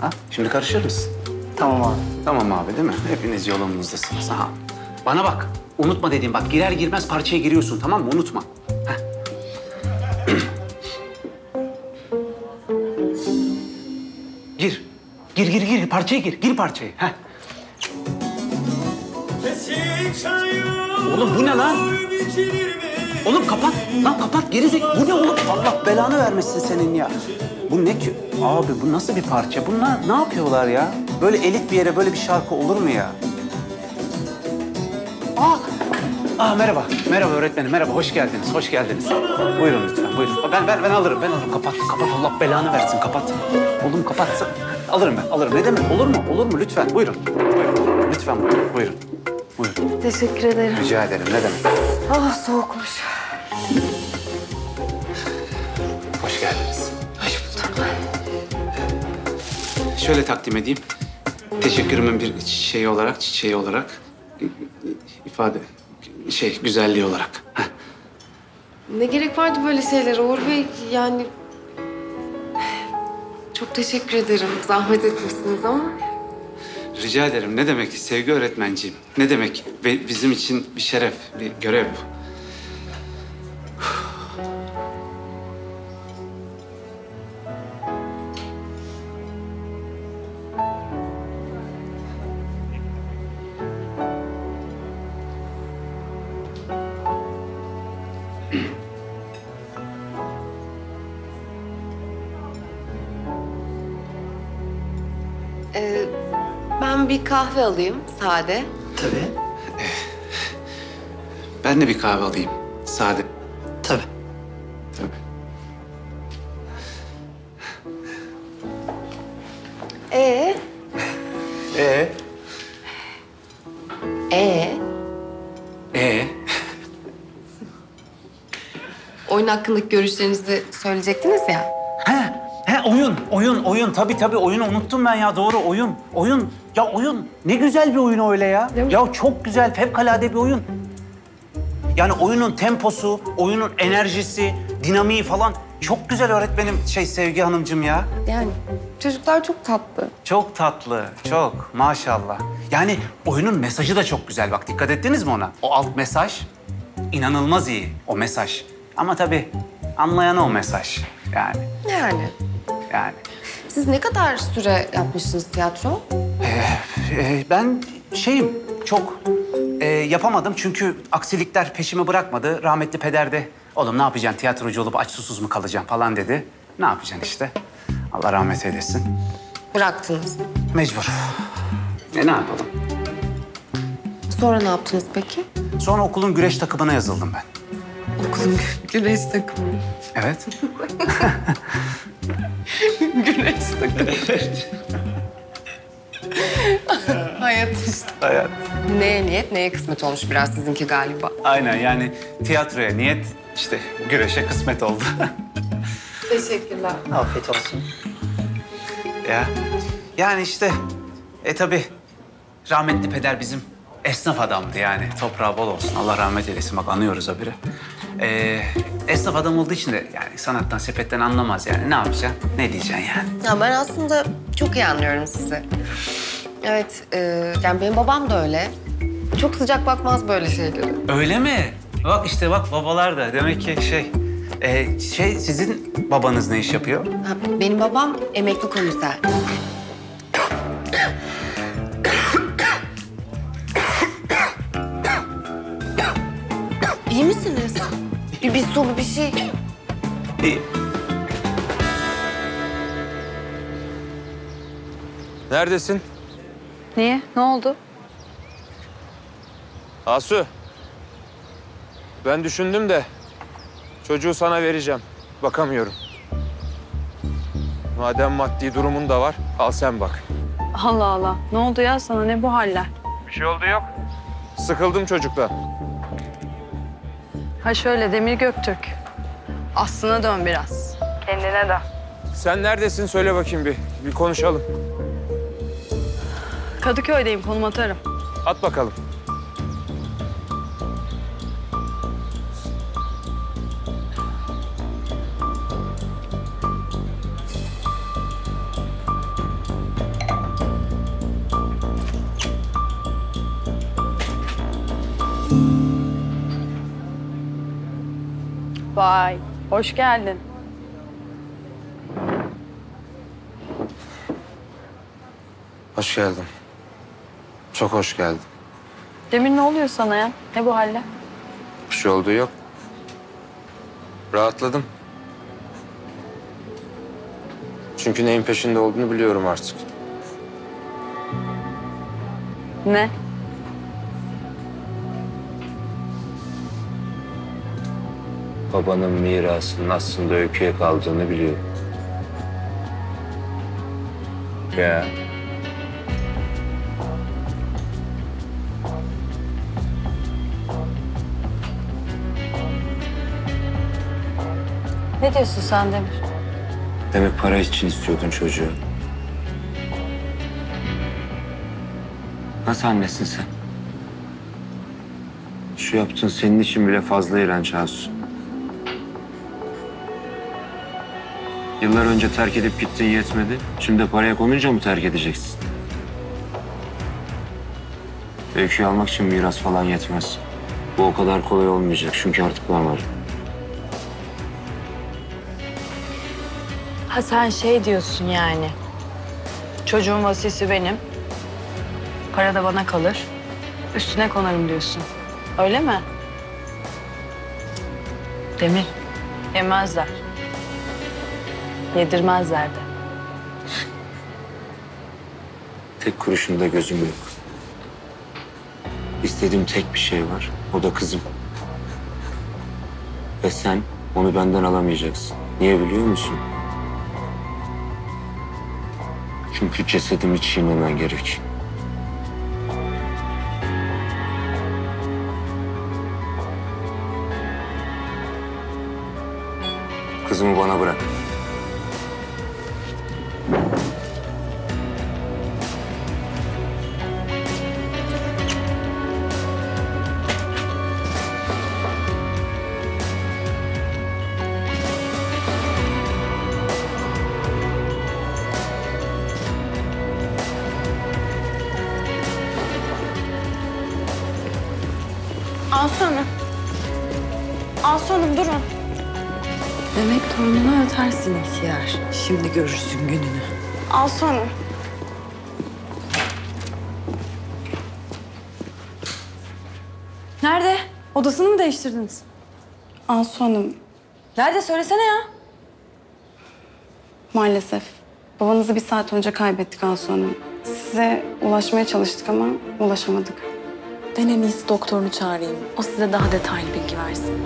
Ha? Şimdi karışır mısın? Tamam abi. Tamam abi değil mi? Hepiniz yolumuzdasınız. Ha. Bana bak. Unutma dediğim bak, girer girmez parçaya giriyorsun, tamam mı? Unutma. Heh. Gir. Gir, gir, gir. Parçaya gir. Gir parçaya. Heh. Oğlum bu ne lan? Oğlum kapat. Lan kapat. Gerizekalı. Bu ne oğlum? Allah belanı vermesin senin ya. Bu ne ki? Abi bu nasıl bir parça? Bunlar ne yapıyorlar ya? Böyle elit bir yere böyle bir şarkı olur mu ya? Aa, merhaba. Merhaba öğretmenim. Merhaba. Hoş geldiniz. Hoş geldiniz. Buyurun lütfen. Buyurun. Ben alırım. Ben alırım. Kapat. Kapat. Allah belanı versin. Kapat. Oğlum kapatsın. Alırım ben. Alırım. Ne demek? Olur mu? Olur mu? Lütfen. Buyurun. Buyurun. Lütfen buyurun. Buyurun. Buyurun. Teşekkür ederim. Rica ederim. Ne demek? Ah, soğukmuş. Hoş geldiniz. Hoş bulduk. Şöyle takdim edeyim. Teşekkürümün bir şeyi olarak, çiçeği olarak ifade... güzelliği olarak. Heh. Ne gerek vardı böyle şeylere Uğur Bey? Yani... Çok teşekkür ederim. Zahmet etmişsiniz ama. Rica ederim. Ne demek sevgi öğretmenciğim? Ne demek? Ve bizim için bir şeref, bir görev bu. Bir kahve alayım, sade. Tabii. Ben de bir kahve alayım, sade. Tabii. Tabii. Oyun hakkındaki görüşlerinizi söyleyecektiniz ya. He, oyun. Tabii oyunu unuttum ben ya. Doğru, oyun. Ya oyun, ne güzel bir oyun öyle ya. Ya çok güzel, fevkalade bir oyun. Yani oyunun temposu, oyunun enerjisi, dinamiği falan çok güzel öğretmenim Sevgi Hanımcığım ya. Yani çocuklar çok tatlı. Çok tatlı, çok maşallah. Yani oyunun mesajı da çok güzel. Bak dikkat ettiniz mi ona? O alt mesaj inanılmaz iyi, o mesaj. Ama tabii anlayana o mesaj yani. Yani. Siz ne kadar süre yapmışsınız tiyatro? Ben çok yapamadım çünkü aksilikler peşimi bırakmadı. Rahmetli peder de oğlum ne yapacaksın, tiyatrocu olup aç susuz mu kalacaksın falan dedi. Ne yapacaksın işte. Allah rahmet eylesin. Bıraktınız. Mecbur. Ne yapalım? Sonra ne yaptınız peki? Sonra okulun güreş takımına yazıldım ben. Okulun güneş takımı. Evet. Güneş takımı. Evet. Hayat işte. Hayat. Neye niyet, neye kısmet olmuş biraz sizinki galiba. Aynen yani tiyatroya niyet, işte güreşe kısmet oldu. Teşekkürler. Afiyet olsun. Ya, yani işte tabii rahmetli peder bizim esnaf adamdı yani. Toprağı bol olsun. Allah rahmet eylesin. Bak anıyoruz habire. Esnaf adam olduğu için de yani sanattan, sepetten anlamaz yani. Ne yapacaksın? Ne diyeceksin yani? Ya ben aslında çok iyi anlıyorum sizi. Evet, yani benim babam da öyle. Çok sıcak bakmaz böyle şeylere. Öyle mi? Bak işte bak babalar da demek ki sizin babanız ne iş yapıyor? Ha, benim babam emekli komiser. İyi misiniz? Bir su, bir şey. İyi. Neredesin? Niye? Ne oldu? Asu. Ben düşündüm de çocuğu sana vereceğim. Bakamıyorum. Madem maddi durumun da var, al sen bak. Allah Allah. Ne oldu ya sana? Ne bu haller? Bir şey oldu yok. Sıkıldım çocukla. Ha şöyle Demir Göktürk. Aslına dön biraz. Kendine de. Sen neredesin söyle bakayım bir konuşalım. Kadıköy'deyim, konum atarım. At bakalım. Vay, hoş geldin. Hoş geldin. Çok hoş geldin. Demir ne oluyor sana ya? Ne bu halle? Bir şey olduğu yok. Rahatladım. Çünkü neyin peşinde olduğunu biliyorum artık. Ne? Babanın mirasının aslında Öykü'ye kaldığını biliyorum. Ya. Ne diyorsun sen Demir? Demek para için istiyordun çocuğu. Nasıl annesin sen? Şu yaptığın senin için bile fazla iğrenç Asu. Yıllar önce terk edip gittin yetmedi. Şimdi de paraya konunca mı terk edeceksin? Öyküyü almak için miras falan yetmez. Bu o kadar kolay olmayacak çünkü artık ben varım. Ha sen şey diyorsun yani. Çocuğun vasisi benim. Para da bana kalır. Üstüne konarım diyorsun. Öyle mi? Demir, yemezler. Yedirmezlerdi. Tek kuruşumda gözüm yok. İstediğim tek bir şey var. O da kızım. Ve sen onu benden alamayacaksın. Niye biliyor musun? Çünkü cesedimi çiğnemen gerek. Kızımı bana bırak. Şimdi görürsün gününü. Asu Hanım. Nerede? Odasını mı değiştirdiniz? Asu Hanım. Nerede? Söylesene ya. Maalesef. Babanızı bir saat önce kaybettik Asu Hanım. Size ulaşmaya çalıştık ama ulaşamadık. Ben en iyisi doktorunu çağırayım. O size daha detaylı bilgi versin.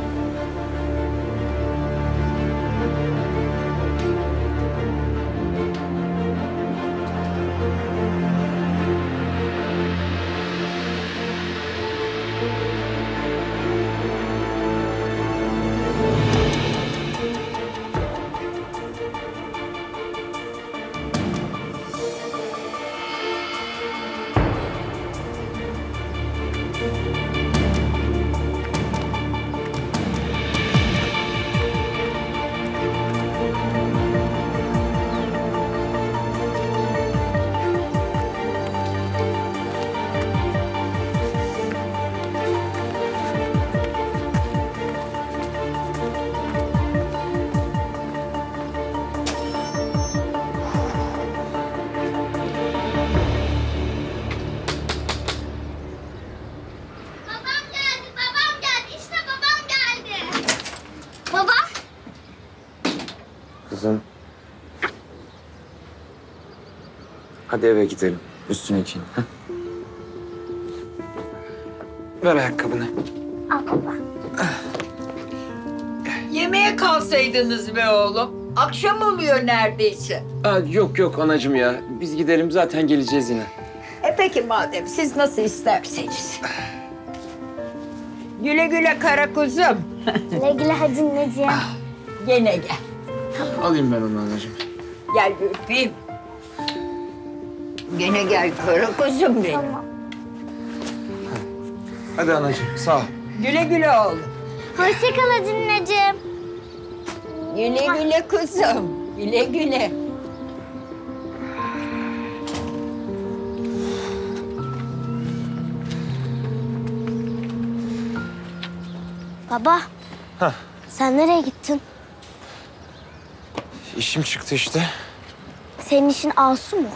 Hadi eve gidelim. Üstüne giyin. Ver ayakkabını. Al baba. Yemeğe kalsaydınız be oğlum. Akşam oluyor neredeyse. Aa, yok yok anacığım ya. Biz gidelim zaten geleceğiz yine. E peki madem siz nasıl isterseniz. Güle güle kara kuzum. Güle güle hacı necim. Gene gel. Alayım ben onu anacığım. Gel bir öpeyim. Gene gel kara kuzum benim. Tamam. Hadi anacığım sağ ol. Güle güle oğlum. Hoşça kal hacı necim. Güle güle kuzum. Güle güle. Baba, heh. Sen nereye gittin? İşim çıktı işte. Senin işin Asu mu?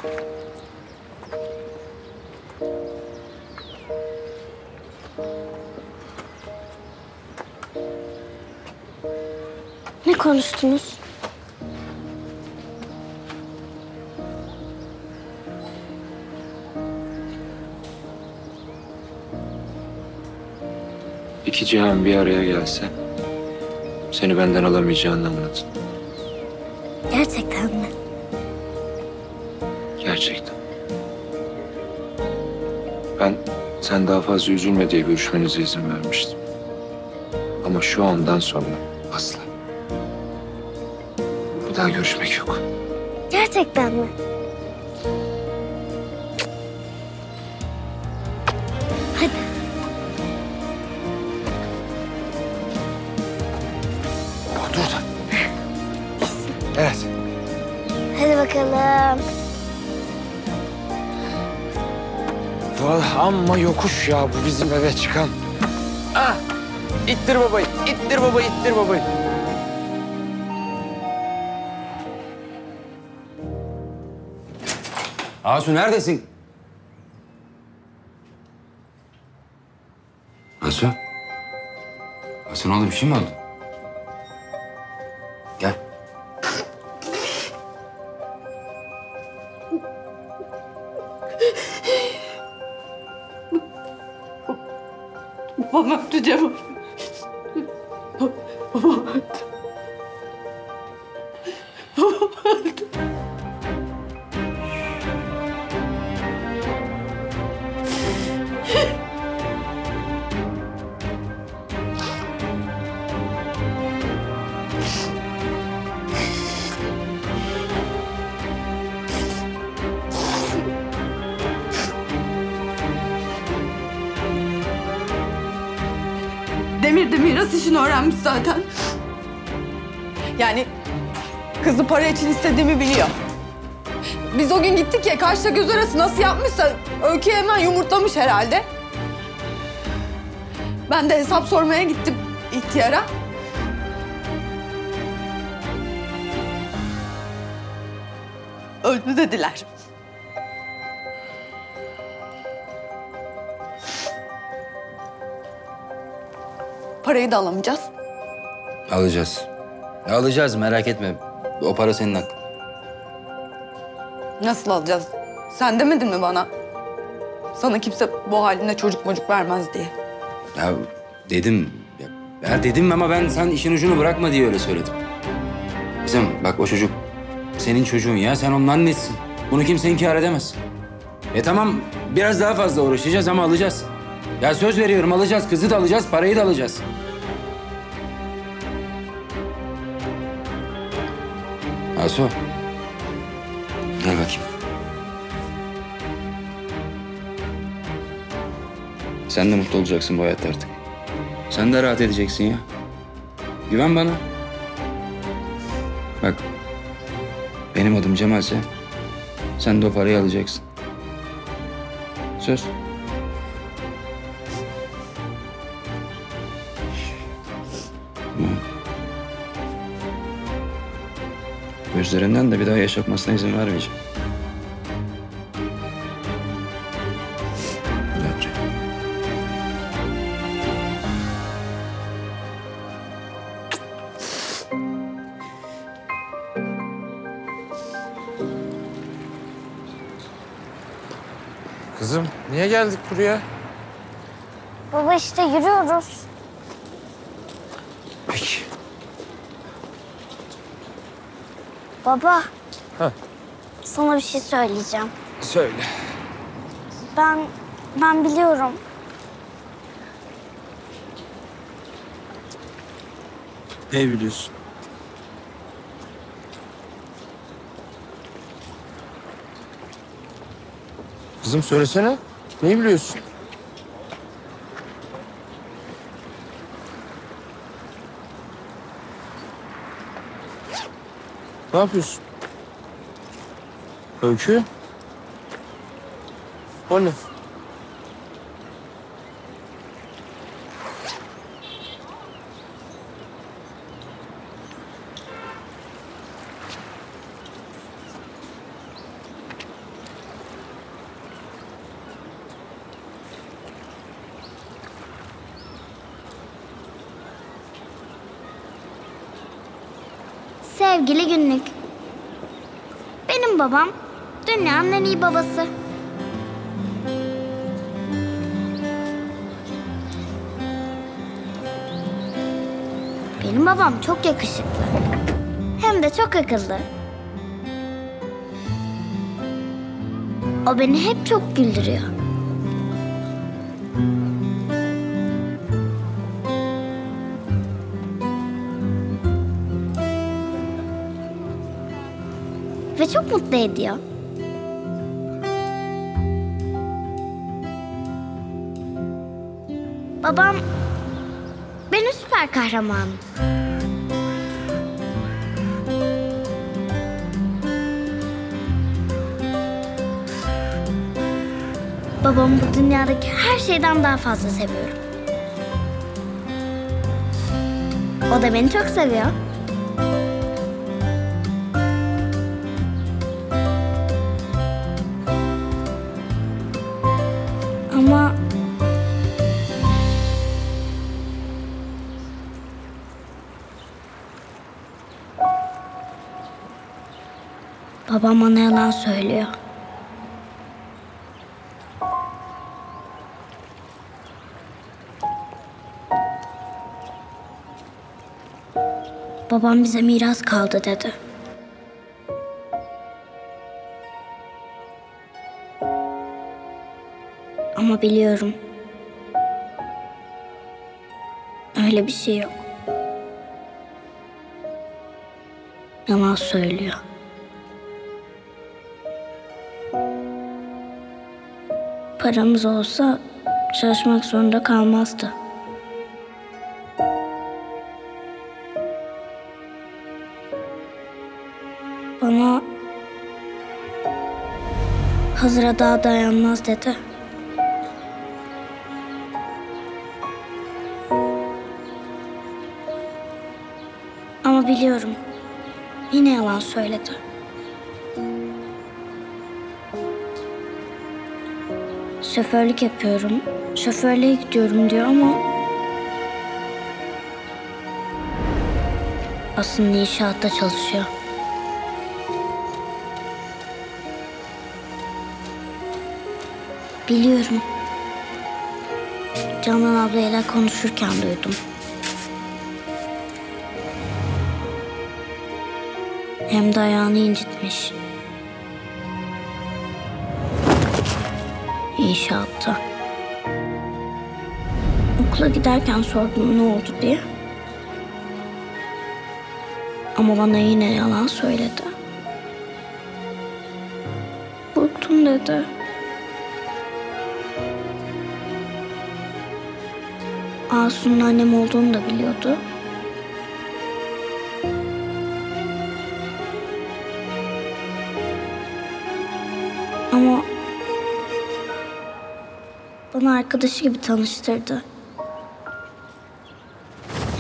Ne konuştunuz? İki cihan bir araya gelse, seni benden alamayacağını anladın. Gerçekten mi? Gerçekten. Ben sen daha fazla üzülme diye görüşmenize izin vermiştim. Ama şu andan sonra asla. Bir daha görüşmek yok. Gerçekten mi? Amma yokuş ya bu bizim eve çıkan. Ah! İttir babayı, ittir babayı, ittir babayı. Asu neredesin? Asu? Asu ne oldu, bir şey mi oldu? Gel. Babam öptü Cemal. Babam öldü. Babam öldü. Demir de miras işini öğrenmiş zaten. Yani kızı para için istediğimi biliyor. Biz o gün gittik ya, kaşla göz arası nasıl yapmışsa Öykü'yü hemen yumurtlamış herhalde. Ben de hesap sormaya gittim ihtiyara. Öldü dediler. Parayı da alamayacağız. Alacağız. Alacağız, merak etme. O para senin hakkın. Nasıl alacağız? Sen demedin mi bana? Sana kimse bu haline çocuk mocuk vermez diye. Ya dedim. Ya dedim ama ben sen işin ucunu bırakma diye öyle söyledim. Kızım bak o çocuk senin çocuğun ya. Sen onun annesisin. Bunu kimse inkar edemez. E tamam biraz daha fazla uğraşacağız ama alacağız. Ya söz veriyorum alacağız. Kızı da alacağız, parayı da alacağız. Asu. Gel bakayım. Sen de mutlu olacaksın bu hayatta artık. Sen de rahat edeceksin ya. Güven bana. Bak. Benim adım Cemal'se sen de o parayı alacaksın. Söz. Üzerinden de bir daha yaşatmasına izin vermeyeceğim. Yapacak. Kızım, niye geldik buraya? Baba işte yürüyoruz. Peki. Baba, heh. Sana bir şey söyleyeceğim. Söyle. Ben biliyorum. Evliyorsun. Kızım söylesene. Neyi biliyorsun? Ne yapıyorsun? Öykü? O ne? Sevgili günlük. Benim babam dünyanın en iyi babası. Benim babam çok yakışıklı. Hem de çok akıllı. O beni hep çok güldürüyor. Ve çok mutlu ediyor. Babam benim süper kahramanım. Babamı bu dünyadaki her şeyden daha fazla seviyorum. O da beni çok seviyor. Ama babam ona yalan söylüyor. Babam bize miras kaldı dedi. Ama biliyorum, öyle bir şey yok. Yalan söylüyor. Paramız olsa çalışmak zorunda kalmazdı. Bana hazıra daha dayanmaz dedi. Ama biliyorum, yine yalan söyledi. Şoförlük yapıyorum, şoförlüğe gidiyorum diyor ama aslında inşaatta çalışıyor. Biliyorum. Candan ablayla konuşurken duydum. Hem de ayağını incitmiş. İnşaatta. Okula giderken sordum ne oldu diye. Ama bana yine yalan söyledi. Korktum dedi. Asu'nun annem olduğunu da biliyordu. Ama bana arkadaşı gibi tanıştırdı.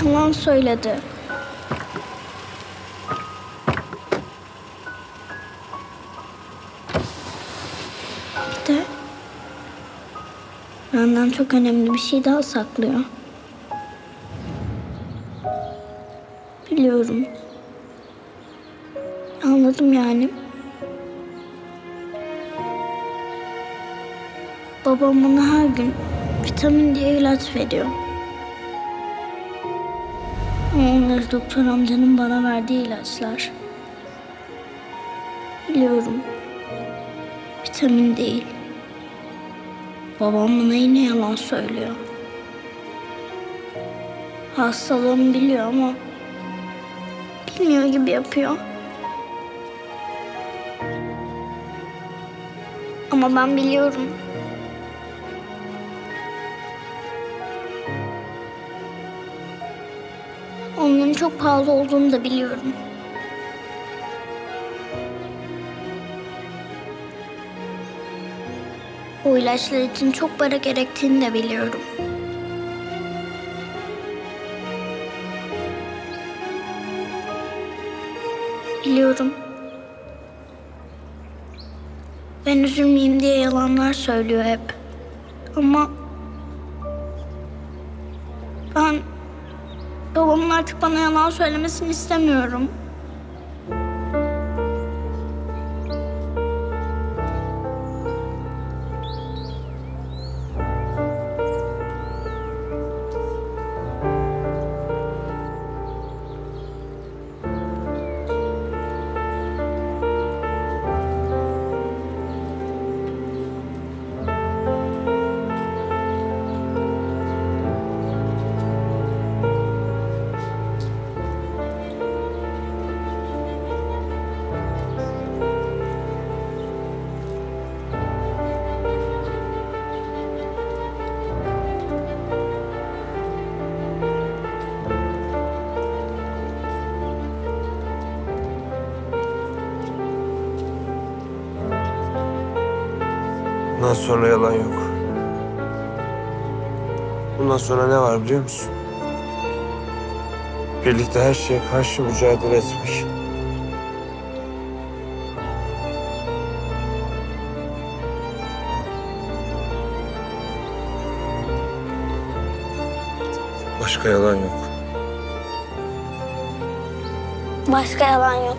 Yalan söyledi. Bir de benden çok önemli bir şey daha saklıyor. Biliyorum. Anladım yani. Babam bana her gün vitamin diye ilaç veriyor. Ama onlar doktor amcanın bana verdiği ilaçlar. Biliyorum. Vitamin değil. Babam bana yine yalan söylüyor. Hastalığımı biliyor ama bilmiyor gibi yapıyor. Ama ben biliyorum. Onun çok pahalı olduğunu da biliyorum. O ilaçlar için çok para gerektiğini de biliyorum. Biliyorum. Ben üzülmeyeyim diye yalanlar söylüyor hep. Ama ben babamın artık bana yalan söylemesini istemiyorum. Bundan sonra yalan yok. Bundan sonra ne var biliyor musun? Birlikte her şeye karşı mücadele etmek. Başka yalan yok. Başka yalan yok.